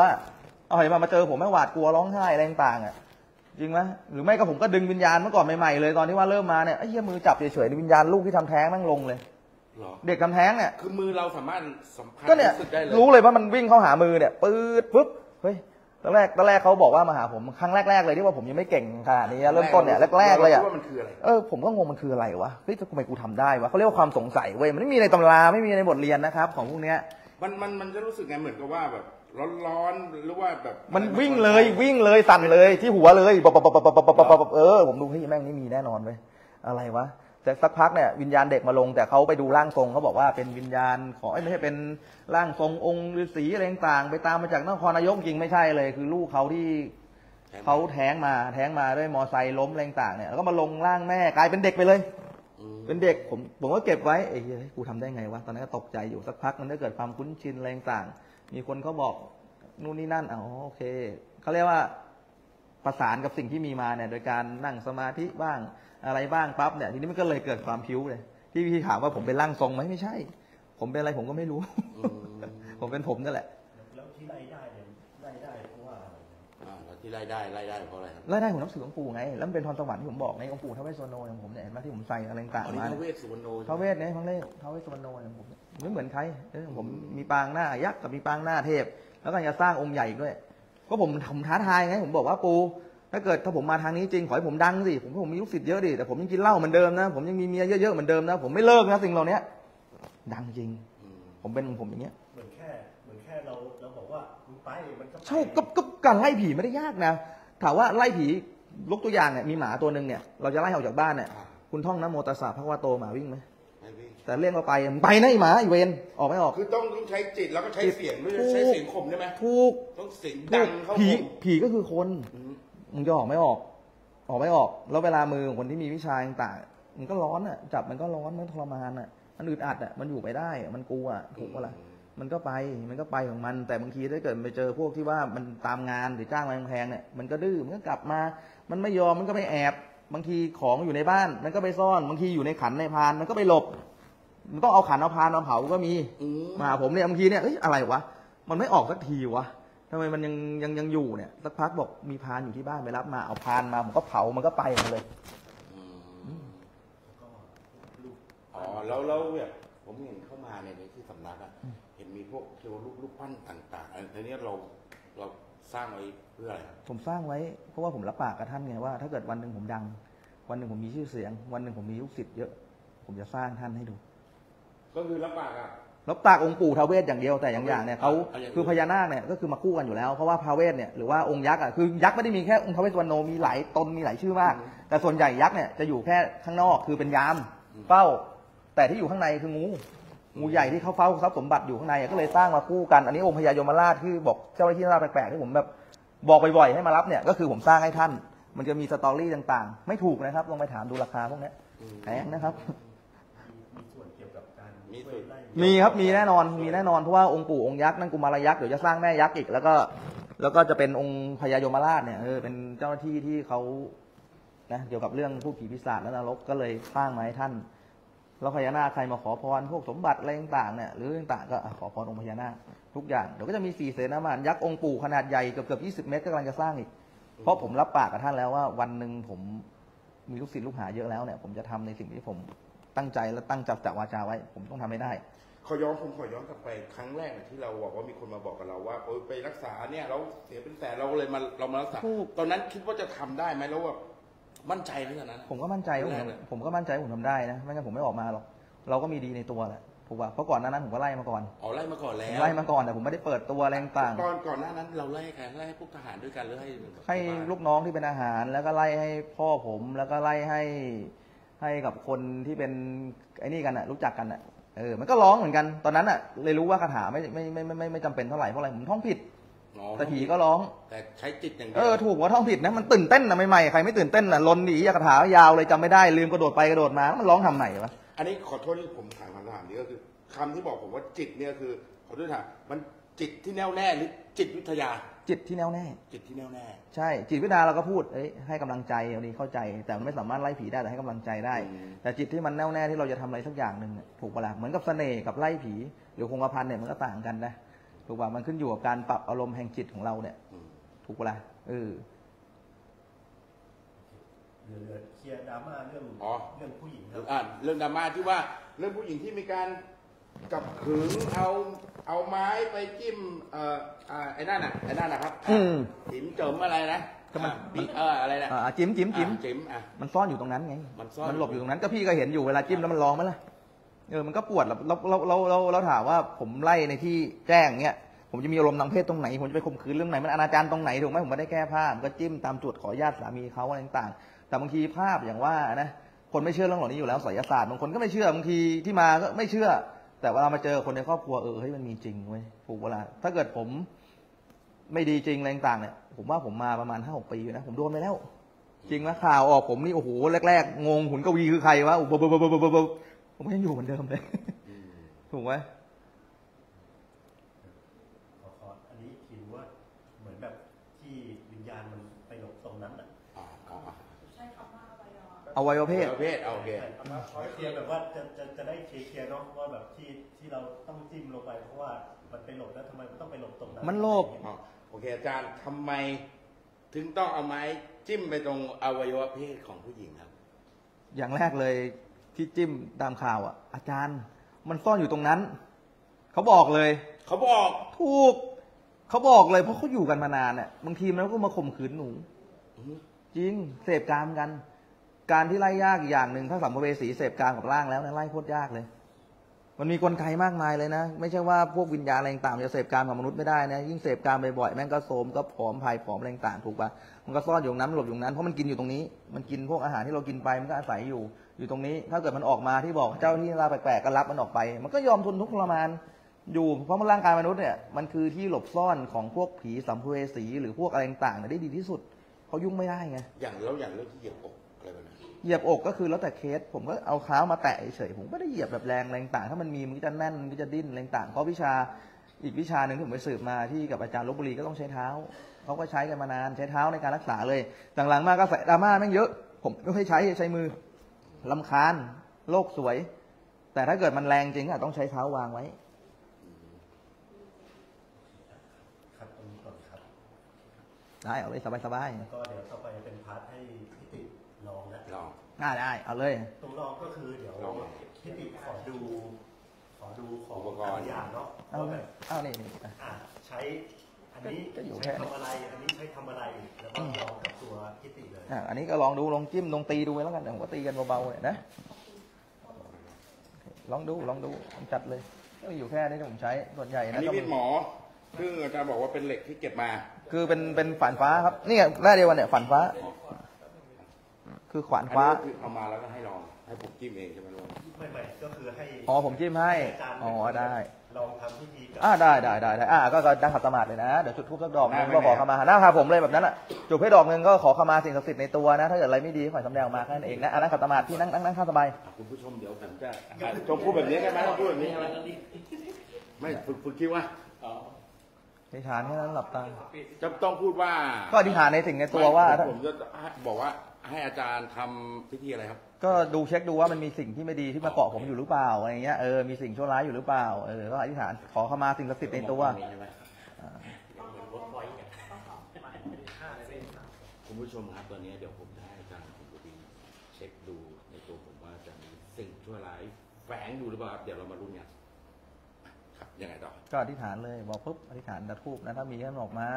เอาเห็นมาเจอผมแม่งหวาดกลัวร้องไห้อะไรต่างๆอะจริงไหมหรือไม่ก็ผมก็ดึงวิญญาณเมื่อก่อนใหม่ๆเลยตอนที่ว่าเริ่มมาเนี่ยไอ้เหี้ยมือจับเฉยๆวิญญาณลูกที่ทำแท้งแม่งลงเลยเด็กทำแท้งเนี่ยคือมือเราสามารถสัมผัสก็เนี่ยรู้เลยว่ามันวิ่งเข้าหามือเนี่ยปื๊ดปุ๊บเฮ้ยตอนแรกเขาบอกว่ามาหาผมครั้งแรกๆเลยที่ว่าผมยังไม่เก่งขนาดนี้เริ่มต้นเนี่ยแรกๆเลยอ่ะผมก็งงมันคืออะไรวะนี่ทำไมกูทำได้วะเขาเรียกว่าความสงสัยเว้ยมันไม่มีในตำราไม่มีในบทเรียนนะครับของพวกเนี้ยมันจะรู้สึกไงเหมือนกับว่าแบบร้อนหรือว่าแบบมันวิ่งเลยสั่นเลยที่หัวเลยผมดูพี่แม่งนี่มีแน่นอนเว้ยอะไรวะแต่สักพักเนี่ยวิญญาณเด็กมาลงแต่เขาไปดูร่างทรงเขาบอกว่าเป็นวิญญาณขอไม่ใช่เป็นร่างทรงองค์ฤาษีอะไรต่างไปตามมาจากนครนายกจริงไม่ใช่เลยคือลูกเขาที่เขาแท้งมาด้วยมอไซค์ล้มแรงต่างเนี่ยแล้วก็มาลงร่างแม่กลายเป็นเด็กไปเลยเป็นเด็กผมก็เก็บไว้เอ้ยกูทำได้ไงวะตอนนั้นก็ตกใจอยู่สักพักมันได้เกิดความคุ้นชินแรงต่างมีคนเขาบอกนู่นนี่นั่นอ๋อโอเคเขาเรียกว่าประสานกับสิ่งที่มีมาเนี่ยโดยการนั่งสมาธิบ้างอะไรบ้างปั๊บเนี่ยทีนี้มันก็เลยเกิดความผิวเลยที่พี่ถามว่าผมเป็นร่างทรงไหมไม่ใช่ผมเป็นอะไรผมก็ไม่รู้ผมเป็นผมนั่นแหละแล้วที่ไล่ได้เนี่ยไล่ได้เพราะว่าแล้วที่ไล่ได้เพราะอะไรครับไล่ได้ผมนับถือองค์ปู่ไงแล้วมันเป็นพรสวรรค์ที่ผมบอกในองค์ปู่ท้าวเวสสุวรรณของผมเนี่ยเห็นไหมที่ผมใส่อะไรต่างๆมาท้าวเวสสุวรรณท้าวเวสเนี่ยทั้งเล่ห์ท้าวเวสสุวรรณของผมไม่เหมือนใครผมมีปางหน้ายักษ์กับมีปางหน้าเทพแล้วก็จะสร้างองค์ใหญ่ด้วยก็ผมท้าทายไงผมบอกว่าปู ถ้าเกิดถ้าผมมาทางนี้จริงขอให้ผมดังสิผมมีลูกศิษย์เยอะดิแต่ผมยังกินเหล้าเหมือนเดิมนะผมยังมีเมียเยอะๆเหมือนเดิมนะผมไม่เลิกนะสิ่งเหล่านี้ดังจริงผมเป็นผมอย่างเงี้ยเหมือนแค่เราบอกว่ามึงไปมันก็ใช่ก็การไล่ผีไม่ได้ยากนะถามว่าไล่ผียกตัวอย่างเนี่ยมีหมาตัวหนึ่งเนี่ยเราจะไล่ออกจากบ้านเนี่ยคุณท่องนะโมตัสสะภะคะวะโตหมาวิ่งไหมแต่เรียกว่าไปมันไปนะไอ้หมาไอ้เวรออกไม่ออกคือต้องใช้จิตแล้วก็ใช้เสียงไม่ใช้เสียงข่มได้ไหมถูกต้องเสียงดังเข้าผีก็คือคนมึงจะออกไม่ออกแล้วเวลามือของคนที่มีวิชาต่างๆมันก็ร้อนอ่ะจับมันก็ร้อนมันทรมานอ่ะมันอึดอัดอ่ะมันอยู่ไม่ได้มันกลัวถูกปะล่ะมันก็ไปของมันแต่บางทีถ้าเกิดไปเจอพวกที่ว่ามันตามงานหรือจ้างมาแพงเนี่ยมันก็ดื้อมันก็กลับมามันไม่ยอมมันก็ไปแอบบางทีของอยู่ในบ้านมันก็ไปซ่อนบางทีอยู่ในขันในพานมันก็ไปหลบมันต้องเอาขันเอาพานมาเผาก็มีมาผมเนี่ยบางทีเนี่ยอะไรวะมันไม่ออกสักทีวะทำไมมันยังอยู่เนี่ยสักพักบอกมีพานอยู่ที่บ้านไปรับมาเอาพานมาผมก็เผามันก็ไปหมดเลยอ๋อแล้วเนี่ยผมเห็นเข้ามาในที่สำนักอะเห็นมีพวกเทวรูปปั้นต่างๆอันนี้เราสร้างไว้เพื่ออะไรผมสร้างไว้เพราะว่าผมรับปากกับท่านไงว่าถ้าเกิดวันหนึ่งผมดังวันหนึ่งผมมีชื่อเสียงวันหนึ่งผมมีลูกศิษย์เยอะผมจะสร้างท่านให้ดูก็คือรับปากอะรับปากองค์ปู่ทาเวศอย่างเดียวแต่อย่างเนี่ยเขาคือพญานาคเนี่ยก็คือมาคู่กันอยู่แล้วเพราะว่าทาเวศเนี่ยหรือว่าองค์ยักษ์อะคือยักษ์ไม่ได้มีแค่องค์ทาเวศวรรณโนมีหลายตนมีหลายชื่อมากแต่ส่วนใหญ่ยักษ์เนี่ยจะอยู่แค่ข้างนอกคือเป็นยามเฝ้าแต่ที่อยู่ข้างในคืองูใหญ่ที่เขาเฝ้าทรัพย์สมบัติอยู่ข้างในก็เลยสร้างมาคู่กันอันนี้องค์พญายมราชที่บอกเจ้าหน้าที่ราชแปลกๆที่ผมแบบบอกบ่อยๆให้มารับเนี่ยก็คือผมสร้างให้ท่านมันจะมีสตอรี่ต่างๆไม่ถูกนะครับลองไปถามดูราคาพวกนี้แพงนะครับมีครับมีแน่นอนเพราะว่าองค์ปู่องค์ยักษ์นั่นกุมารยักษ์เดี๋ยวจะสร้างแม่ยักษ์อีกแล้วก็จะเป็นองค์พญายมราชเนี่ยเป็นเจ้าหน้าที่ที่เขานะเกี่ยวกับเรื่องผู้ผีปีศาจและนรกก็เลยสร้างมาให้ท่านแล้วพญานาคใครมาขอพรพวกสมบัติอะไรต่างๆเนี่ยหรือต่างๆก็ขอพรองค์พญานาคทุกอย่างเดี๋ยวก็จะมี4 เสนาบดียักษ์องค์ปู่ขนาดใหญ่เกือบ20 เมตรก็กำลังจะสร้างอีกเพราะผมรับปากกับท่านแล้วว่าวันหนึ่งผมมีลูกศิษย์ลูกหาเยอะแล้วเนี่ยผมจะทำในสิ่งที่ผมตั้งใจและตั้งจับวาจาไว้ผมต้องทำให้ได้ขอย้อนกลับไปครั้งแรกที่เราบอกว่ามีคนมาบอกกับเราว่าไปรักษาเนี่ยเราเสียเป็นแสนเราเลยมารักษาตอนนั้นคิดว่าจะทำได้ไหมแล้วว่ามั่นใจไหมตอนนั้นผมก็มั่นใจผมทำได้นะไม่งั้นผมไม่ออกมาหรอกเราก็มีดีในตัวแหละถูกป่ะเพราะก่อนหน้านั้นผมก็ไล่มาก่อนอ๋อไล่มาก่อนแล้วไล่มาก่อนแต่ผมไม่ได้เปิดตัวแรงต่างก่อนหน้านั้นเราไล่ใครไล่ให้พวกทหารด้วยกันหรือให้ลูกน้องที่เป็นอาหารแล้วก็ไล่ให้พ่อผมแล้วก็ไล่ให้กับคนที่เป็นไอ้นี่กันน่ะรู้จักกันน่ะมันก็ร้องเหมือนกันตอนนั้นน่ะเลยรู้ว่าคาถาไม่จำเป็นเท่าไหร่เพราะอะไรผมท่องผิดแต่ผีก็ร้องแต่ใช้จิตอย่างเดียวถูกว่าท่องผิดนะมันตื่นเต้นนะใหม่ๆใครไม่ตื่นเต้นน่ะลนหนีคาถายาวเลยจำไม่ได้ลืมกระโดดไปกระโดดมามันร้องทำไหนวะอันนี้ขอโทษที่ผมถามคำถามนี้ก็คือคำที่บอกผมว่าจิตเนี่ยคือขอโทษนะมันจิตที่แน่วแน่หรือจิตวิทยาจิตที่แน่วแน่จิตที่แน่วแน่ใช่จิตวิทยาเราก็พูดให้กำลังใจอันนี้เข้าใจแต่มันไม่สามารถไล่ผีได้แต่ให้กำลังใจได้แต่จิตที่มันแน่วแน่ที่เราจะทำอะไรสักอย่างหนึ่งถูกปะล่ะเหมือนกับเสน่ห์กับไล่ผีหรือคงกระพันเนี่ยมันก็ต่างกันนะถูกปะมันขึ้นอยู่กับการปรับอารมณ์แห่งจิตของเราเนี่ยถูกปะล่ะเคลียร์ดราม่าเรื่องผู้หญิงเรื่องดราม่าที่ว่าเรื่องผู้หญิงที่มีการกับขึงเอาไม้ไปจิ้มไอ้นั่นน่ะครับจิ้มเจิมอะไรนะก็มันอะไรนะจิ้มมันซ่อนอยู่ตรงนั้นไงมันหลบอยู่ตรงนั้นก็พี่ก็เห็นอยู่เวลาจิ้มแล้วมันร้องไหมล่ะมันก็ปวดเราถามว่าผมไล่ในที่แจ้งเงี้ยผมจะมีอารมณ์ทางเพศตรงไหนผมจะไปข่มขืนเรื่องไหนมันอนาจารตรงไหนถูกไหมผมไม่ได้แก้ผ้ามันก็จิ้มตามจุดขอญาติสามีเขาอะไรต่างแต่บางทีภาพอย่างว่านะคนไม่เชื่อเรื่องเหล่านี้อยู่แล้วไสยศาสตร์บางคนก็ไม่เชื่อบางทีที่มาก็ไม่เชื่อแต่เวลามาเจอคนในครอบครัวเฮ้ยมันมีจริงเว้ยถูกเวลาถ้าเกิดผมไม่ดีจริงอะไรต่างเนี่ยผมว่าผมมาประมาณ5-6 ปีนะผมโดนไปแล้วจริงนะข่าวออกผมนี่โอ้โหแรกๆงงขุนกวีคือใครวะผมยังอยู่เหมือนเดิมเลยถูกไหมอันนี้คิดว่าเหมือนแบบที่วิญญาณมันไปหลบตรงนั้นอ่ะใช่คำว่าอวัยวะเพศโอเคเคลียร์แบบว่าจะได้เคลียร์เนาะว่าแบบที่เราต้องจิ้มลงไปเพราะว่ามันไปหลบแล้วทำไมมันต้องไปหลบตรงนั้นมันหลบโอเคอาจารย์ทำไมถึงต้องเอาไม้จิ้มไปตรงอวัยวะเพศของผู้หญิงครับอย่างแรกเลยที่จิ้มตามข่าวอ่ะอาจารย์มันซ่อนอยู่ตรงนั้นเขาบอกเลยเพราะเขาอยู่กันมานานเนี่ยบางทีมันก็มาข่มขืนหนู จริงเสพกามกันการที่ไล่ยากอย่างหนึ่งถ้าสัมภเวสีเสพกามกับร่างแล้วนะไล่โคตรยากเลยมันมีกลไกมากมายเลยนะไม่ใช่ว่าพวกวิญญาณอะไรต่างจะเสพกามกับมนุษย์ไม่ได้นะยิ่งเสพกามบ่อยๆแม่งก็โสมก็ผอมพายผอมแรงต่างถูกปะมันก็ซ่อนอยู่นั้นหลบอยู่นั้นเพราะมันกินอยู่ตรงนี้มันกินพวกอาหารที่เรากินไปมันก็อาศัยอยู่ตรงนี้ถ้าเกิดมันออกมาที่บอกเจ้าที่ลาแปลกๆก็รับมันออกไปมันก็ยอมทนทุกข์ทรมานอยู่เพราะร่างกายมนุษย์เนี่ยมันคือที่หลบซ่อนของพวกผีสัมภเวสีหรือพวกอะไรต่างๆได้ดีที่สุดเขายุ่งไม่ได้ไงอย่างเรื่องที่เหยียบอกอะไรแบบนั้นเหยียบอกก็คือแล้วแต่เคสผมก็เอาเท้ามาแตะเฉยผมก็ได้เหยียบแบบแรงแรงต่างถ้ามันมีมันก็จะแน่นมันก็จะดิ้นแรงต่างเพราะวิชาอีกวิชาหนึ่งที่ผมไปสืบมาที่กับอาจารย์ลพบุรีก็ต้องใช้เท้าเขาก็ใช้กันมานานใช้เท้าในการรักษาเลยต่างหลังมากก็ใส่ดราม่าแม่งเยอะผมไม่ค่อยใช้มือลำคาญโลกสวยแต่ถ้าเกิดมันแรงจริงอะต้องใช้เท้าวางไว้ครับตรงนี้ก่อนครับได้เอาเลยสบายๆแล้วก็เดี๋ยวต่อไปเป็นพาร์ทให้พิติลองนะได้เอาเลยตรงลองก็คือเดี๋ยวพิติขอดูของตัวอย่างเนาะเอาเนี่ยใช้อันนี้ใช้ทำอะไรอันนี้ใช้ทำอะไรแล้วก็ลองกับตัวพิติเลยอันนี้ก็ลองดูลองจิ้มลองตีดูแล้วกันผมก็ตีกันเบาๆเลยนะลองดูจัดเลยก็อยู่แค่นี้ผมใช้ส่วนใหญ่นะอันนี้มีดหมอซึ่งอาจารย์บอกว่าเป็นเหล็กที่เก็บมาคือเป็นฝันฟ้าครับนี่ไงแรกเดียวกันเนี่ยฝันฟ้าคือขวานฟ้าเอามาแล้วก็ให้ลองให้ผมจิ้มเองใช่ไหมลุงไม่ก็คือให้อ๋อผมจิ้มให้อ๋อได้ลองทำพิธีได้ก็ได้ขับสมาธิเลยนะเดี๋ยวจุดธูปสักดอกนึงก็ขอขมาหน้าพาผมเลยแบบนั้นอ่ะจุดให้ดอกนึงก็ขอขมาสิ่งศักดิ์สิทธิ์ในตัวนะถ้าเกิดอะไรไม่ดีขอให้สำแดงออกมาแค่นั้นเองนะนั่งขับสมาธิที่นั่งข้างสบายคุณผู้ชมเดี๋ยวผมจะชมพูดแบบนี้ใช่ไหมพูดแบบนี้อะไรไม่ฝึกคิดว่าอธิษฐานแค่นั้นหลับตาจะต้องพูดว่าก็อธิษฐานในสิ่งในตัวว่าผมจะบอกว่าให้อาจารย์ทำพิธีอะไรครับก็ดูเช็คดูว่ามันมีสิ่งที่ไม่ดีที่มาเกาะผมอยู่หรือเปล่าอะไรเงี้ยมีสิ่งชั่วร้ายอยู่หรือเปล่าก็อธิษฐานขอขมาสิ่งศักดิ์สิทธิ์ในตัวคุณผู้ชมครับตอนนี้เดี๋ยวผมจะให้อาจารย์คุณบุรีเช็คดูในตัวผมว่าจะมีสิ่งชั่วร้ายแฝงอยู่หรือเปล่าเดี๋ยวเรามาลุ้นกันยังไงต่อก็อธิษฐานเลยบอกปุ๊บอธิษฐานดับทูบนะถ้ามีให้มันออกมา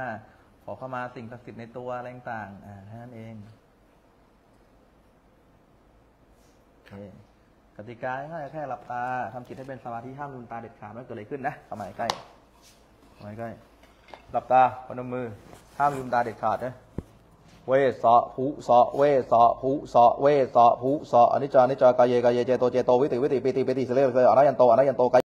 ขอเข้ามาสิ่งศักดิ์สิทธิ์ในตัวอะไรต่างนั่นเองกติกาง่ายแค่หลับตาทำจิตให้เป็นสมาธิห้ามลืมตาเด็ดขาดไม่เกิดอะไรขึ้นนะเข้ามาใกล้เข้ามาใกล้หลับตาพนมมือห้ามลืมตาเด็ดขาดนะเวสะหุสะเวสะหุสะเวสะหุสะอนิจจานิจจากายเยกายเยเจโตเจโตวิติวิติปิติปิติเสเลเสเลอนัยยันโตอนัยยันโต